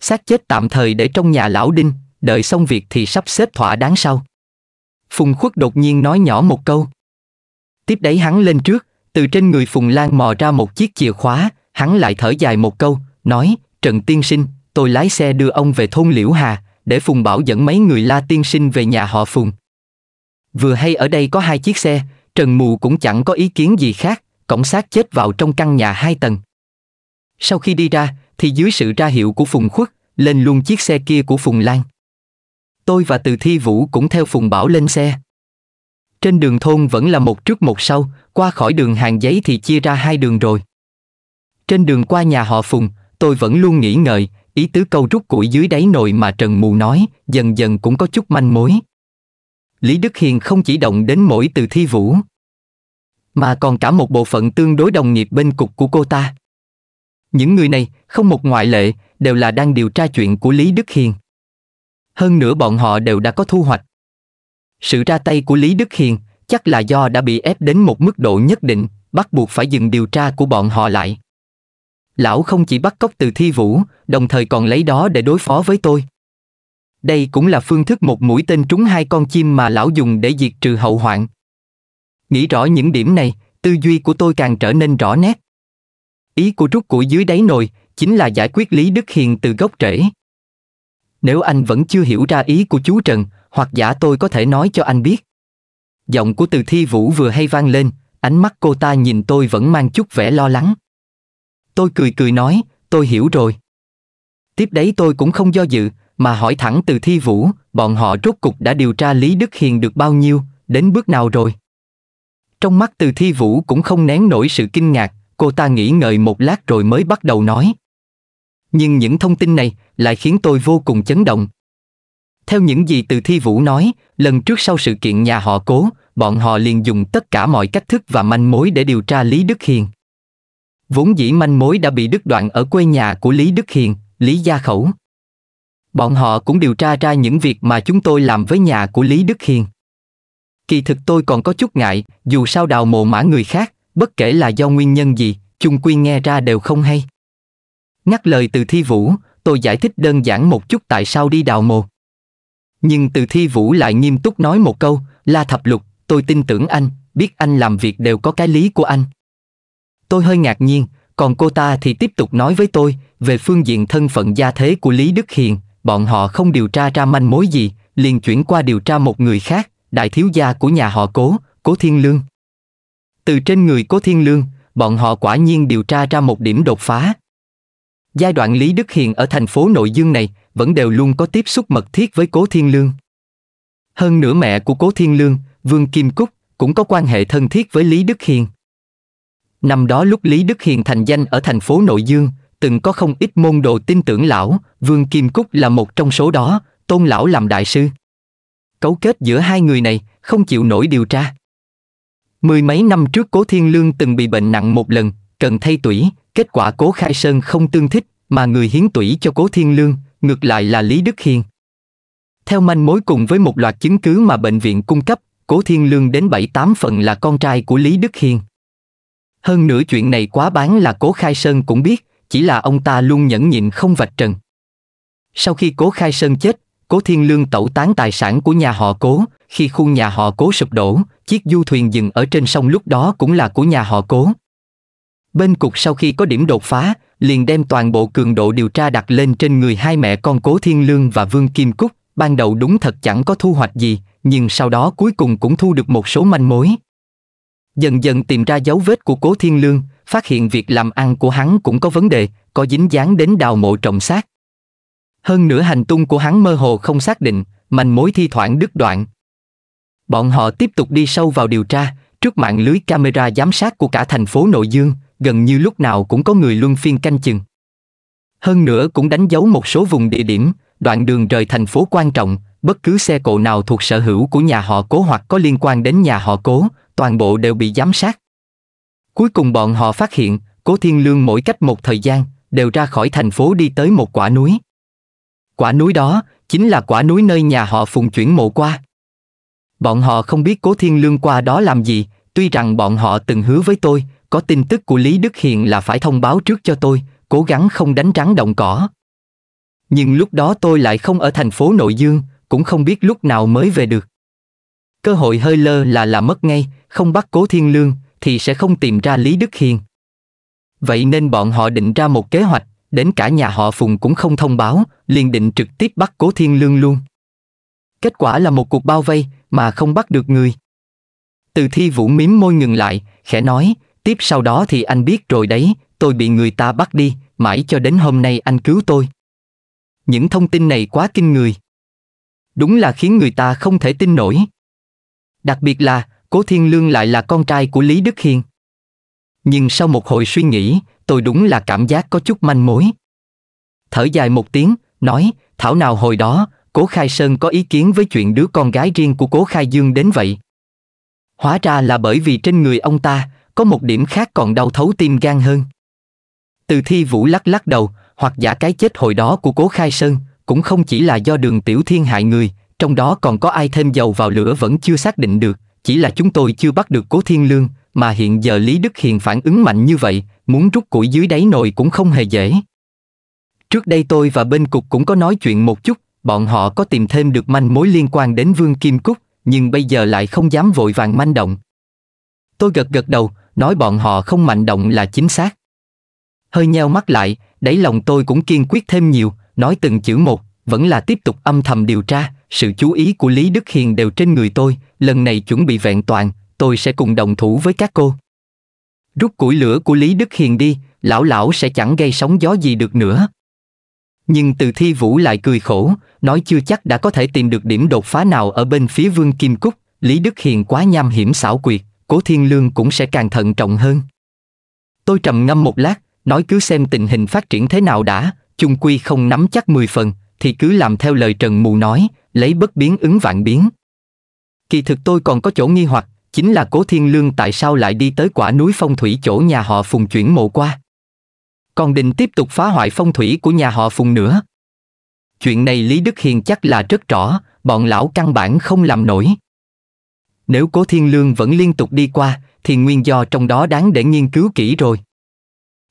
Xác chết tạm thời để trong nhà Lão Đinh, đợi xong việc thì sắp xếp thỏa đáng sau. Phùng Khuất đột nhiên nói nhỏ một câu. Tiếp đấy hắn lên trước, từ trên người Phùng Lan mò ra một chiếc chìa khóa, hắn lại thở dài một câu, nói, Trần Tiên Sinh, tôi lái xe đưa ông về thôn Liễu Hà, để Phùng Bảo dẫn mấy người La Tiên Sinh về nhà họ Phùng. Vừa hay ở đây có hai chiếc xe, Trần Mù cũng chẳng có ý kiến gì khác, cõng xác chết vào trong căn nhà hai tầng. Sau khi đi ra, thì dưới sự ra hiệu của Phùng Khuất, lên luôn chiếc xe kia của Phùng Lan. Tôi và Từ Thi Vũ cũng theo Phùng Bảo lên xe. Trên đường thôn vẫn là một trước một sau, qua khỏi đường hàng giấy thì chia ra hai đường rồi. Trên đường qua nhà họ Phùng, tôi vẫn luôn nghĩ ngợi, ý tứ câu rút củi dưới đáy nồi mà Trần Mù nói, dần dần cũng có chút manh mối. Lý Đức Hiền không chỉ động đến mỗi Từ Thi Vũ, mà còn cả một bộ phận tương đối đồng nghiệp bên cục của cô ta. Những người này, không một ngoại lệ, đều là đang điều tra chuyện của Lý Đức Hiền. Hơn nữa bọn họ đều đã có thu hoạch. Sự ra tay của Lý Đức Hiền chắc là do đã bị ép đến một mức độ nhất định, bắt buộc phải dừng điều tra của bọn họ lại. Lão không chỉ bắt cóc Từ Thi Vũ, đồng thời còn lấy đó để đối phó với tôi. Đây cũng là phương thức một mũi tên trúng hai con chim mà lão dùng để diệt trừ hậu hoạn. Nghĩ rõ những điểm này, tư duy của tôi càng trở nên rõ nét. Ý của rút củi dưới đáy nồi chính là giải quyết Lý Đức Hiền từ gốc rễ. Nếu anh vẫn chưa hiểu ra ý của chú Trần, hoặc giả tôi có thể nói cho anh biết. Giọng của Từ Thi Vũ vừa hay vang lên, ánh mắt cô ta nhìn tôi vẫn mang chút vẻ lo lắng. Tôi cười cười nói, tôi hiểu rồi. Tiếp đấy tôi cũng không do dự, mà hỏi thẳng Từ Thi Vũ, bọn họ rốt cục đã điều tra Lý Đức Hiền được bao nhiêu, đến bước nào rồi. Trong mắt Từ Thi Vũ cũng không nén nổi sự kinh ngạc, cô ta nghĩ ngợi một lát rồi mới bắt đầu nói. Nhưng những thông tin này lại khiến tôi vô cùng chấn động. Theo những gì Từ Thi Vũ nói, lần trước sau sự kiện nhà họ Cố, bọn họ liền dùng tất cả mọi cách thức và manh mối để điều tra Lý Đức Hiền. Vốn dĩ manh mối đã bị đứt đoạn ở quê nhà của Lý Đức Hiền, Lý Gia Khẩu. Bọn họ cũng điều tra ra những việc mà chúng tôi làm với nhà của Lý Đức Hiền. Kỳ thực tôi còn có chút ngại, dù sao đào mồ mả người khác, bất kể là do nguyên nhân gì, chung quy nghe ra đều không hay. Ngắt lời Từ Thi Vũ, tôi giải thích đơn giản một chút tại sao đi đào mồ. Nhưng Từ Thi Vũ lại nghiêm túc nói một câu, La Thập Lục, tôi tin tưởng anh, biết anh làm việc đều có cái lý của anh. Tôi hơi ngạc nhiên, còn cô ta thì tiếp tục nói với tôi, về phương diện thân phận gia thế của Lý Đức Hiền, bọn họ không điều tra ra manh mối gì, liền chuyển qua điều tra một người khác, đại thiếu gia của nhà họ Cố, Cố Thiên Lương. Từ trên người Cố Thiên Lương, bọn họ quả nhiên điều tra ra một điểm đột phá. Giai đoạn Lý Đức Hiền ở thành phố Nội Dương này vẫn đều luôn có tiếp xúc mật thiết với Cố Thiên Lương. Hơn nữa mẹ của Cố Thiên Lương, Vương Kim Cúc, cũng có quan hệ thân thiết với Lý Đức Hiền. Năm đó lúc Lý Đức Hiền thành danh ở thành phố Nội Dương, từng có không ít môn đồ tin tưởng lão, Vương Kim Cúc là một trong số đó, tôn lão làm đại sư. Cấu kết giữa hai người này không chịu nổi điều tra. Mười mấy năm trước Cố Thiên Lương từng bị bệnh nặng một lần, cần thay tủy, kết quả Cố Khai Sơn không tương thích, mà người hiến tủy cho Cố Thiên Lương, ngược lại là Lý Đức Hiền. Theo manh mối cùng với một loạt chứng cứ mà bệnh viện cung cấp, Cố Thiên Lương đến bảy tám phần là con trai của Lý Đức Hiền. Hơn nữa chuyện này quá bán là Cố Khai Sơn cũng biết, chỉ là ông ta luôn nhẫn nhịn không vạch trần. Sau khi Cố Khai Sơn chết, Cố Thiên Lương tẩu tán tài sản của nhà họ Cố, khi khu nhà họ Cố sụp đổ, chiếc du thuyền dừng ở trên sông lúc đó cũng là của nhà họ Cố. Bên cục sau khi có điểm đột phá, liền đem toàn bộ cường độ điều tra đặt lên trên người hai mẹ con Cố Thiên Lương và Vương Kim Cúc, ban đầu đúng thật chẳng có thu hoạch gì, nhưng sau đó cuối cùng cũng thu được một số manh mối. Dần dần tìm ra dấu vết của Cố Thiên Lương, phát hiện việc làm ăn của hắn cũng có vấn đề, có dính dáng đến đào mộ trộm xác. Hơn nữa hành tung của hắn mơ hồ không xác định, manh mối thi thoảng đứt đoạn. Bọn họ tiếp tục đi sâu vào điều tra, trước mạng lưới camera giám sát của cả thành phố Nội Dương, gần như lúc nào cũng có người luân phiên canh chừng. Hơn nữa cũng đánh dấu một số vùng địa điểm, đoạn đường rời thành phố quan trọng, bất cứ xe cộ nào thuộc sở hữu của nhà họ Cố hoặc có liên quan đến nhà họ Cố, toàn bộ đều bị giám sát. Cuối cùng bọn họ phát hiện, Cố Thiên Lương mỗi cách một thời gian, đều ra khỏi thành phố đi tới một quả núi. Quả núi đó, chính là quả núi nơi nhà họ Phùng chuyển mộ qua. Bọn họ không biết Cố Thiên Lương qua đó làm gì, tuy rằng bọn họ từng hứa với tôi, có tin tức của Lý Đức Hiền là phải thông báo trước cho tôi, cố gắng không đánh rắn động cỏ. Nhưng lúc đó tôi lại không ở thành phố Nội Dương, cũng không biết lúc nào mới về được. Cơ hội hơi lơ là là mất ngay, không bắt Cố Thiên Lương thì sẽ không tìm ra Lý Đức Hiền. Vậy nên bọn họ định ra một kế hoạch, đến cả nhà họ Phùng cũng không thông báo, liền định trực tiếp bắt Cố Thiên Lương luôn. Kết quả là một cuộc bao vây mà không bắt được người. Từ Thi Vũ mím môi ngừng lại, khẽ nói, tiếp sau đó thì anh biết rồi đấy, tôi bị người ta bắt đi, mãi cho đến hôm nay anh cứu tôi. Những thông tin này quá kinh người. Đúng là khiến người ta không thể tin nổi. Đặc biệt là, Cố Thiên Lương lại là con trai của Lý Đức Hiền. Nhưng sau một hồi suy nghĩ, tôi đúng là cảm giác có chút manh mối. Thở dài một tiếng, nói, thảo nào hồi đó, Cố Khai Sơn có ý kiến với chuyện đứa con gái riêng của Cố Khai Dương đến vậy. Hóa ra là bởi vì trên người ông ta, có một điểm khác còn đau thấu tim gan hơn. Từ Thi Vũ lắc lắc đầu, hoặc giả cái chết hồi đó của Cố Khai Sơn, cũng không chỉ là do Đường Tiểu Thiên hại người, trong đó còn có ai thêm dầu vào lửa vẫn chưa xác định được, chỉ là chúng tôi chưa bắt được Cố Thiên Lương, mà hiện giờ Lý Đức Hiền phản ứng mạnh như vậy, muốn rút củi dưới đáy nồi cũng không hề dễ. Trước đây tôi và bên cục cũng có nói chuyện một chút, bọn họ có tìm thêm được manh mối liên quan đến Vương Kim Cúc, nhưng bây giờ lại không dám vội vàng manh động. Tôi gật gật đầu, nói bọn họ không manh động là chính xác. Hơi nheo mắt lại, đáy lòng tôi cũng kiên quyết thêm nhiều, nói từng chữ một, vẫn là tiếp tục âm thầm điều tra, sự chú ý của Lý Đức Hiền đều trên người tôi, lần này chuẩn bị vẹn toàn, tôi sẽ cùng đồng thủ với các cô. Rút củi lửa của Lý Đức Hiền đi, lão lão sẽ chẳng gây sóng gió gì được nữa. Nhưng Từ Thi Vũ lại cười khổ, nói chưa chắc đã có thể tìm được điểm đột phá nào ở bên phía Vương Kim Cúc, Lý Đức Hiền quá nham hiểm xảo quyệt, Cố Thiên Lương cũng sẽ càng thận trọng hơn. Tôi trầm ngâm một lát, nói cứ xem tình hình phát triển thế nào đã, chung quy không nắm chắc mười phần, thì cứ làm theo lời Trần Mù nói, lấy bất biến ứng vạn biến. Kỳ thực tôi còn có chỗ nghi hoặc, chính là Cố Thiên Lương tại sao lại đi tới quả núi phong thủy chỗ nhà họ Phùng chuyển mộ qua. Còn định tiếp tục phá hoại phong thủy của nhà họ Phùng nữa. Chuyện này Lý Đức Hiền chắc là rất rõ, bọn lão căn bản không làm nổi. Nếu Cố Thiên Lương vẫn liên tục đi qua, thì nguyên do trong đó đáng để nghiên cứu kỹ rồi.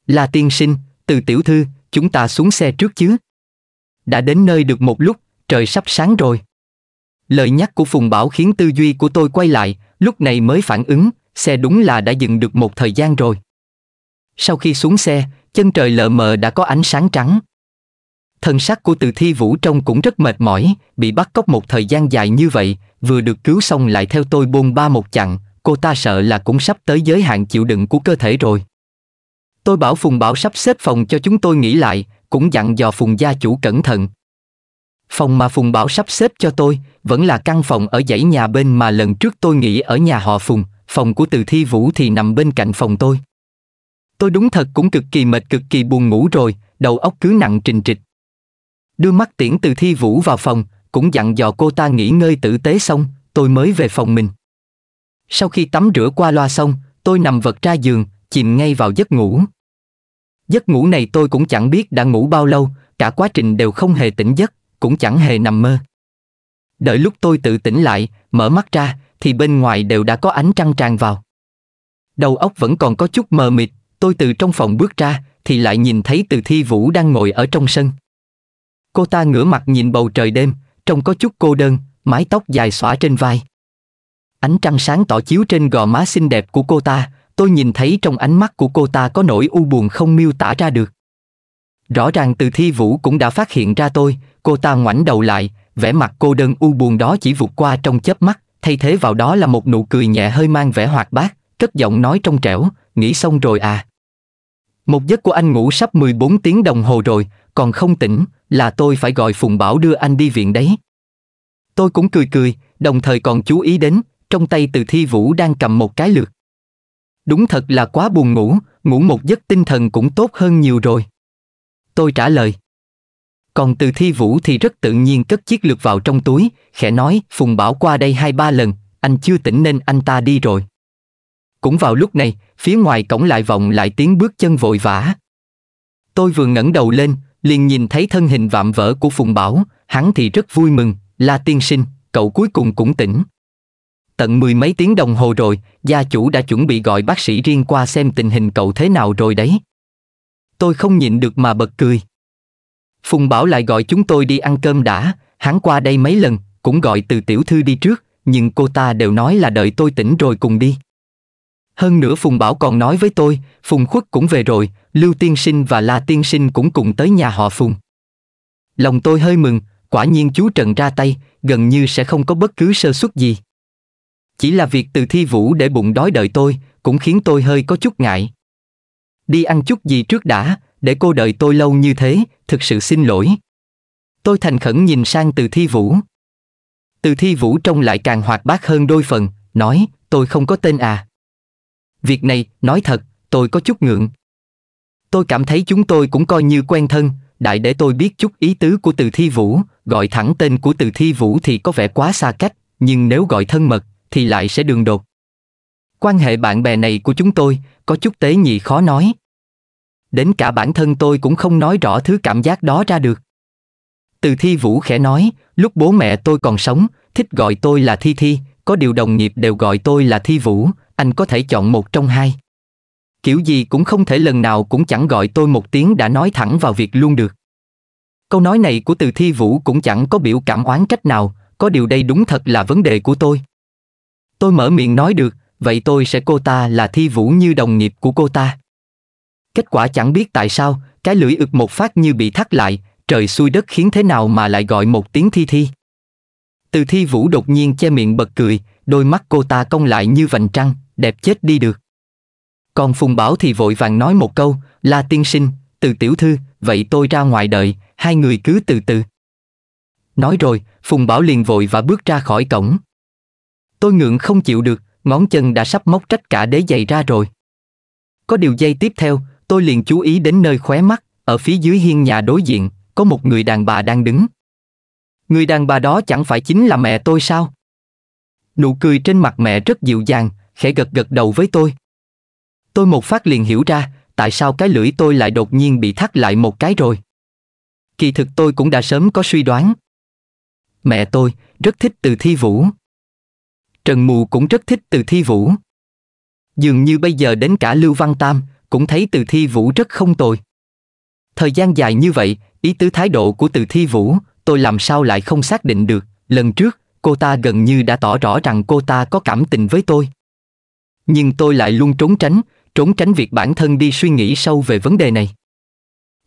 Là tiên sinh, Từ tiểu thư, chúng ta xuống xe trước chứ. Đã đến nơi được một lúc, trời sắp sáng rồi. Lời nhắc của Phùng Bảo khiến tư duy của tôi quay lại, lúc này mới phản ứng, xe đúng là đã dừng được một thời gian rồi. Sau khi xuống xe, chân trời lờ mờ đã có ánh sáng trắng. Thân sắc của Từ Thi Vũ trông cũng rất mệt mỏi, bị bắt cóc một thời gian dài như vậy, vừa được cứu xong lại theo tôi bôn ba một chặng, cô ta sợ là cũng sắp tới giới hạn chịu đựng của cơ thể rồi. Tôi bảo Phùng Bảo sắp xếp phòng cho chúng tôi nghỉ lại, cũng dặn dò Phùng gia chủ cẩn thận. Phòng mà Phùng Bảo sắp xếp cho tôi vẫn là căn phòng ở dãy nhà bên mà lần trước tôi nghỉ ở nhà họ Phùng, phòng của Từ Thi Vũ thì nằm bên cạnh phòng tôi. Tôi đúng thật cũng cực kỳ mệt, cực kỳ buồn ngủ rồi, đầu óc cứ nặng trình trịch. Đưa mắt tiễn Từ Thi Vũ vào phòng, cũng dặn dò cô ta nghỉ ngơi tử tế xong, tôi mới về phòng mình. Sau khi tắm rửa qua loa xong, tôi nằm vật ra giường, chìm ngay vào giấc ngủ. Giấc ngủ này tôi cũng chẳng biết đã ngủ bao lâu, cả quá trình đều không hề tỉnh giấc, cũng chẳng hề nằm mơ. Đợi lúc tôi tự tỉnh lại, mở mắt ra, thì bên ngoài đều đã có ánh trăng tràn vào. Đầu óc vẫn còn có chút mờ mịt, tôi từ trong phòng bước ra, thì lại nhìn thấy Từ Thi Vũ đang ngồi ở trong sân. Cô ta ngửa mặt nhìn bầu trời đêm, trông có chút cô đơn, mái tóc dài xõa trên vai. Ánh trăng sáng tỏ chiếu trên gò má xinh đẹp của cô ta, tôi nhìn thấy trong ánh mắt của cô ta có nỗi u buồn không miêu tả ra được. Rõ ràng Từ Thi Vũ cũng đã phát hiện ra tôi, cô ta ngoảnh đầu lại, vẻ mặt cô đơn u buồn đó chỉ vụt qua trong chớp mắt, thay thế vào đó là một nụ cười nhẹ hơi mang vẻ hoạt bát, cất giọng nói trong trẻo, nghĩ xong rồi à. Một giấc của anh ngủ sắp mười bốn tiếng đồng hồ rồi, còn không tỉnh, là tôi phải gọi Phùng Bảo đưa anh đi viện đấy. Tôi cũng cười cười, đồng thời còn chú ý đến, trong tay Từ Thi Vũ đang cầm một cái lược. Đúng thật là quá buồn ngủ, ngủ một giấc tinh thần cũng tốt hơn nhiều rồi. Tôi trả lời. Còn Từ Thi Vũ thì rất tự nhiên cất chiếc lược vào trong túi, khẽ nói, Phùng Bảo qua đây hai ba lần, anh chưa tỉnh nên anh ta đi rồi. Cũng vào lúc này, phía ngoài cổng lại vọng lại tiếng bước chân vội vã. Tôi vừa ngẩng đầu lên, liền nhìn thấy thân hình vạm vỡ của Phùng Bảo, hắn thì rất vui mừng, La tiên sinh, cậu cuối cùng cũng tỉnh. Tận mười mấy tiếng đồng hồ rồi, gia chủ đã chuẩn bị gọi bác sĩ riêng qua xem tình hình cậu thế nào rồi đấy. Tôi không nhịn được mà bật cười. Phùng Bảo lại gọi chúng tôi đi ăn cơm đã, hắn qua đây mấy lần, cũng gọi Từ tiểu thư đi trước, nhưng cô ta đều nói là đợi tôi tỉnh rồi cùng đi. Hơn nữa Phùng Bảo còn nói với tôi, Phùng Khuất cũng về rồi, Lưu tiên sinh và La tiên sinh cũng cùng tới nhà họ Phùng. Lòng tôi hơi mừng, quả nhiên chú Trần ra tay, gần như sẽ không có bất cứ sơ suất gì. Chỉ là việc Từ Thi Vũ để bụng đói đợi tôi, cũng khiến tôi hơi có chút ngại. Đi ăn chút gì trước đã, để cô đợi tôi lâu như thế, thực sự xin lỗi. Tôi thành khẩn nhìn sang Từ Thi Vũ. Từ Thi Vũ trông lại càng hoạt bát hơn đôi phần, nói, tôi không có tên à. Việc này, nói thật, tôi có chút ngượng. Tôi cảm thấy chúng tôi cũng coi như quen thân, đại để tôi biết chút ý tứ của Từ Thi Vũ, gọi thẳng tên của Từ Thi Vũ thì có vẻ quá xa cách, nhưng nếu gọi thân mật, thì lại sẽ đường đột. Quan hệ bạn bè này của chúng tôi, có chút tế nhị khó nói. Đến cả bản thân tôi cũng không nói rõ thứ cảm giác đó ra được. Từ Thi Vũ khẽ nói, lúc bố mẹ tôi còn sống, thích gọi tôi là Thi Thi, có điều đồng nghiệp đều gọi tôi là Thi Vũ, anh có thể chọn một trong hai. Kiểu gì cũng không thể lần nào cũng chẳng gọi tôi một tiếng đã nói thẳng vào việc luôn được. Câu nói này của Từ Thi Vũ cũng chẳng có biểu cảm oán trách nào, có điều đây đúng thật là vấn đề của tôi. Tôi mở miệng nói được, vậy tôi sẽ cô ta là Thi Vũ như đồng nghiệp của cô ta. Kết quả chẳng biết tại sao, cái lưỡi ực một phát như bị thắt lại, trời xuôi đất khiến thế nào mà lại gọi một tiếng Thi Thi. Từ Thi Vũ đột nhiên che miệng bật cười, đôi mắt cô ta cong lại như vành trăng, đẹp chết đi được. Còn Phùng Bảo thì vội vàng nói một câu, La tiên sinh, Từ tiểu thư, vậy tôi ra ngoài đợi, hai người cứ từ từ. Nói rồi, Phùng Bảo liền vội và bước ra khỏi cổng. Tôi ngượng không chịu được, ngón chân đã sắp móc trách cả đế giày ra rồi. Có điều giây tiếp theo, tôi liền chú ý đến nơi khóe mắt, ở phía dưới hiên nhà đối diện, có một người đàn bà đang đứng. Người đàn bà đó chẳng phải chính là mẹ tôi sao? Nụ cười trên mặt mẹ rất dịu dàng, khẽ gật gật đầu với tôi. Tôi một phát liền hiểu ra, tại sao cái lưỡi tôi lại đột nhiên bị thắt lại một cái rồi. Kỳ thực tôi cũng đã sớm có suy đoán. Mẹ tôi rất thích Từ Thi Vũ. Trần Mù cũng rất thích Từ Thi Vũ. Dường như bây giờ đến cả Lưu Văn Tam cũng thấy Từ Thi Vũ rất không tồi. Thời gian dài như vậy, ý tứ thái độ của Từ Thi Vũ, tôi làm sao lại không xác định được. Lần trước, cô ta gần như đã tỏ rõ rằng cô ta có cảm tình với tôi. Nhưng tôi lại luôn trốn tránh, trốn tránh việc bản thân đi suy nghĩ sâu về vấn đề này.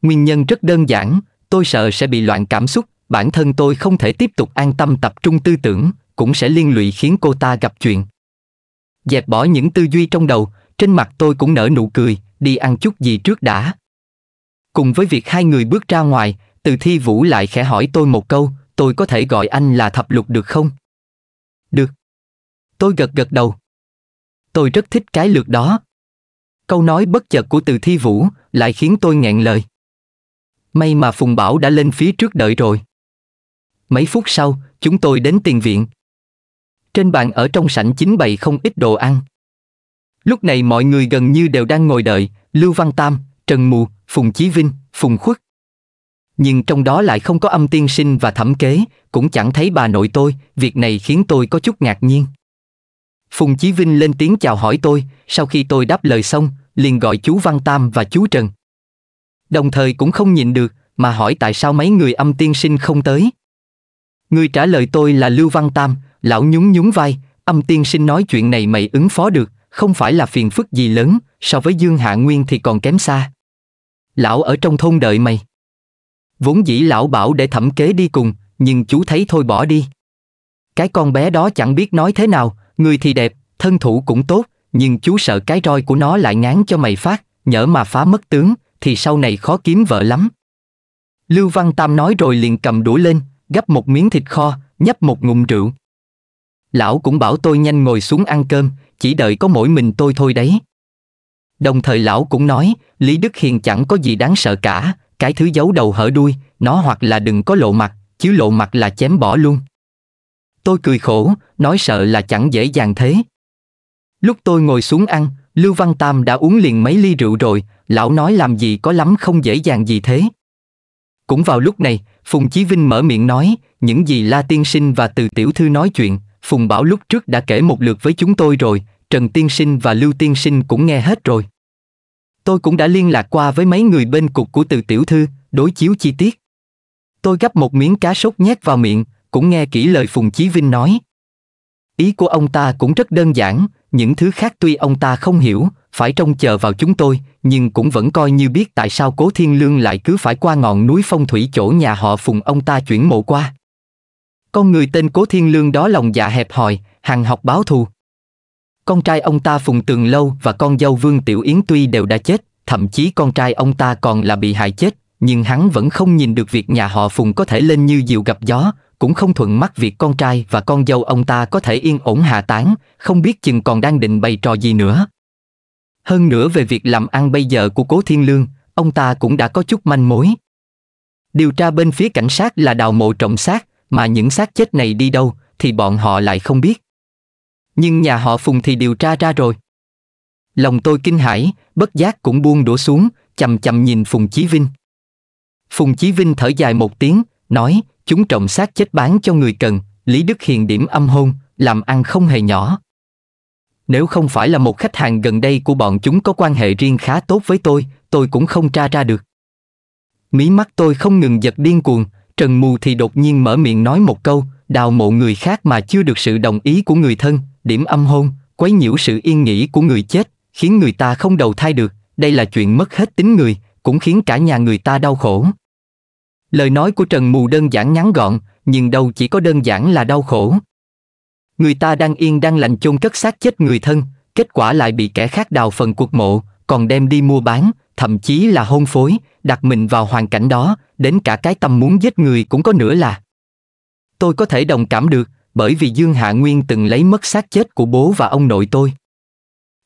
Nguyên nhân rất đơn giản, tôi sợ sẽ bị loạn cảm xúc, bản thân tôi không thể tiếp tục an tâm tập trung tư tưởng, cũng sẽ liên lụy khiến cô ta gặp chuyện. Dẹp bỏ những tư duy trong đầu, trên mặt tôi cũng nở nụ cười, đi ăn chút gì trước đã. Cùng với việc hai người bước ra ngoài, Từ Thi Vũ lại khẽ hỏi tôi một câu, tôi có thể gọi anh là Thập Lục được không? Được. Tôi gật gật đầu. Tôi rất thích cái lượt đó. Câu nói bất chợt của Từ Thi Vũ lại khiến tôi nghẹn lời. May mà Phùng Bảo đã lên phía trước đợi rồi. Mấy phút sau, chúng tôi đến tiền viện. Trên bàn ở trong sảnh chính bày không ít đồ ăn. Lúc này mọi người gần như đều đang ngồi đợi, Lưu Văn Tam, Trần Mù, Phùng Chí Vinh, Phùng Khuất. Nhưng trong đó lại không có Âm Tiên Sinh và Thẩm Kế, cũng chẳng thấy bà nội tôi, việc này khiến tôi có chút ngạc nhiên. Phùng Chí Vinh lên tiếng chào hỏi tôi, sau khi tôi đáp lời xong, liền gọi chú Văn Tam và chú Trần. Đồng thời cũng không nhịn được, mà hỏi tại sao mấy người Âm Tiên Sinh không tới. Người trả lời tôi là Lưu Văn Tam, lão nhún nhún vai, Âm Tiên Sinh nói chuyện này mày ứng phó được, không phải là phiền phức gì lớn, so với Dương Hạ Nguyên thì còn kém xa. Lão ở trong thôn đợi mày. Vốn dĩ lão bảo để Thẩm Kế đi cùng, nhưng chú thấy thôi bỏ đi. Cái con bé đó chẳng biết nói thế nào, người thì đẹp, thân thủ cũng tốt, nhưng chú sợ cái roi của nó lại ngán cho mày phát, nhỡ mà phá mất tướng, thì sau này khó kiếm vợ lắm. Lưu Văn Tam nói rồi liền cầm đũa lên, gắp một miếng thịt kho, nhấp một ngụm rượu. Lão cũng bảo tôi nhanh ngồi xuống ăn cơm, chỉ đợi có mỗi mình tôi thôi đấy. Đồng thời lão cũng nói, Lý Đức Hiền chẳng có gì đáng sợ cả, cái thứ giấu đầu hở đuôi, nó hoặc là đừng có lộ mặt, chứ lộ mặt là chém bỏ luôn. Tôi cười khổ, nói sợ là chẳng dễ dàng thế. Lúc tôi ngồi xuống ăn, Lưu Văn Tam đã uống liền mấy ly rượu rồi, lão nói làm gì có lắm không dễ dàng gì thế. Cũng vào lúc này, Phùng Chí Vinh mở miệng nói, những gì La Tiên Sinh và Từ Tiểu Thư nói chuyện, Phùng Bảo lúc trước đã kể một lượt với chúng tôi rồi, Trần Tiên Sinh và Lưu Tiên Sinh cũng nghe hết rồi. Tôi cũng đã liên lạc qua với mấy người bên cục của Từ Tiểu Thư, đối chiếu chi tiết. Tôi gắp một miếng cá sốt nhét vào miệng, cũng nghe kỹ lời Phùng Chí Vinh nói. Ý của ông ta cũng rất đơn giản, những thứ khác tuy ông ta không hiểu, phải trông chờ vào chúng tôi, nhưng cũng vẫn coi như biết tại sao Cố Thiên Lương lại cứ phải qua ngọn núi phong thủy chỗ nhà họ Phùng ông ta chuyển mộ qua. Con người tên Cố Thiên Lương đó lòng dạ hẹp hòi, hằng học báo thù. Con trai ông ta Phùng Tường Lâu và con dâu Vương Tiểu Yến tuy đều đã chết, thậm chí con trai ông ta còn là bị hại chết, nhưng hắn vẫn không nhìn được việc nhà họ Phùng có thể lên như diều gặp gió, cũng không thuận mắt việc con trai và con dâu ông ta có thể yên ổn hạ táng, không biết chừng còn đang định bày trò gì nữa. Hơn nữa về việc làm ăn bây giờ của Cố Thiên Lương, ông ta cũng đã có chút manh mối. Điều tra bên phía cảnh sát là đào mộ trộm xác, mà những xác chết này đi đâu thì bọn họ lại không biết. Nhưng nhà họ Phùng thì điều tra ra rồi. Lòng tôi kinh hãi, bất giác cũng buông đũa xuống, chằm chằm nhìn Phùng Chí Vinh. Phùng Chí Vinh thở dài một tiếng, nói, chúng trộm xác chết bán cho người cần, Lý Đức Hiền điểm âm hôn, làm ăn không hề nhỏ. Nếu không phải là một khách hàng gần đây của bọn chúng có quan hệ riêng khá tốt với tôi, tôi cũng không tra ra được. Mí mắt tôi không ngừng giật điên cuồng, Trần Mù thì đột nhiên mở miệng nói một câu, đào mộ người khác mà chưa được sự đồng ý của người thân, điểm âm hôn, quấy nhiễu sự yên nghỉ của người chết, khiến người ta không đầu thai được, đây là chuyện mất hết tính người, cũng khiến cả nhà người ta đau khổ. Lời nói của Trần Mù đơn giản ngắn gọn, nhưng đâu chỉ có đơn giản là đau khổ. Người ta đang yên đang lành chôn cất xác chết người thân, kết quả lại bị kẻ khác đào phần cuộc mộ, còn đem đi mua bán, thậm chí là hôn phối, đặt mình vào hoàn cảnh đó, đến cả cái tâm muốn giết người cũng có nữa là. Tôi có thể đồng cảm được, bởi vì Dương Hạ Nguyên từng lấy mất xác chết của bố và ông nội tôi.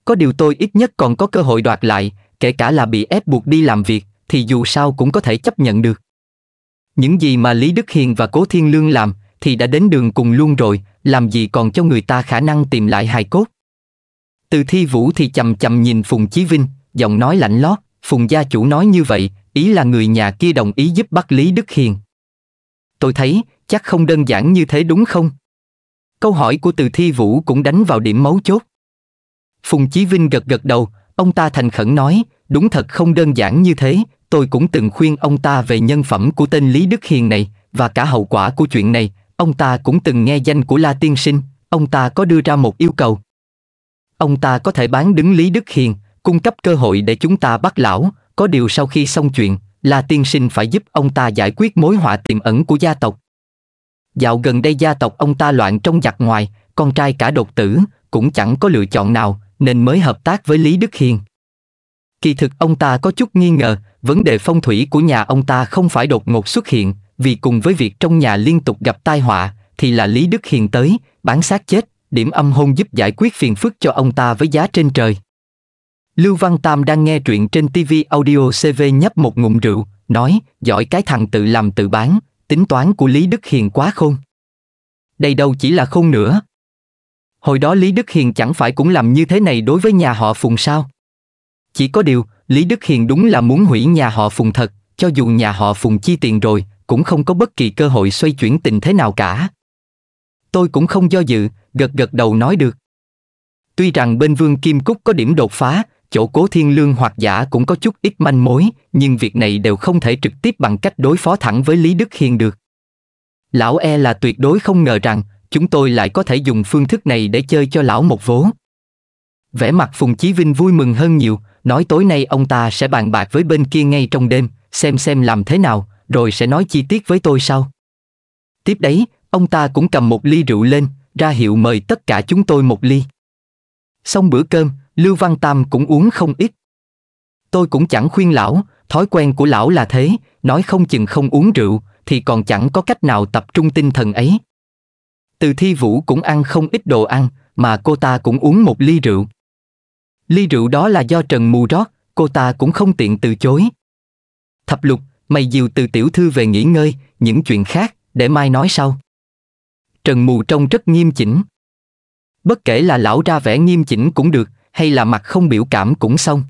Có điều tôi ít nhất còn có cơ hội đoạt lại, kể cả là bị ép buộc đi làm việc, thì dù sao cũng có thể chấp nhận được. Những gì mà Lý Đức Hiền và Cố Thiên Lương làm thì đã đến đường cùng luôn rồi, làm gì còn cho người ta khả năng tìm lại hài cốt. Từ Thi Vũ thì chầm chầm nhìn Phùng Chí Vinh, giọng nói lạnh lót, Phùng gia chủ nói như vậy, ý là người nhà kia đồng ý giúp bắt Lý Đức Hiền. Tôi thấy, chắc không đơn giản như thế đúng không? Câu hỏi của Từ Thi Vũ cũng đánh vào điểm mấu chốt. Phùng Chí Vinh gật gật đầu, ông ta thành khẩn nói, đúng thật không đơn giản như thế, tôi cũng từng khuyên ông ta về nhân phẩm của tên Lý Đức Hiền này, và cả hậu quả của chuyện này, ông ta cũng từng nghe danh của La Tiên Sinh, ông ta có đưa ra một yêu cầu. Ông ta có thể bán đứng Lý Đức Hiền, cung cấp cơ hội để chúng ta bắt lão, có điều sau khi xong chuyện, La Tiên Sinh phải giúp ông ta giải quyết mối họa tiềm ẩn của gia tộc. Dạo gần đây gia tộc ông ta loạn trong giặc ngoài, con trai cả đột tử, cũng chẳng có lựa chọn nào, nên mới hợp tác với Lý Đức Hiền. Kỳ thực ông ta có chút nghi ngờ, vấn đề phong thủy của nhà ông ta không phải đột ngột xuất hiện, vì cùng với việc trong nhà liên tục gặp tai họa, thì là Lý Đức Hiền tới, bán xác chết, điểm âm hôn giúp giải quyết phiền phức cho ông ta với giá trên trời. Lưu Văn Tam đang nghe truyện trên TVAudiocv nhấp một ngụm rượu, nói, giỏi cái thằng tự làm tự bán, tính toán của Lý Đức Hiền quá khôn. Đây đâu chỉ là khôn nữa. Hồi đó Lý Đức Hiền chẳng phải cũng làm như thế này đối với nhà họ Phùng sao? Chỉ có điều, Lý Đức Hiền đúng là muốn hủy nhà họ Phùng thật, cho dù nhà họ Phùng chi tiền rồi, cũng không có bất kỳ cơ hội xoay chuyển tình thế nào cả. Tôi cũng không do dự, gật gật đầu nói được. Tuy rằng bên Vương Kim Cúc có điểm đột phá, chỗ Cố Thiên Lương hoặc giả cũng có chút ít manh mối, nhưng việc này đều không thể trực tiếp bằng cách đối phó thẳng với Lý Đức Hiền được. Lão e là tuyệt đối không ngờ rằng, chúng tôi lại có thể dùng phương thức này để chơi cho lão một vố. Vẻ mặt Phùng Chí Vinh vui mừng hơn nhiều, nói tối nay ông ta sẽ bàn bạc với bên kia ngay trong đêm, xem xem làm thế nào, rồi sẽ nói chi tiết với tôi sau. Tiếp đấy, ông ta cũng cầm một ly rượu lên, ra hiệu mời tất cả chúng tôi một ly. Xong bữa cơm, Lưu Văn Tam cũng uống không ít. Tôi cũng chẳng khuyên lão, thói quen của lão là thế, nói không chừng không uống rượu, thì còn chẳng có cách nào tập trung tinh thần ấy. Từ Thi Vũ cũng ăn không ít đồ ăn, mà cô ta cũng uống một ly rượu. Ly rượu đó là do Trần Mù rót, cô ta cũng không tiện từ chối. Thập Lục, mày dìu Từ tiểu thư về nghỉ ngơi, những chuyện khác, để mai nói sau. Trần Mù trông rất nghiêm chỉnh. Bất kể là lão ra vẻ nghiêm chỉnh cũng được, hay là mặt không biểu cảm cũng xong.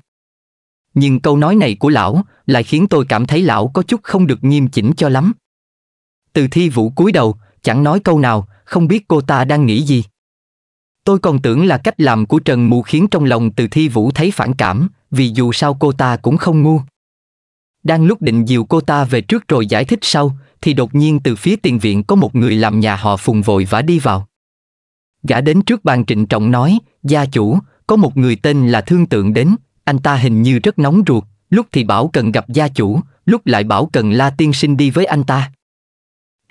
Nhưng câu nói này của lão lại khiến tôi cảm thấy lão có chút không được nghiêm chỉnh cho lắm. Từ Thi Vũ cúi đầu, chẳng nói câu nào, không biết cô ta đang nghĩ gì. Tôi còn tưởng là cách làm của Trần Mù khiến trong lòng Từ Thi Vũ thấy phản cảm, vì dù sao cô ta cũng không ngu. Đang lúc định dìu cô ta về trước rồi giải thích sau, thì đột nhiên từ phía tiền viện có một người làm nhà họ Phùng vội vã đi vào. Gã đến trước bàn trịnh trọng nói, gia chủ, có một người tên là Thương Tượng đến, anh ta hình như rất nóng ruột, lúc thì bảo cần gặp gia chủ, lúc lại bảo cần La Tiên Sinh đi với anh ta.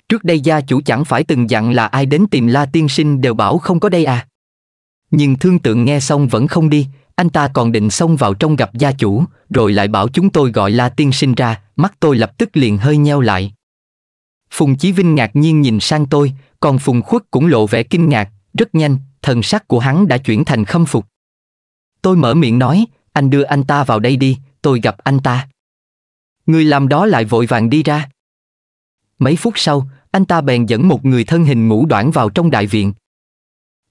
Trước đây gia chủ chẳng phải từng dặn là ai đến tìm La Tiên Sinh đều bảo không có đây à? Nhưng Thương Tượng nghe xong vẫn không đi, anh ta còn định xông vào trong gặp gia chủ, rồi lại bảo chúng tôi gọi La Tiên Sinh ra, mắt tôi lập tức liền hơi nheo lại. Phùng Chí Vinh ngạc nhiên nhìn sang tôi, còn Phùng Khuất cũng lộ vẻ kinh ngạc, rất nhanh, thần sắc của hắn đã chuyển thành khâm phục. Tôi mở miệng nói, anh đưa anh ta vào đây đi, tôi gặp anh ta. Người làm đó lại vội vàng đi ra. Mấy phút sau, anh ta bèn dẫn một người thân hình ngũ đoản vào trong đại viện.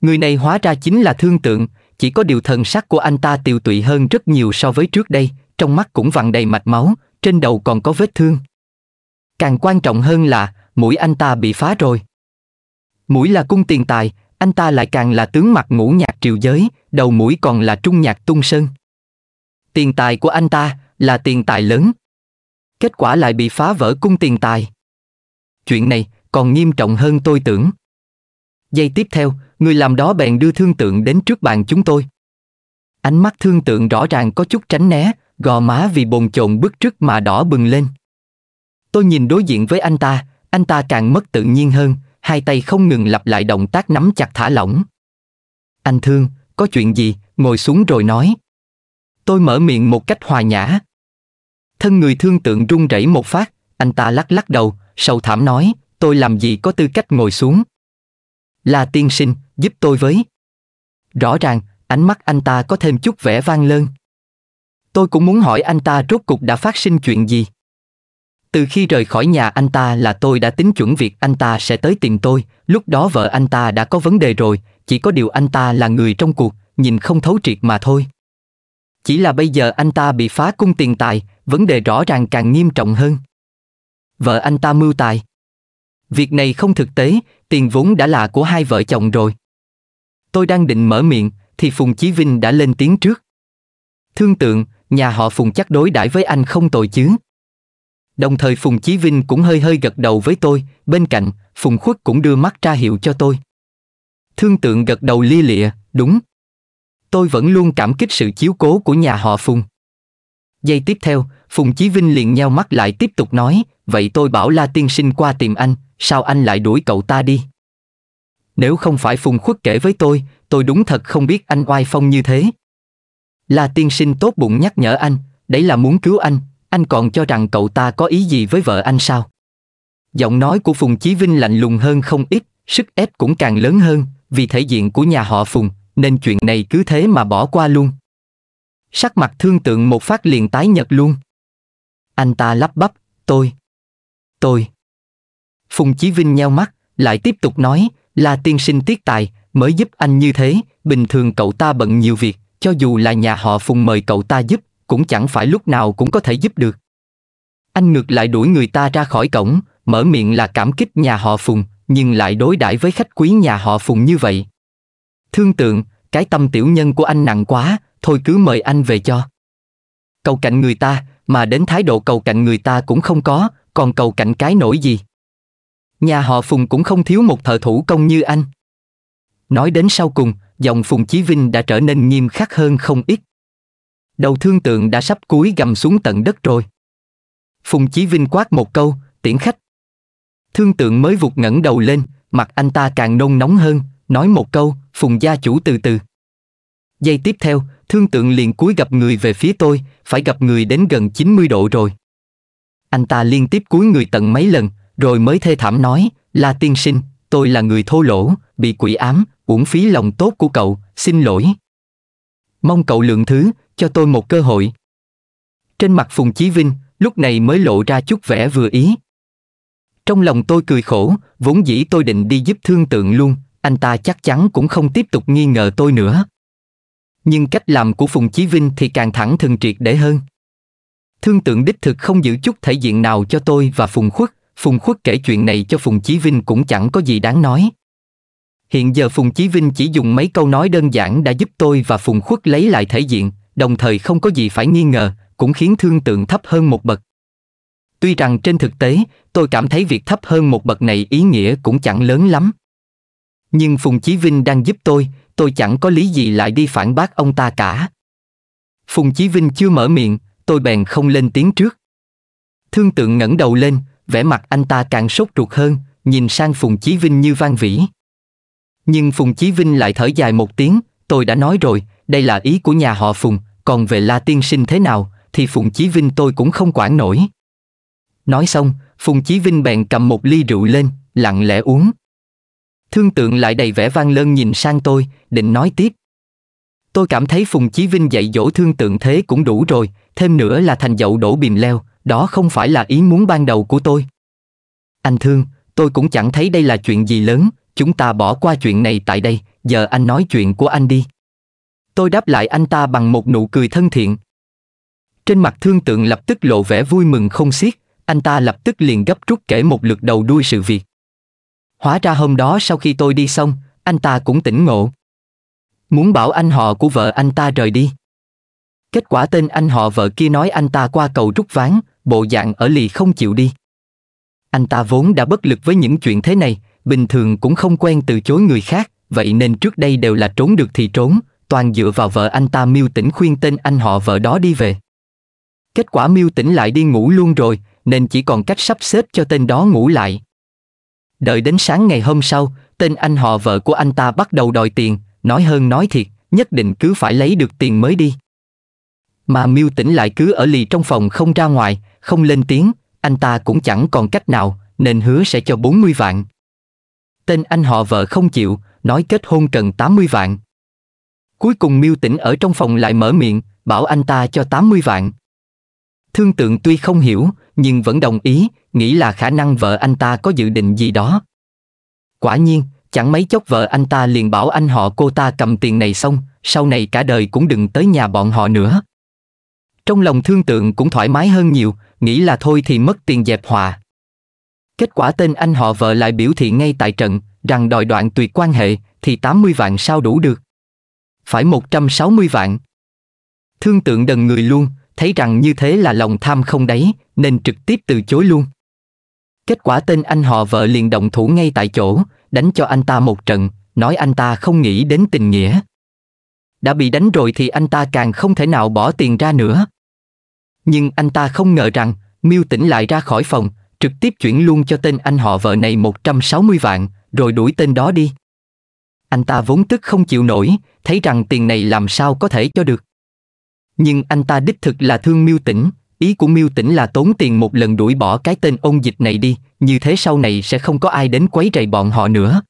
Người này hóa ra chính là Thương Tượng, chỉ có điều thần sắc của anh ta tiều tụy hơn rất nhiều so với trước đây, trong mắt cũng vằn đầy mạch máu, trên đầu còn có vết thương. Càng quan trọng hơn là, mũi anh ta bị phá rồi. Mũi là cung tiền tài, anh ta lại càng là tướng mặt ngũ nhạc triều giới, đầu mũi còn là trung nhạc tung sơn. Tiền tài của anh ta là tiền tài lớn. Kết quả lại bị phá vỡ cung tiền tài. Chuyện này còn nghiêm trọng hơn tôi tưởng. Giây tiếp theo, người làm đó bèn đưa Thương Tượng đến trước bàn chúng tôi. Ánh mắt Thương Tượng rõ ràng có chút tránh né, gò má vì bồn chồn bức rứt mà đỏ bừng lên. Tôi nhìn đối diện với anh ta, anh ta càng mất tự nhiên hơn, hai tay không ngừng lặp lại động tác nắm chặt thả lỏng. Anh Thương, có chuyện gì, ngồi xuống rồi nói. Tôi mở miệng một cách hòa nhã. Thân người Thương Tượng run rẩy một phát, anh ta lắc lắc đầu, sầu thảm nói, tôi làm gì có tư cách ngồi xuống. là tiên sinh, giúp tôi với. Rõ ràng, ánh mắt anh ta có thêm chút vẻ vang lơn. Tôi cũng muốn hỏi anh ta rốt cục đã phát sinh chuyện gì. Từ khi rời khỏi nhà anh ta là tôi đã tính chuẩn việc anh ta sẽ tới tìm tôi, lúc đó vợ anh ta đã có vấn đề rồi, chỉ có điều anh ta là người trong cuộc, nhìn không thấu triệt mà thôi. Chỉ là bây giờ anh ta bị phá cung tiền tài, vấn đề rõ ràng càng nghiêm trọng hơn. Vợ anh ta mưu tài. Việc này không thực tế, tiền vốn đã là của hai vợ chồng rồi. Tôi đang định mở miệng, thì Phùng Chí Vinh đã lên tiếng trước. Thương Tượng, nhà họ Phùng chắc đối đãi với anh không tồi chứ. Đồng thời Phùng Chí Vinh cũng hơi hơi gật đầu với tôi, bên cạnh, Phùng Khuất cũng đưa mắt ra hiệu cho tôi. Thương Tượng gật đầu lia lịa, đúng. Tôi vẫn luôn cảm kích sự chiếu cố của nhà họ Phùng. Giây tiếp theo, Phùng Chí Vinh liền nheo mắt lại tiếp tục nói, vậy tôi bảo La tiên sinh qua tìm anh, sao anh lại đuổi cậu ta đi? Nếu không phải Phùng Khuất kể với tôi, tôi đúng thật không biết anh oai phong như thế. La tiên sinh tốt bụng nhắc nhở anh, đấy là muốn cứu anh, anh còn cho rằng cậu ta có ý gì với vợ anh sao? Giọng nói của Phùng Chí Vinh lạnh lùng hơn không ít, sức ép cũng càng lớn hơn, vì thể diện của nhà họ Phùng, nên chuyện này cứ thế mà bỏ qua luôn. Sắc mặt Thương Tượng một phát liền tái nhợt luôn. Anh ta lắp bắp, tôi, tôi. Phùng Chí Vinh nheo mắt, lại tiếp tục nói, là tiên sinh tiếc tài, mới giúp anh như thế, bình thường cậu ta bận nhiều việc, cho dù là nhà họ Phùng mời cậu ta giúp, cũng chẳng phải lúc nào cũng có thể giúp được. Anh ngược lại đuổi người ta ra khỏi cổng, mở miệng là cảm kích nhà họ Phùng, nhưng lại đối đãi với khách quý nhà họ Phùng như vậy. Thương Tượng, cái tâm tiểu nhân của anh nặng quá, thôi cứ mời anh về cho. Cầu cạnh người ta, mà đến thái độ cầu cạnh người ta cũng không có, còn cầu cạnh cái nỗi gì. Nhà họ Phùng cũng không thiếu một thợ thủ công như anh. Nói đến sau cùng, giọng Phùng Chí Vinh đã trở nên nghiêm khắc hơn không ít. Đầu Thương Tượng đã sắp cúi gầm xuống tận đất rồi. Phùng Chí Vinh quát một câu, tiễn khách. Thương Tượng mới vụt ngẩng đầu lên, mặt anh ta càng nôn nóng hơn, nói một câu, Phùng gia chủ từ từ. Giây tiếp theo, Thương Tượng liền cúi gập người về phía tôi, phải gập người đến gần chín mươi độ rồi. Anh ta liên tiếp cúi người tận mấy lần, rồi mới thê thảm nói, là tiên sinh, tôi là người thô lỗ, bị quỷ ám, uổng phí lòng tốt của cậu, xin lỗi. Mong cậu lượng thứ, cho tôi một cơ hội. Trên mặt Phùng Chí Vinh, lúc này mới lộ ra chút vẻ vừa ý. Trong lòng tôi cười khổ, vốn dĩ tôi định đi giúp Thương Tượng luôn, anh ta chắc chắn cũng không tiếp tục nghi ngờ tôi nữa. Nhưng cách làm của Phùng Chí Vinh thì càng thẳng thừng triệt để hơn. Thương Tượng đích thực không giữ chút thể diện nào cho tôi và Phùng Khuất, Phùng Khuất kể chuyện này cho Phùng Chí Vinh cũng chẳng có gì đáng nói. Hiện giờ Phùng Chí Vinh chỉ dùng mấy câu nói đơn giản đã giúp tôi và Phùng Khuất lấy lại thể diện, đồng thời không có gì phải nghi ngờ, cũng khiến Thương Tượng thấp hơn một bậc. Tuy rằng trên thực tế, tôi cảm thấy việc thấp hơn một bậc này ý nghĩa cũng chẳng lớn lắm. Nhưng Phùng Chí Vinh đang giúp tôi, tôi chẳng có lý gì lại đi phản bác ông ta cả. Phùng Chí Vinh chưa mở miệng, tôi bèn không lên tiếng trước. Thương Tượng ngẩng đầu lên, vẻ mặt anh ta càng sốt ruột hơn, nhìn sang Phùng Chí Vinh như van vỉ. Nhưng Phùng Chí Vinh lại thở dài một tiếng, tôi đã nói rồi, đây là ý của nhà họ Phùng, còn về La tiên sinh thế nào, thì Phùng Chí Vinh tôi cũng không quản nổi. Nói xong, Phùng Chí Vinh bèn cầm một ly rượu lên, lặng lẽ uống. Thương Tượng lại đầy vẻ van lơn nhìn sang tôi, định nói tiếp. Tôi cảm thấy Phùng Chí Vinh dạy dỗ Thương Tượng thế cũng đủ rồi, thêm nữa là thành dậu đổ bìm leo, đó không phải là ý muốn ban đầu của tôi. Anh Thương, tôi cũng chẳng thấy đây là chuyện gì lớn, chúng ta bỏ qua chuyện này tại đây, giờ anh nói chuyện của anh đi. Tôi đáp lại anh ta bằng một nụ cười thân thiện. Trên mặt Thương Tượng lập tức lộ vẻ vui mừng không xiết, anh ta lập tức liền gấp rút kể một lượt đầu đuôi sự việc. Hóa ra hôm đó sau khi tôi đi xong, anh ta cũng tỉnh ngộ. Muốn bảo anh họ của vợ anh ta rời đi. Kết quả tên anh họ vợ kia nói anh ta qua cầu rút ván, bộ dạng ở lì không chịu đi. Anh ta vốn đã bất lực với những chuyện thế này, bình thường cũng không quen từ chối người khác, vậy nên trước đây đều là trốn được thì trốn, toàn dựa vào vợ anh ta Miêu Tĩnh khuyên tên anh họ vợ đó đi về. Kết quả Miêu Tĩnh lại đi ngủ luôn rồi, nên chỉ còn cách sắp xếp cho tên đó ngủ lại. Đợi đến sáng ngày hôm sau, tên anh họ vợ của anh ta bắt đầu đòi tiền, nói hơn nói thiệt, nhất định cứ phải lấy được tiền mới đi. Mà Miêu Tĩnh lại cứ ở lì trong phòng không ra ngoài, không lên tiếng, anh ta cũng chẳng còn cách nào, nên hứa sẽ cho bốn mươi vạn. tên anh họ vợ không chịu, nói kết hôn cần tám mươi vạn. Cuối cùng Miêu Tĩnh ở trong phòng lại mở miệng, bảo anh ta cho tám mươi vạn. Thương Tượng tuy không hiểu, nhưng vẫn đồng ý, nghĩ là khả năng vợ anh ta có dự định gì đó. Quả nhiên, chẳng mấy chốc vợ anh ta liền bảo anh họ cô ta cầm tiền này xong, sau này cả đời cũng đừng tới nhà bọn họ nữa. Trong lòng Thương Tượng cũng thoải mái hơn nhiều, nghĩ là thôi thì mất tiền dẹp hòa. Kết quả tên anh họ vợ lại biểu thị ngay tại trận, rằng đòi đoạn tuyệt quan hệ, thì tám mươi vạn sao đủ được. Phải một trăm sáu mươi vạn. Thương Tượng đần người luôn, thấy rằng như thế là lòng tham không đáy, nên trực tiếp từ chối luôn. Kết quả tên anh họ vợ liền động thủ ngay tại chỗ, đánh cho anh ta một trận, nói anh ta không nghĩ đến tình nghĩa. Đã bị đánh rồi thì anh ta càng không thể nào bỏ tiền ra nữa. Nhưng anh ta không ngờ rằng, Miêu Tĩnh lại ra khỏi phòng, trực tiếp chuyển luôn cho tên anh họ vợ này một trăm sáu mươi vạn, rồi đuổi tên đó đi. Anh ta vốn tức không chịu nổi, thấy rằng tiền này làm sao có thể cho được. Nhưng anh ta đích thực là thương Miêu Tĩnh, ý của Miêu Tĩnh là tốn tiền một lần đuổi bỏ cái tên ôn dịch này đi, như thế sau này sẽ không có ai đến quấy rầy bọn họ nữa.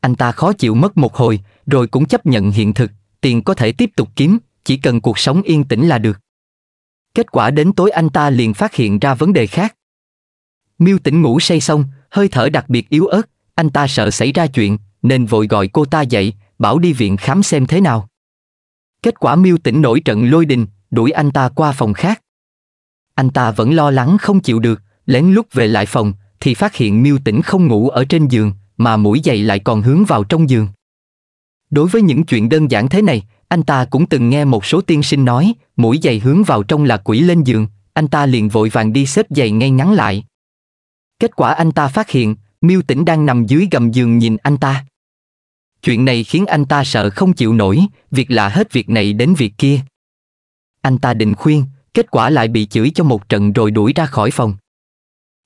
Anh ta khó chịu mất một hồi, rồi cũng chấp nhận hiện thực, tiền có thể tiếp tục kiếm, chỉ cần cuộc sống yên tĩnh là được. Kết quả đến tối anh ta liền phát hiện ra vấn đề khác. Miêu Tĩnh ngủ say xong, hơi thở đặc biệt yếu ớt, anh ta sợ xảy ra chuyện, nên vội gọi cô ta dậy, bảo đi viện khám xem thế nào. Kết quả Miêu Tĩnh nổi trận lôi đình, đuổi anh ta qua phòng khác. Anh ta vẫn lo lắng không chịu được, lén lút về lại phòng, thì phát hiện Miêu Tĩnh không ngủ ở trên giường, mà mũi giày lại còn hướng vào trong giường. Đối với những chuyện đơn giản thế này, anh ta cũng từng nghe một số tiên sinh nói, mũi giày hướng vào trong là quỷ lên giường, anh ta liền vội vàng đi xếp giày ngay ngắn lại. Kết quả anh ta phát hiện, Miêu Tĩnh đang nằm dưới gầm giường nhìn anh ta. Chuyện này khiến anh ta sợ không chịu nổi, việc là hết việc này đến việc kia. Anh ta định khuyên, kết quả lại bị chửi cho một trận rồi đuổi ra khỏi phòng.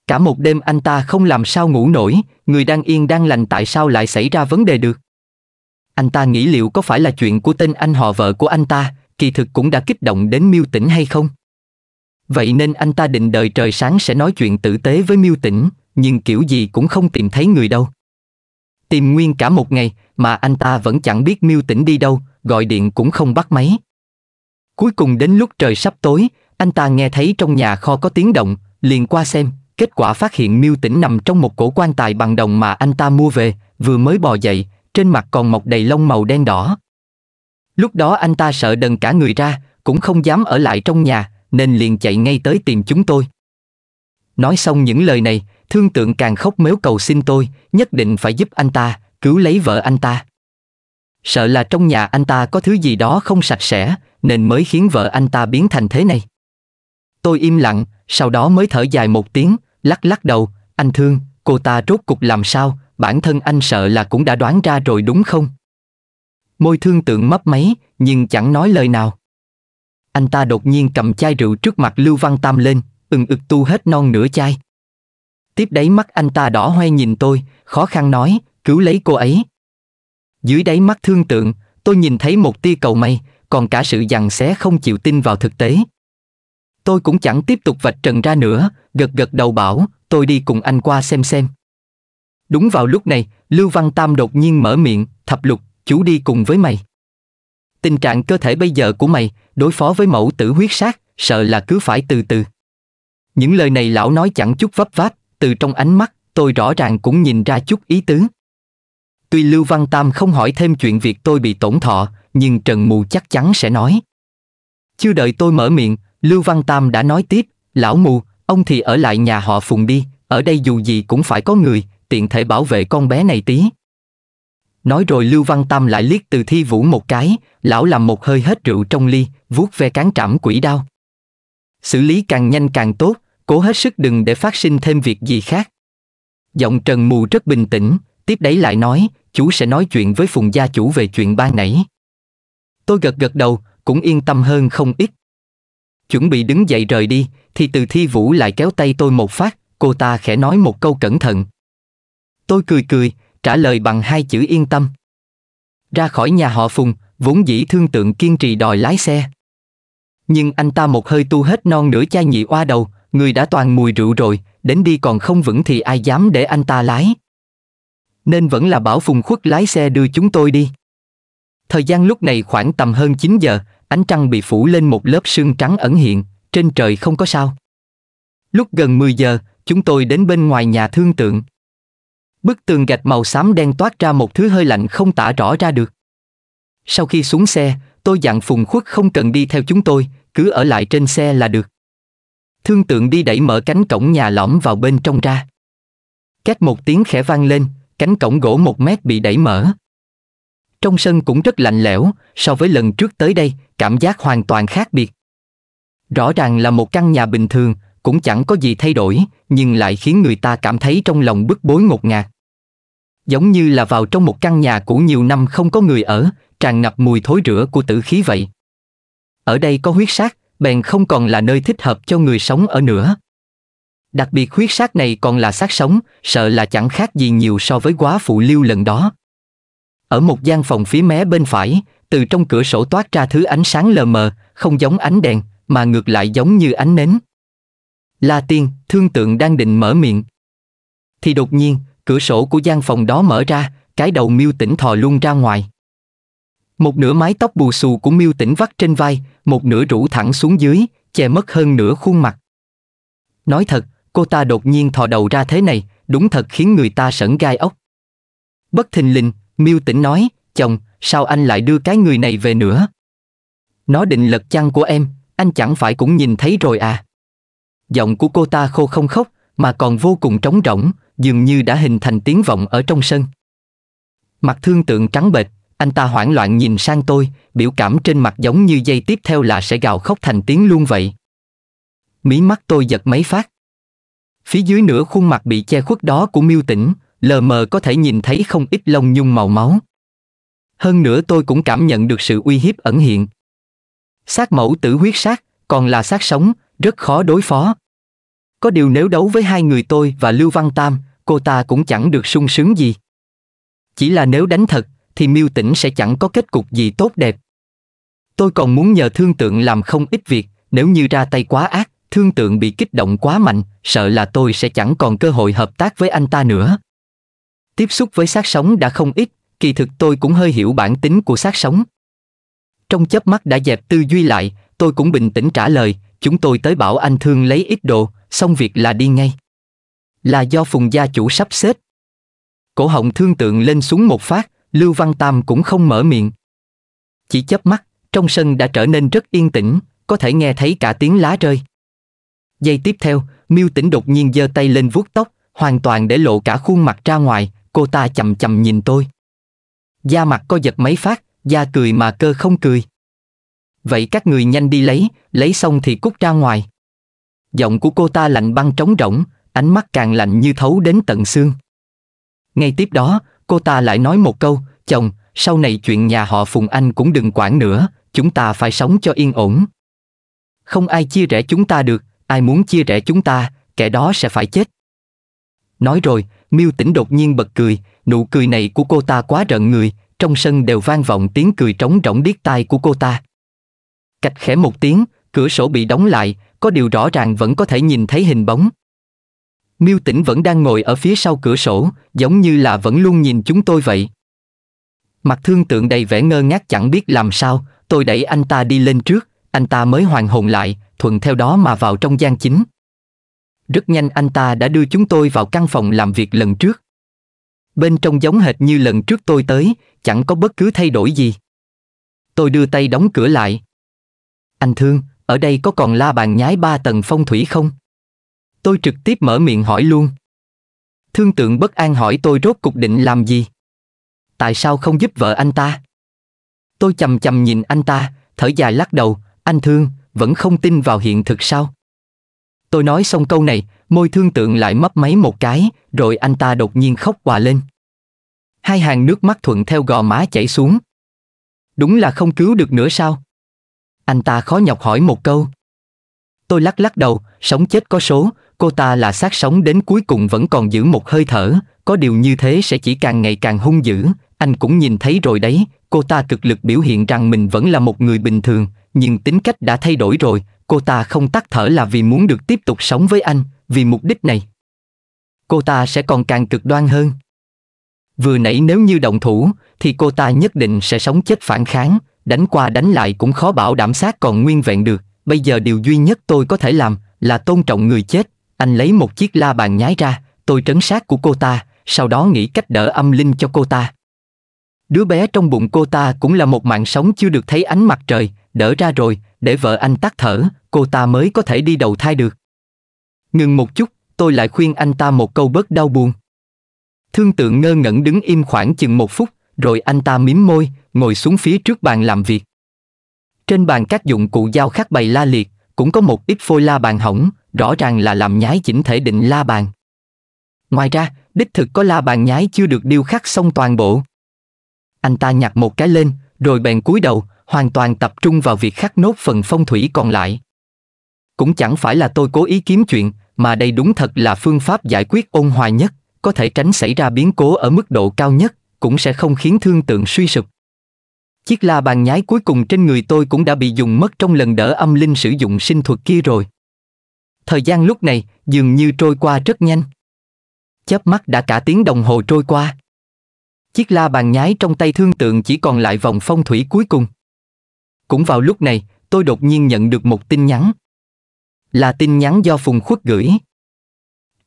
Cả một đêm anh ta không làm sao ngủ nổi, người đang yên đang lành tại sao lại xảy ra vấn đề được. Anh ta nghĩ liệu có phải là chuyện của tên anh họ vợ của anh ta, kỳ thực cũng đã kích động đến Miêu Tĩnh hay không. Vậy nên anh ta định đợi trời sáng sẽ nói chuyện tử tế với Miêu Tĩnh, nhưng kiểu gì cũng không tìm thấy người đâu. Tìm nguyên cả một ngày mà anh ta vẫn chẳng biết Miêu Tĩnh đi đâu, gọi điện cũng không bắt máy. Cuối cùng đến lúc trời sắp tối, anh ta nghe thấy trong nhà kho có tiếng động, liền qua xem, kết quả phát hiện Miêu Tĩnh nằm trong một cổ quan tài bằng đồng mà anh ta mua về, vừa mới bò dậy, trên mặt còn mọc đầy lông màu đen đỏ. Lúc đó anh ta sợ đần cả người ra, cũng không dám ở lại trong nhà, nên liền chạy ngay tới tìm chúng tôi. Nói xong những lời này, Thương Tượng càng khóc mếu cầu xin tôi, nhất định phải giúp anh ta, cứu lấy vợ anh ta. Sợ là trong nhà anh ta có thứ gì đó không sạch sẽ, nên mới khiến vợ anh ta biến thành thế này. Tôi im lặng, sau đó mới thở dài một tiếng, lắc lắc đầu, anh Thương, cô ta rốt cục làm sao, bản thân anh sợ là cũng đã đoán ra rồi đúng không? Môi Thương Tượng mấp máy, nhưng chẳng nói lời nào. Anh ta đột nhiên cầm chai rượu trước mặt Lưu Văn Tam lên, ừng ực tu hết non nửa chai. Tiếp đấy mắt anh ta đỏ hoe nhìn tôi, khó khăn nói, cứu lấy cô ấy. Dưới đáy mắt Thương Tượng, tôi nhìn thấy một tia cầu may, còn cả sự giằng xé không chịu tin vào thực tế. Tôi cũng chẳng tiếp tục vạch trần ra nữa, gật gật đầu bảo, tôi đi cùng anh qua xem xem. Đúng vào lúc này, Lưu Văn Tam đột nhiên mở miệng, Thập Lục, chú đi cùng với mày. Tình trạng cơ thể bây giờ của mày, đối phó với mẫu tử huyết sát, sợ là cứ phải từ từ. Những lời này lão nói chẳng chút vấp váp, từ trong ánh mắt, tôi rõ ràng cũng nhìn ra chút ý tứ. Tuy Lưu Văn Tam không hỏi thêm chuyện việc tôi bị tổn thọ, nhưng Trần Mù chắc chắn sẽ nói. Chưa đợi tôi mở miệng, Lưu Văn Tam đã nói tiếp, lão Mù, ông thì ở lại nhà họ Phùng đi, ở đây dù gì cũng phải có người, tiện thể bảo vệ con bé này tí. Nói rồi Lưu Văn Tam lại liếc Từ Thi Vũ một cái, lão làm một hơi hết rượu trong ly, vuốt ve cán trảm quỷ đao. Xử lý càng nhanh càng tốt, cố hết sức đừng để phát sinh thêm việc gì khác. Giọng Trần Mù rất bình tĩnh, tiếp đấy lại nói, chú sẽ nói chuyện với Phùng gia chủ về chuyện ban nãy. Tôi gật gật đầu, cũng yên tâm hơn không ít. Chuẩn bị đứng dậy rời đi, thì Từ Thi Vũ lại kéo tay tôi một phát, cô ta khẽ nói một câu cẩn thận. Tôi cười cười, trả lời bằng hai chữ yên tâm. Ra khỏi nhà họ Phùng, vốn dĩ Thương Tượng kiên trì đòi lái xe. Nhưng anh ta một hơi tu hết non nửa chai nhị oa đầu, người đã toàn mùi rượu rồi, đến đi còn không vững thì ai dám để anh ta lái. nên vẫn là bảo Phùng Khuất lái xe đưa chúng tôi đi. Thời gian lúc này khoảng tầm hơn chín giờ, ánh trăng bị phủ lên một lớp sương trắng ẩn hiện, trên trời không có sao. Lúc gần mười giờ, chúng tôi đến bên ngoài nhà Thương Tượng. Bức tường gạch màu xám đen toát ra một thứ hơi lạnh không tả rõ ra được. Sau khi xuống xe, tôi dặn Phùng Khuất không cần đi theo chúng tôi, cứ ở lại trên xe là được. Thương Tượng đi đẩy mở cánh cổng nhà lõm vào bên trong ra. Két một tiếng khẽ vang lên, cánh cổng gỗ một mét bị đẩy mở. Trong sân cũng rất lạnh lẽo, so với lần trước tới đây, cảm giác hoàn toàn khác biệt. Rõ ràng là một căn nhà bình thường, cũng chẳng có gì thay đổi, nhưng lại khiến người ta cảm thấy trong lòng bức bối ngột ngạt. Giống như là vào trong một căn nhà cũ nhiều năm không có người ở, tràn ngập mùi thối rữa của tử khí vậy. Ở đây có huyết sát, bèn không còn là nơi thích hợp cho người sống ở nữa. Đặc biệt huyết sát này còn là xác sống, sợ là chẳng khác gì nhiều so với Quá Phụ Liêu lần đó. Ở một gian phòng phía mé bên phải, từ trong cửa sổ toát ra thứ ánh sáng lờ mờ, không giống ánh đèn, mà ngược lại giống như ánh nến. La Tiên, Thương Tượng đang định mở miệng. Thì đột nhiên, cửa sổ của gian phòng đó mở ra, cái đầu Miêu Tĩnh thò luôn ra ngoài. Một nửa mái tóc bù xù của Miêu Tĩnh vắt trên vai, một nửa rủ thẳng xuống dưới, che mất hơn nửa khuôn mặt. Nói thật, cô ta đột nhiên thò đầu ra thế này, đúng thật khiến người ta sởn gai ốc. Bất thình lình, Miêu Tĩnh nói, chồng, sao anh lại đưa cái người này về nữa? Nó định lật chăn của em, anh chẳng phải cũng nhìn thấy rồi à? Giọng của cô ta khô không khóc, mà còn vô cùng trống rỗng, dường như đã hình thành tiếng vọng ở trong sân. Mặt Thương Tượng trắng bệch, anh ta hoảng loạn nhìn sang tôi, biểu cảm trên mặt giống như dây tiếp theo là sẽ gào khóc thành tiếng luôn vậy. Mí mắt tôi giật mấy phát. Phía dưới nửa khuôn mặt bị che khuất đó của Miêu Tĩnh, lờ mờ có thể nhìn thấy không ít lông nhung màu máu. Hơn nữa tôi cũng cảm nhận được sự uy hiếp ẩn hiện. Xác mẫu tử huyết sát, còn là xác sống, rất khó đối phó. Có điều nếu đấu với hai người tôi và Lưu Văn Tam, cô ta cũng chẳng được sung sướng gì. Chỉ là nếu đánh thật, thì Miêu Tĩnh sẽ chẳng có kết cục gì tốt đẹp. Tôi còn muốn nhờ Thương Tượng làm không ít việc, nếu như ra tay quá ác, Thương Tượng bị kích động quá mạnh, sợ là tôi sẽ chẳng còn cơ hội hợp tác với anh ta nữa. Tiếp xúc với xác sống đã không ít, kỳ thực tôi cũng hơi hiểu bản tính của xác sống. Trong chớp mắt đã dẹp tư duy lại, tôi cũng bình tĩnh trả lời, chúng tôi tới bảo anh Thương lấy ít đồ, xong việc là đi ngay. Là do Phùng gia chủ sắp xếp. Cổ họng Thương Tượng lên xuống một phát, Lưu Văn Tam cũng không mở miệng. Chỉ chớp mắt, trong sân đã trở nên rất yên tĩnh, có thể nghe thấy cả tiếng lá rơi. Giây tiếp theo, Miêu Tĩnh đột nhiên giơ tay lên vuốt tóc, hoàn toàn để lộ cả khuôn mặt ra ngoài, cô ta chằm chằm nhìn tôi. Da mặt co giật mấy phát, da cười mà cơ không cười. Vậy các người nhanh đi lấy, lấy xong thì cút ra ngoài. Giọng của cô ta lạnh băng trống rỗng, ánh mắt càng lạnh như thấu đến tận xương. Ngay tiếp đó, cô ta lại nói một câu, chồng, sau này chuyện nhà họ Phùng anh cũng đừng quản nữa, chúng ta phải sống cho yên ổn. Không ai chia rẽ chúng ta được, ai muốn chia rẽ chúng ta, kẻ đó sẽ phải chết. Nói rồi, Miêu Tĩnh đột nhiên bật cười, nụ cười này của cô ta quá rợn người, trong sân đều vang vọng tiếng cười trống rỗng điếc tai của cô ta. Cạch khẽ một tiếng, cửa sổ bị đóng lại, có điều rõ ràng vẫn có thể nhìn thấy hình bóng. Miêu Tĩnh vẫn đang ngồi ở phía sau cửa sổ, giống như là vẫn luôn nhìn chúng tôi vậy. Mặt Thương Tượng đầy vẻ ngơ ngác chẳng biết làm sao, tôi đẩy anh ta đi lên trước, anh ta mới hoàn hồn lại, thuận theo đó mà vào trong gian chính. Rất nhanh anh ta đã đưa chúng tôi vào căn phòng làm việc lần trước. Bên trong giống hệt như lần trước tôi tới, chẳng có bất cứ thay đổi gì. Tôi đưa tay đóng cửa lại. Anh Thương, ở đây có còn la bàn nhái ba tầng phong thủy không? Tôi trực tiếp mở miệng hỏi luôn. Thương Tượng bất an hỏi tôi rốt cục định làm gì? Tại sao không giúp vợ anh ta? Tôi chằm chằm nhìn anh ta, thở dài lắc đầu, anh Thương, vẫn không tin vào hiện thực sao? Tôi nói xong câu này, môi Thương Tượng lại mấp máy một cái, rồi anh ta đột nhiên khóc òa lên. Hai hàng nước mắt thuận theo gò má chảy xuống. Đúng là không cứu được nữa sao? Anh ta khó nhọc hỏi một câu. Tôi lắc lắc đầu, sống chết có số, cô ta là xác sống đến cuối cùng vẫn còn giữ một hơi thở, có điều như thế sẽ chỉ càng ngày càng hung dữ, anh cũng nhìn thấy rồi đấy, cô ta cực lực biểu hiện rằng mình vẫn là một người bình thường, nhưng tính cách đã thay đổi rồi, cô ta không tắt thở là vì muốn được tiếp tục sống với anh, vì mục đích này. Cô ta sẽ còn càng cực đoan hơn. Vừa nãy nếu như động thủ thì cô ta nhất định sẽ sống chết phản kháng, đánh qua đánh lại cũng khó bảo đảm xác còn nguyên vẹn được. Bây giờ điều duy nhất tôi có thể làm là tôn trọng người chết. Anh lấy một chiếc la bàn nhái ra, tôi trấn xác của cô ta, sau đó nghĩ cách đỡ âm linh cho cô ta. Đứa bé trong bụng cô ta cũng là một mạng sống chưa được thấy ánh mặt trời, đỡ ra rồi, để vợ anh tắt thở, cô ta mới có thể đi đầu thai được. Ngừng một chút, tôi lại khuyên anh ta một câu bớt đau buồn. Thương Tượng ngơ ngẩn đứng im khoảng chừng một phút, rồi anh ta mím môi, ngồi xuống phía trước bàn làm việc. Trên bàn các dụng cụ dao khắc bày la liệt, cũng có một ít phôi la bàn hỏng, rõ ràng là làm nhái chỉnh thể định la bàn. Ngoài ra, đích thực có la bàn nhái chưa được điêu khắc xong toàn bộ. Anh ta nhặt một cái lên, rồi bèn cúi đầu, hoàn toàn tập trung vào việc khắc nốt phần phong thủy còn lại. Cũng chẳng phải là tôi cố ý kiếm chuyện, mà đây đúng thật là phương pháp giải quyết ôn hòa nhất, có thể tránh xảy ra biến cố ở mức độ cao nhất, cũng sẽ không khiến Thương Tượng suy sụp. Chiếc la bàn nhái cuối cùng trên người tôi cũng đã bị dùng mất trong lần đỡ âm linh sử dụng sinh thuật kia rồi. Thời gian lúc này dường như trôi qua rất nhanh. Chớp mắt đã cả tiếng đồng hồ trôi qua. Chiếc la bàn nhái trong tay Thương Tượng chỉ còn lại vòng phong thủy cuối cùng. Cũng vào lúc này, tôi đột nhiên nhận được một tin nhắn. Là tin nhắn do Phùng Khuất gửi.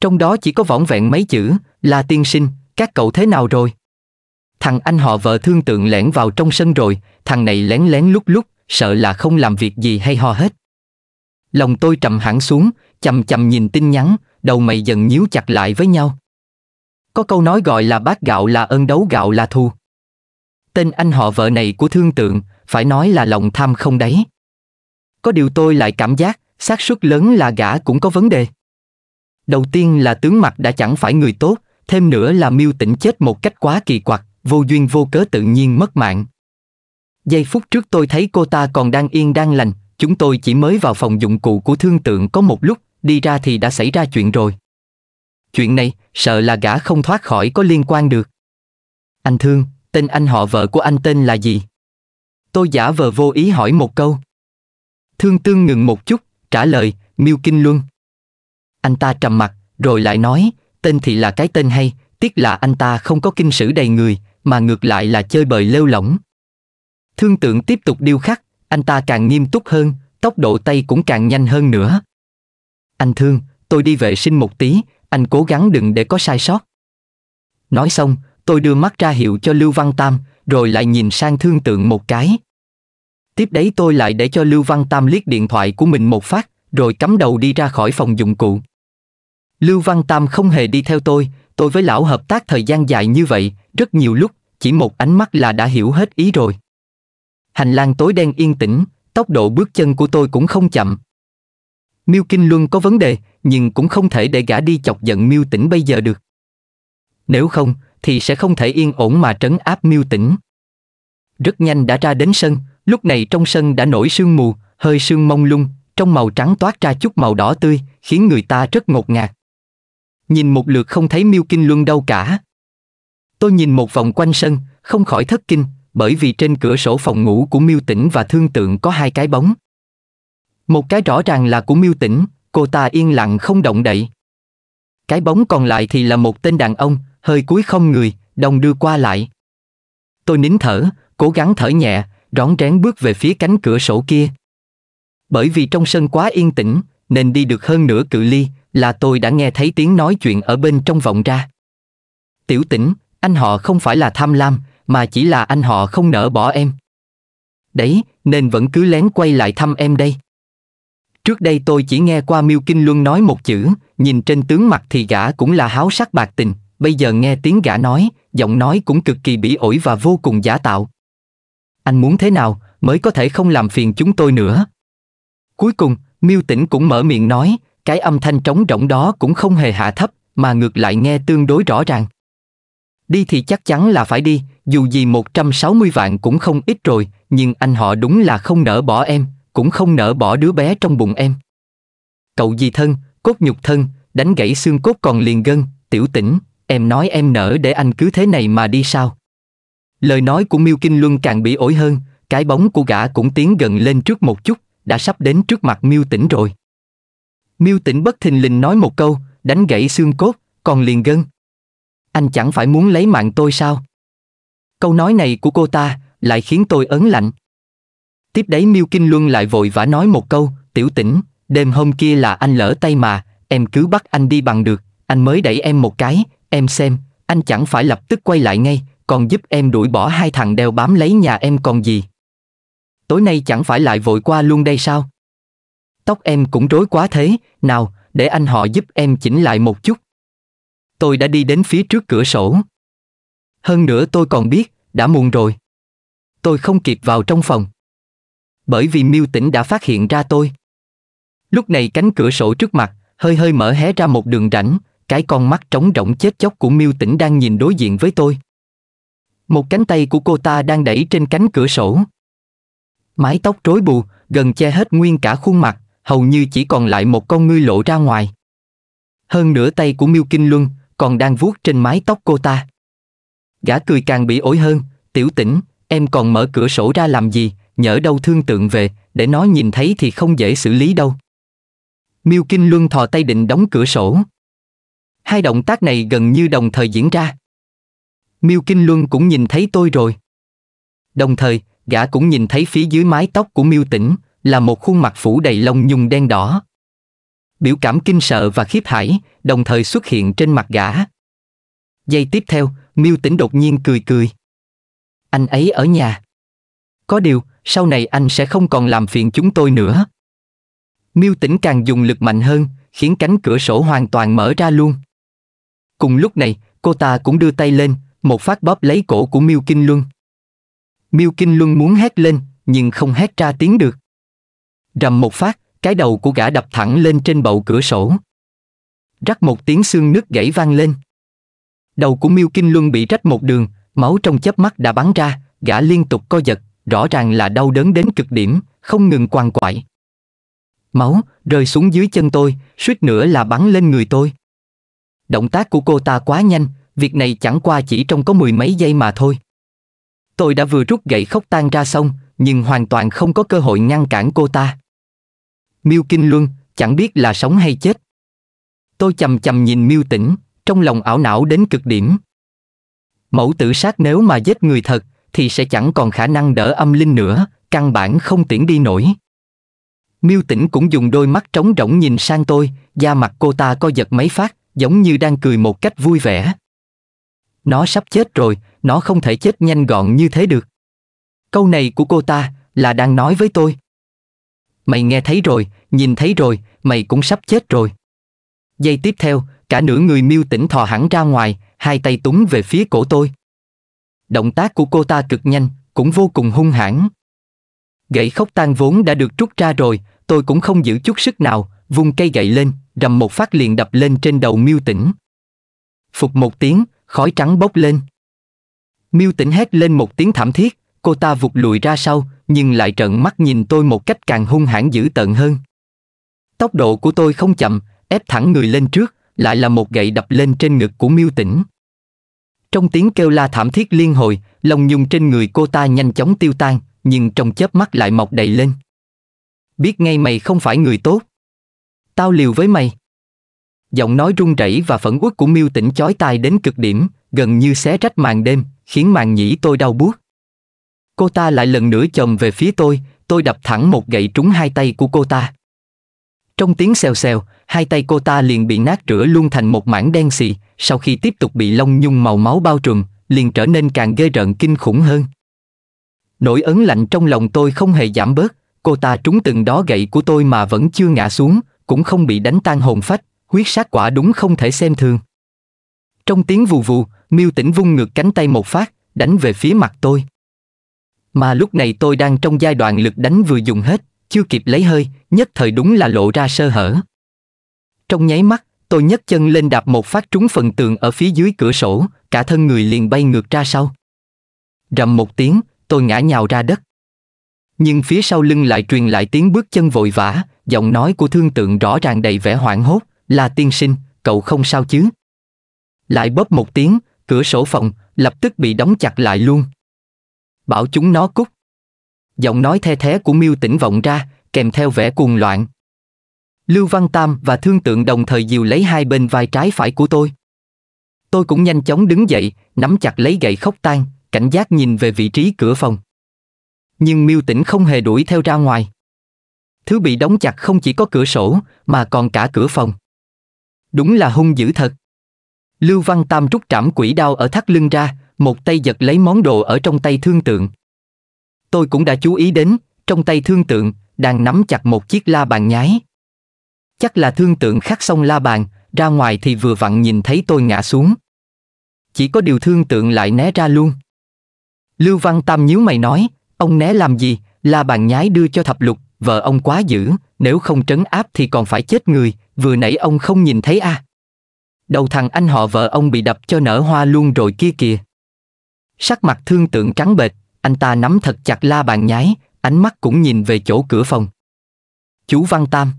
Trong đó chỉ có vỏn vẹn mấy chữ, là tiên sinh, các cậu thế nào rồi? Thằng anh họ vợ Thương Tượng lẻn vào trong sân rồi, thằng này lén lén lúc lúc, sợ là không làm việc gì hay ho hết. Lòng tôi trầm hẳn xuống, chầm chầm nhìn tin nhắn, đầu mày dần nhíu chặt lại với nhau. Có câu nói gọi là bát gạo là ơn đấu gạo là thù. Tên anh họ vợ này của Thương Tượng, phải nói là lòng tham không đáy. Có điều tôi lại cảm giác, xác suất lớn là gã cũng có vấn đề. Đầu tiên là tướng mặt đã chẳng phải người tốt, thêm nữa là Miêu Tĩnh chết một cách quá kỳ quặc, vô duyên vô cớ tự nhiên mất mạng. Giây phút trước tôi thấy cô ta còn đang yên đang lành, chúng tôi chỉ mới vào phòng dụng cụ của Thương Tượng có một lúc, đi ra thì đã xảy ra chuyện rồi. Chuyện này, sợ là gã không thoát khỏi có liên quan được. Anh Thương, tên anh họ vợ của anh tên là gì? Tôi giả vờ vô ý hỏi một câu. Thương Tương ngừng một chút, trả lời, Miêu Kinh Luân. Anh ta trầm mặt, rồi lại nói, tên thì là cái tên hay, tiếc là anh ta không có kinh sử đầy người, mà ngược lại là chơi bời lêu lỏng. Thương Tượng tiếp tục điêu khắc, anh ta càng nghiêm túc hơn, tốc độ tay cũng càng nhanh hơn nữa. Anh Thương, tôi đi vệ sinh một tí, anh cố gắng đừng để có sai sót. Nói xong, tôi đưa mắt ra hiệu cho Lưu Văn Tam, rồi lại nhìn sang Thương Tượng một cái. Tiếp đấy tôi lại để cho Lưu Văn Tam liếc điện thoại của mình một phát, rồi cắm đầu đi ra khỏi phòng dụng cụ. Lưu Văn Tam không hề đi theo tôi, tôi với lão hợp tác thời gian dài như vậy, rất nhiều lúc, chỉ một ánh mắt là đã hiểu hết ý rồi. Hành lang tối đen yên tĩnh, tốc độ bước chân của tôi cũng không chậm. Miêu Kinh Luân có vấn đề, nhưng cũng không thể để gã đi chọc giận Miêu Tĩnh bây giờ được. Nếu không, thì sẽ không thể yên ổn mà trấn áp Miêu Tĩnh. Rất nhanh đã ra đến sân, lúc này trong sân đã nổi sương mù, hơi sương mông lung, trong màu trắng toát ra chút màu đỏ tươi, khiến người ta rất ngột ngạt. Nhìn một lượt không thấy Miêu Kinh Luân đâu cả. Tôi nhìn một vòng quanh sân, không khỏi thất kinh, bởi vì trên cửa sổ phòng ngủ của Miêu Tĩnh và Thương Tượng có hai cái bóng. Một cái rõ ràng là của Miêu Tĩnh, cô ta yên lặng không động đậy. Cái bóng còn lại thì là một tên đàn ông, hơi cúi không người, đồng đưa qua lại. Tôi nín thở, cố gắng thở nhẹ, rón rén bước về phía cánh cửa sổ kia. Bởi vì trong sân quá yên tĩnh, nên đi được hơn nửa cự ly là tôi đã nghe thấy tiếng nói chuyện ở bên trong vọng ra. Tiểu Tĩnh, anh họ không phải là tham lam, mà chỉ là anh họ không nỡ bỏ em. Đấy, nên vẫn cứ lén quay lại thăm em đây. Trước đây tôi chỉ nghe qua Miêu Kinh Luân nói một chữ, nhìn trên tướng mặt thì gã cũng là háo sắc bạc tình, bây giờ nghe tiếng gã nói, giọng nói cũng cực kỳ bỉ ổi và vô cùng giả tạo. Anh muốn thế nào mới có thể không làm phiền chúng tôi nữa? Cuối cùng, Miêu Tĩnh cũng mở miệng nói, cái âm thanh trống rỗng đó cũng không hề hạ thấp, mà ngược lại nghe tương đối rõ ràng. Đi thì chắc chắn là phải đi, dù gì một trăm sáu mươi vạn cũng không ít rồi, nhưng anh họ đúng là không nỡ bỏ em, cũng không nỡ bỏ đứa bé trong bụng em. Cậu gì thân, cốt nhục thân, đánh gãy xương cốt còn liền gân, Tiểu Tĩnh, em nói em nỡ để anh cứ thế này mà đi sao? Lời nói của Miêu Kinh Luân càng bỉ ổi hơn, cái bóng của gã cũng tiến gần lên trước một chút, đã sắp đến trước mặt Miêu Tĩnh rồi. Miêu Tĩnh bất thình lình nói một câu, đánh gãy xương cốt, còn liền gân. Anh chẳng phải muốn lấy mạng tôi sao? Câu nói này của cô ta lại khiến tôi ớn lạnh. Tiếp đấy Miêu Kinh Luân lại vội vã nói một câu, Tiểu Tĩnh, đêm hôm kia là anh lỡ tay mà, em cứ bắt anh đi bằng được, anh mới đẩy em một cái, em xem, anh chẳng phải lập tức quay lại ngay, còn giúp em đuổi bỏ hai thằng đeo bám lấy nhà em còn gì. Tối nay chẳng phải lại vội qua luôn đây sao? Tóc em cũng rối quá thế, nào, để anh họ giúp em chỉnh lại một chút. Tôi đã đi đến phía trước cửa sổ. Hơn nữa tôi còn biết, đã muộn rồi. Tôi không kịp vào trong phòng. Bởi vì Miêu Tĩnh đã phát hiện ra tôi. Lúc này cánh cửa sổ trước mặt, hơi hơi mở hé ra một đường rãnh, cái con mắt trống rỗng chết chóc của Miêu Tĩnh đang nhìn đối diện với tôi. Một cánh tay của cô ta đang đẩy trên cánh cửa sổ. Mái tóc rối bù, gần che hết nguyên cả khuôn mặt, hầu như chỉ còn lại một con ngươi lộ ra ngoài. Hơn nửa tay của Miêu Kinh Luân còn đang vuốt trên mái tóc cô ta. Gã cười càng bị ổi hơn, Tiểu Tĩnh, em còn mở cửa sổ ra làm gì, nhỡ đâu Thương Tượng về, để nó nhìn thấy thì không dễ xử lý đâu. Miêu Kinh Luân thò tay định đóng cửa sổ. Hai động tác này gần như đồng thời diễn ra. Miêu Kinh Luân cũng nhìn thấy tôi rồi. Đồng thời, gã cũng nhìn thấy phía dưới mái tóc của Miêu Tĩnh là một khuôn mặt phủ đầy lông nhung đen đỏ. Biểu cảm kinh sợ và khiếp hãi đồng thời xuất hiện trên mặt gã. Giây tiếp theo, Miêu Tĩnh đột nhiên cười cười. Anh ấy ở nhà. Có điều, sau này anh sẽ không còn làm phiền chúng tôi nữa. Miêu Tĩnh càng dùng lực mạnh hơn, khiến cánh cửa sổ hoàn toàn mở ra luôn. Cùng lúc này, cô ta cũng đưa tay lên, một phát bóp lấy cổ của Miêu Kinh Luân. Miêu Kinh Luân muốn hét lên, nhưng không hét ra tiếng được. Rầm một phát, cái đầu của gã đập thẳng lên trên bậu cửa sổ. Rắc một tiếng xương nứt gãy vang lên. Đầu của Miêu Kinh Luân bị rách một đường, máu trong chớp mắt đã bắn ra, gã liên tục co giật, rõ ràng là đau đớn đến cực điểm, không ngừng quằn quại. Máu rơi xuống dưới chân tôi, suýt nữa là bắn lên người tôi. Động tác của cô ta quá nhanh, việc này chẳng qua chỉ trong có mười mấy giây mà thôi. Tôi đã vừa rút gậy khóc tan ra xong, nhưng hoàn toàn không có cơ hội ngăn cản cô ta. Miêu Kinh Luân chẳng biết là sống hay chết. Tôi chầm chầm nhìn Miêu Tĩnh, trong lòng ảo não đến cực điểm. Mẫu tử sát nếu mà giết người thật thì sẽ chẳng còn khả năng đỡ âm linh nữa, căn bản không tiễn đi nổi. Miêu Tĩnh cũng dùng đôi mắt trống rỗng nhìn sang tôi, da mặt cô ta co giật mấy phát, giống như đang cười một cách vui vẻ. Nó sắp chết rồi, nó không thể chết nhanh gọn như thế được. Câu này của cô ta là đang nói với tôi. Mày nghe thấy rồi, nhìn thấy rồi, mày cũng sắp chết rồi. Giây tiếp theo, cả nửa người Miêu Tĩnh thò hẳn ra ngoài, hai tay túm về phía cổ tôi. Động tác của cô ta cực nhanh, cũng vô cùng hung hãn. Gậy khóc tan vốn đã được rút ra rồi, tôi cũng không giữ chút sức nào, vung cây gậy lên, rầm một phát liền đập lên trên đầu Miêu Tĩnh. Phụt một tiếng, khói trắng bốc lên. Miêu Tĩnh hét lên một tiếng thảm thiết, cô ta vụt lùi ra sau, nhưng lại trợn mắt nhìn tôi một cách càng hung hãn dữ tợn hơn. Tốc độ của tôi không chậm, ép thẳng người lên trước, lại là một gậy đập lên trên ngực của Miêu Tĩnh. Trong tiếng kêu la thảm thiết liên hồi, lông nhung trên người cô ta nhanh chóng tiêu tan, nhưng trong chớp mắt lại mọc đầy lên. Biết ngay mày không phải người tốt. Tao liều với mày. Giọng nói run rẩy và phẫn uất của Miêu Tĩnh chói tai đến cực điểm, gần như xé rách màn đêm, khiến màn nhĩ tôi đau buốt. Cô ta lại lần nữa chồm về phía tôi, tôi đập thẳng một gậy trúng hai tay của cô ta. Trong tiếng xèo xèo, hai tay cô ta liền bị nát rửa luôn thành một mảng đen xì, sau khi tiếp tục bị lông nhung màu máu bao trùm, liền trở nên càng ghê rợn kinh khủng hơn. Nỗi ấn lạnh trong lòng tôi không hề giảm bớt, cô ta trúng từng đó gậy của tôi mà vẫn chưa ngã xuống, cũng không bị đánh tan hồn phách, huyết sát quả đúng không thể xem thường. Trong tiếng vù vù, Miêu Tĩnh vung ngược cánh tay một phát, đánh về phía mặt tôi. Mà lúc này tôi đang trong giai đoạn lực đánh vừa dùng hết, chưa kịp lấy hơi, nhất thời đúng là lộ ra sơ hở. Trong nháy mắt, tôi nhấc chân lên đạp một phát trúng phần tường ở phía dưới cửa sổ, cả thân người liền bay ngược ra sau. Rầm một tiếng, tôi ngã nhào ra đất. Nhưng phía sau lưng lại truyền lại tiếng bước chân vội vã, giọng nói của Thương Tượng rõ ràng đầy vẻ hoảng hốt, là tiên sinh, cậu không sao chứ? Lại bóp một tiếng, cửa sổ phòng lập tức bị đóng chặt lại luôn. Bảo chúng nó cút. Giọng nói the thé của Miêu Tĩnh vọng ra, kèm theo vẻ cuồng loạn. Lưu Văn Tam và Thương Tượng đồng thời dìu lấy hai bên vai trái phải của tôi. Tôi cũng nhanh chóng đứng dậy, nắm chặt lấy gậy khóc tan, cảnh giác nhìn về vị trí cửa phòng. Nhưng Miêu Tĩnh không hề đuổi theo ra ngoài. Thứ bị đóng chặt không chỉ có cửa sổ, mà còn cả cửa phòng. Đúng là hung dữ thật. Lưu Văn Tam rút trảm quỷ đao ở thắt lưng ra, một tay giật lấy món đồ ở trong tay Thương Tượng. Tôi cũng đã chú ý đến, trong tay Thương Tượng, đang nắm chặt một chiếc la bàn nhái. Chắc là Thương Tượng khắc xong la bàn, ra ngoài thì vừa vặn nhìn thấy tôi ngã xuống. Chỉ có điều Thương Tượng lại né ra luôn. Lưu Văn Tam nhíu mày nói, ông né làm gì, la bàn nhái đưa cho Thập Lục, vợ ông quá dữ, nếu không trấn áp thì còn phải chết người, vừa nãy ông không nhìn thấy à. Đầu thằng anh họ vợ ông bị đập cho nở hoa luôn rồi kia kìa. Sắc mặt Thương Tượng trắng bệch, anh ta nắm thật chặt la bàn nhái, ánh mắt cũng nhìn về chỗ cửa phòng. Chú Văn Tam.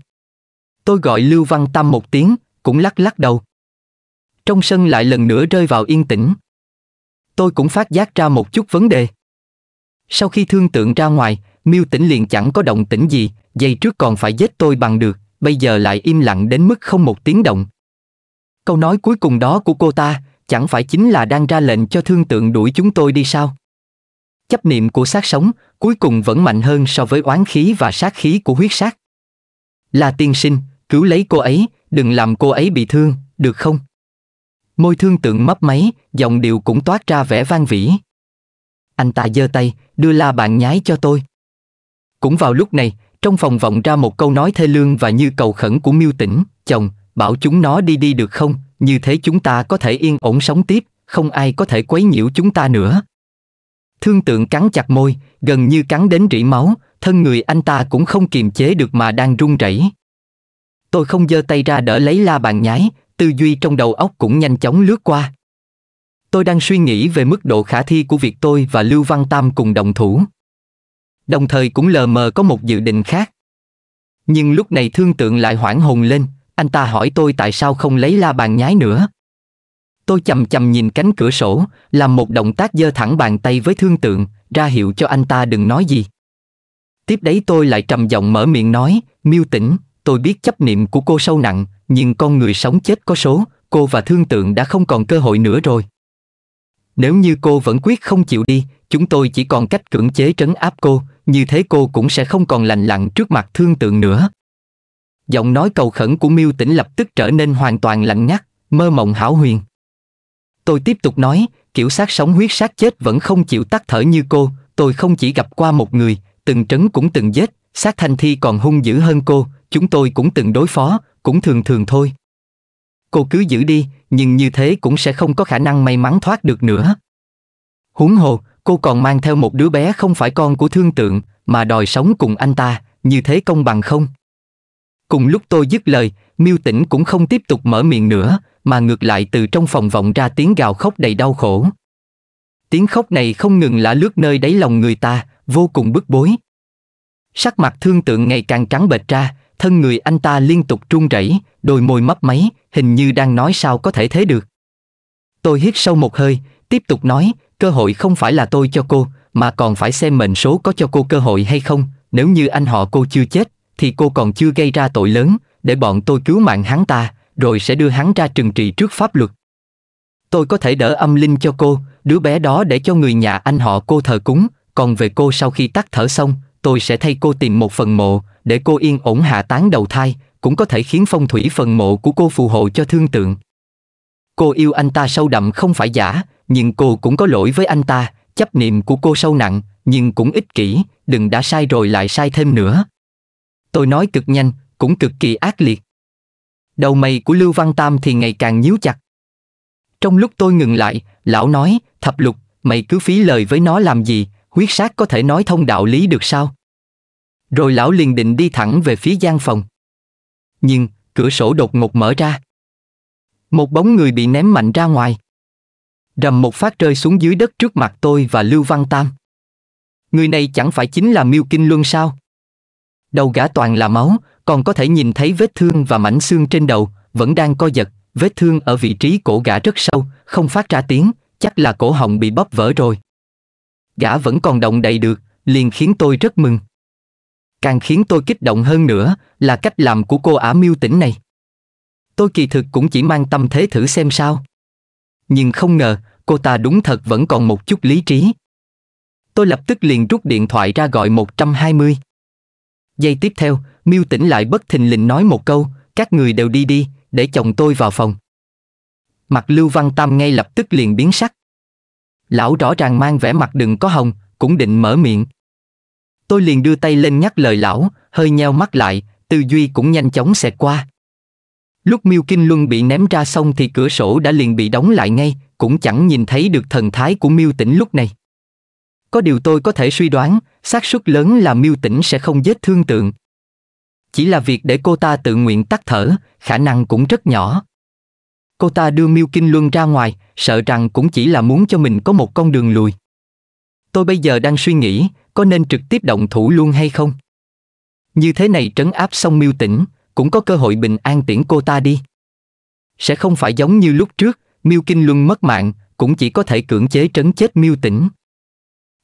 Tôi gọi Lưu Văn Tam một tiếng, cũng lắc lắc đầu. Trong sân lại lần nữa rơi vào yên tĩnh. Tôi cũng phát giác ra một chút vấn đề. Sau khi Thương Tượng ra ngoài, Miêu Tĩnh liền chẳng có động tĩnh gì, giây trước còn phải giết tôi bằng được, bây giờ lại im lặng đến mức không một tiếng động. Câu nói cuối cùng đó của cô ta, chẳng phải chính là đang ra lệnh cho Thương Tượng đuổi chúng tôi đi sao? Chấp niệm của xác sống, cuối cùng vẫn mạnh hơn so với oán khí và sát khí của huyết sát. Là tiên sinh, cứu lấy cô ấy, đừng làm cô ấy bị thương, được không? Môi Thương Tượng mấp máy, giọng điệu cũng toát ra vẻ van vĩ. Anh ta giơ tay, đưa la bàn nhái cho tôi. Cũng vào lúc này, trong phòng vọng ra một câu nói thê lương và như cầu khẩn của Miêu Tĩnh, chồng, bảo chúng nó đi đi được không, như thế chúng ta có thể yên ổn sống tiếp, không ai có thể quấy nhiễu chúng ta nữa. Thương Tượng cắn chặt môi, gần như cắn đến rỉ máu, thân người anh ta cũng không kiềm chế được mà đang run rẩy. Tôi không giơ tay ra đỡ lấy la bàn nhái, tư duy trong đầu óc cũng nhanh chóng lướt qua. Tôi đang suy nghĩ về mức độ khả thi của việc tôi và Lưu Văn Tam cùng đồng thủ. Đồng thời cũng lờ mờ có một dự định khác. Nhưng lúc này Thương Tượng lại hoảng hồn lên, anh ta hỏi tôi tại sao không lấy la bàn nhái nữa. Tôi chầm chầm nhìn cánh cửa sổ, làm một động tác giơ thẳng bàn tay với Thương Tượng, ra hiệu cho anh ta đừng nói gì. Tiếp đấy tôi lại trầm giọng mở miệng nói, Miêu Tĩnh, tôi biết chấp niệm của cô sâu nặng, nhưng con người sống chết có số, cô và Thương Tượng đã không còn cơ hội nữa rồi. Nếu như cô vẫn quyết không chịu đi, chúng tôi chỉ còn cách cưỡng chế trấn áp cô, như thế cô cũng sẽ không còn lành lặn trước mặt Thương Tượng nữa. Giọng nói cầu khẩn của Miêu Tĩnh lập tức trở nên hoàn toàn lạnh ngắt, mơ mộng hão huyền. Tôi tiếp tục nói, kiểu xác sống huyết xác chết vẫn không chịu tắt thở như cô, tôi không chỉ gặp qua một người, từng trấn cũng từng giết, xác Thanh Thi còn hung dữ hơn cô, chúng tôi cũng từng đối phó, cũng thường thường thôi. Cô cứ giữ đi, nhưng như thế cũng sẽ không có khả năng may mắn thoát được nữa. Huống hồ, cô còn mang theo một đứa bé không phải con của Thương Tượng, mà đòi sống cùng anh ta, như thế công bằng không? Cùng lúc tôi dứt lời, Miêu Tĩnh cũng không tiếp tục mở miệng nữa, mà ngược lại từ trong phòng vọng ra tiếng gào khóc đầy đau khổ. Tiếng khóc này không ngừng lả lướt nơi đáy lòng người ta, vô cùng bức bối. Sắc mặt Thương Tượng ngày càng trắng bệch ra, thân người anh ta liên tục run rẩy, đôi môi mấp máy, hình như đang nói sao có thể thế được. Tôi hít sâu một hơi, tiếp tục nói, cơ hội không phải là tôi cho cô, mà còn phải xem mệnh số có cho cô cơ hội hay không, nếu như anh họ cô chưa chết, thì cô còn chưa gây ra tội lớn, để bọn tôi cứu mạng hắn ta, rồi sẽ đưa hắn ra trừng trị trước pháp luật. Tôi có thể đỡ âm linh cho cô, đứa bé đó để cho người nhà anh họ cô thờ cúng, còn về cô sau khi tắt thở xong, tôi sẽ thay cô tìm một phần mộ, để cô yên ổn hạ táng đầu thai, cũng có thể khiến phong thủy phần mộ của cô phù hộ cho Thương Tượng. Cô yêu anh ta sâu đậm không phải giả, nhưng cô cũng có lỗi với anh ta, chấp niệm của cô sâu nặng, nhưng cũng ích kỷ, đừng đã sai rồi lại sai thêm nữa. Tôi nói cực nhanh, cũng cực kỳ ác liệt. Đầu mày của Lưu Văn Tam thì ngày càng nhíu chặt. Trong lúc tôi ngừng lại, lão nói, Thập Lục, mày cứ phí lời với nó làm gì, huyết sát có thể nói thông đạo lý được sao? Rồi lão liền định đi thẳng về phía gian phòng. Nhưng, cửa sổ đột ngột mở ra. Một bóng người bị ném mạnh ra ngoài. Rầm một phát rơi xuống dưới đất trước mặt tôi và Lưu Văn Tam. Người này chẳng phải chính là Miêu Kinh Luân sao? Đầu gã toàn là máu, còn có thể nhìn thấy vết thương và mảnh xương trên đầu, vẫn đang co giật, vết thương ở vị trí cổ gã rất sâu, không phát ra tiếng, chắc là cổ họng bị bóp vỡ rồi. Gã vẫn còn động đậy được, liền khiến tôi rất mừng. Càng khiến tôi kích động hơn nữa là cách làm của cô ả Miêu Tĩnh này. Tôi kỳ thực cũng chỉ mang tâm thế thử xem sao. nhưng không ngờ, cô ta đúng thật vẫn còn một chút lý trí. Tôi lập tức liền rút điện thoại ra gọi một trăm hai mươi. Giây tiếp theo, Miêu Tĩnh lại bất thình lình nói một câu, các người đều đi đi, để chồng tôi vào phòng. Mặt Lưu Văn Tam ngay lập tức liền biến sắc. Lão rõ ràng mang vẻ mặt đừng có hồng, cũng định mở miệng. Tôi liền đưa tay lên nhắc lời lão, hơi nheo mắt lại, tư duy cũng nhanh chóng xẹt qua. Lúc Miêu Kinh Luân bị ném ra xong thì cửa sổ đã liền bị đóng lại ngay, cũng chẳng nhìn thấy được thần thái của Miêu Tĩnh lúc này. Có điều tôi có thể suy đoán, xác suất lớn là Miêu Tĩnh sẽ không giết Thương Tượng. Chỉ là việc để cô ta tự nguyện tắt thở, khả năng cũng rất nhỏ. Cô ta đưa Miêu Kinh Luân ra ngoài, sợ rằng cũng chỉ là muốn cho mình có một con đường lùi. Tôi bây giờ đang suy nghĩ, có nên trực tiếp động thủ luôn hay không? Như thế này trấn áp xong Miêu Tĩnh, cũng có cơ hội bình an tiễn cô ta đi. Sẽ không phải giống như lúc trước, Miêu Kinh Luân mất mạng, cũng chỉ có thể cưỡng chế trấn chết Miêu Tĩnh.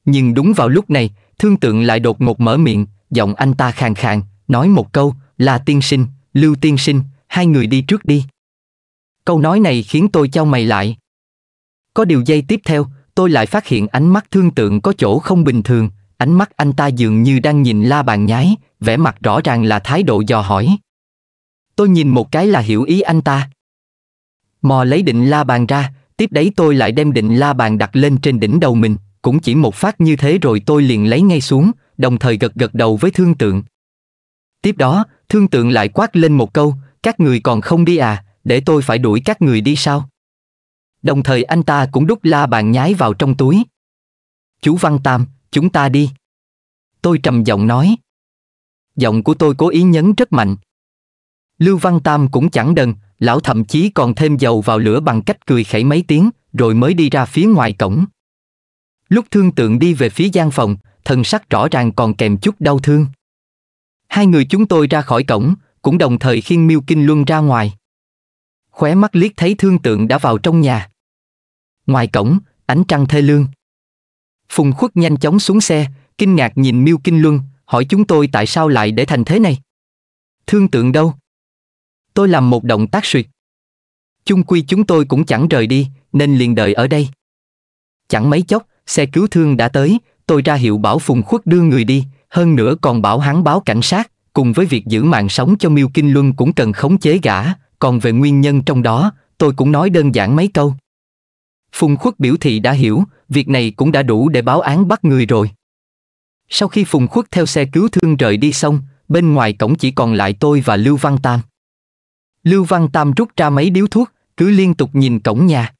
Nhưng đúng vào lúc này, Thương Tượng lại đột ngột mở miệng, giọng anh ta khàn khàn, nói một câu, là tiên sinh, Lưu tiên sinh, hai người đi trước đi. Câu nói này khiến tôi chau mày lại. Có điều giây tiếp theo, tôi lại phát hiện ánh mắt Thương Tượng có chỗ không bình thường, ánh mắt anh ta dường như đang nhìn la bàn nhái, vẻ mặt rõ ràng là thái độ dò hỏi. Tôi nhìn một cái là hiểu ý anh ta. Mò lấy định la bàn ra, tiếp đấy tôi lại đem định la bàn đặt lên trên đỉnh đầu mình, cũng chỉ một phát như thế rồi tôi liền lấy ngay xuống, đồng thời gật gật đầu với Thương Tượng. Tiếp đó, Thương Tượng lại quát lên một câu, các người còn không đi à, để tôi phải đuổi các người đi sao? Đồng thời anh ta cũng đút la bàn nhái vào trong túi. Chú Văn Tam, chúng ta đi. Tôi trầm giọng nói. Giọng của tôi cố ý nhấn rất mạnh. Lưu Văn Tam cũng chẳng đần, lão thậm chí còn thêm dầu vào lửa bằng cách cười khẩy mấy tiếng, rồi mới đi ra phía ngoài cổng. Lúc Thương Tượng đi về phía gian phòng, thần sắc rõ ràng còn kèm chút đau thương. Hai người chúng tôi ra khỏi cổng, cũng đồng thời khiêng Miêu Kinh Luân ra ngoài. Khóe mắt liếc thấy Thương Tượng đã vào trong nhà. Ngoài cổng, ánh trăng thê lương. Phùng Khuất nhanh chóng xuống xe, kinh ngạc nhìn Miêu Kinh Luân, hỏi chúng tôi tại sao lại để thành thế này. Thương Tượng đâu? Tôi làm một động tác suyệt. Chung quy chúng tôi cũng chẳng rời đi, nên liền đợi ở đây. Chẳng mấy chốc, xe cứu thương đã tới, tôi ra hiệu bảo Phùng Khuất đưa người đi, hơn nữa còn bảo hắn báo cảnh sát, cùng với việc giữ mạng sống cho Miêu Kinh Luân cũng cần khống chế gã, còn về nguyên nhân trong đó, tôi cũng nói đơn giản mấy câu. Phùng Khuất biểu thị đã hiểu, việc này cũng đã đủ để báo án bắt người rồi. Sau khi Phùng Khuất theo xe cứu thương rời đi xong, bên ngoài cổng chỉ còn lại tôi và Lưu Văn Tam. Lưu Văn Tam rút ra mấy điếu thuốc, cứ liên tục nhìn cổng nhà.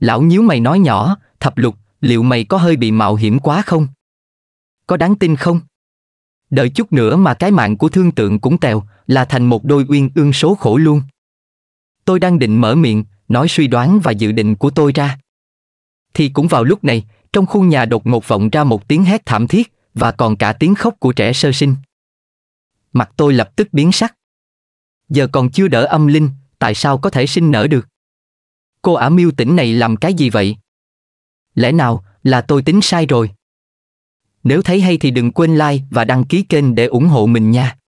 Lão nhíu mày nói nhỏ, Thập Lục, liệu mày có hơi bị mạo hiểm quá không? Có đáng tin không? Đợi chút nữa mà cái mạng của Thương Tượng cũng tèo, là thành một đôi uyên ương số khổ luôn. Tôi đang định mở miệng, nói suy đoán và dự định của tôi ra. Thì cũng vào lúc này, trong khu nhà đột ngột vọng ra một tiếng hét thảm thiết, và còn cả tiếng khóc của trẻ sơ sinh. Mặt tôi lập tức biến sắc. Giờ còn chưa đỡ âm linh, tại sao có thể sinh nở được? Cô ả Miêu Tĩnh này làm cái gì vậy? Lẽ nào là tôi tính sai rồi? Nếu thấy hay thì đừng quên like và đăng ký kênh để ủng hộ mình nha.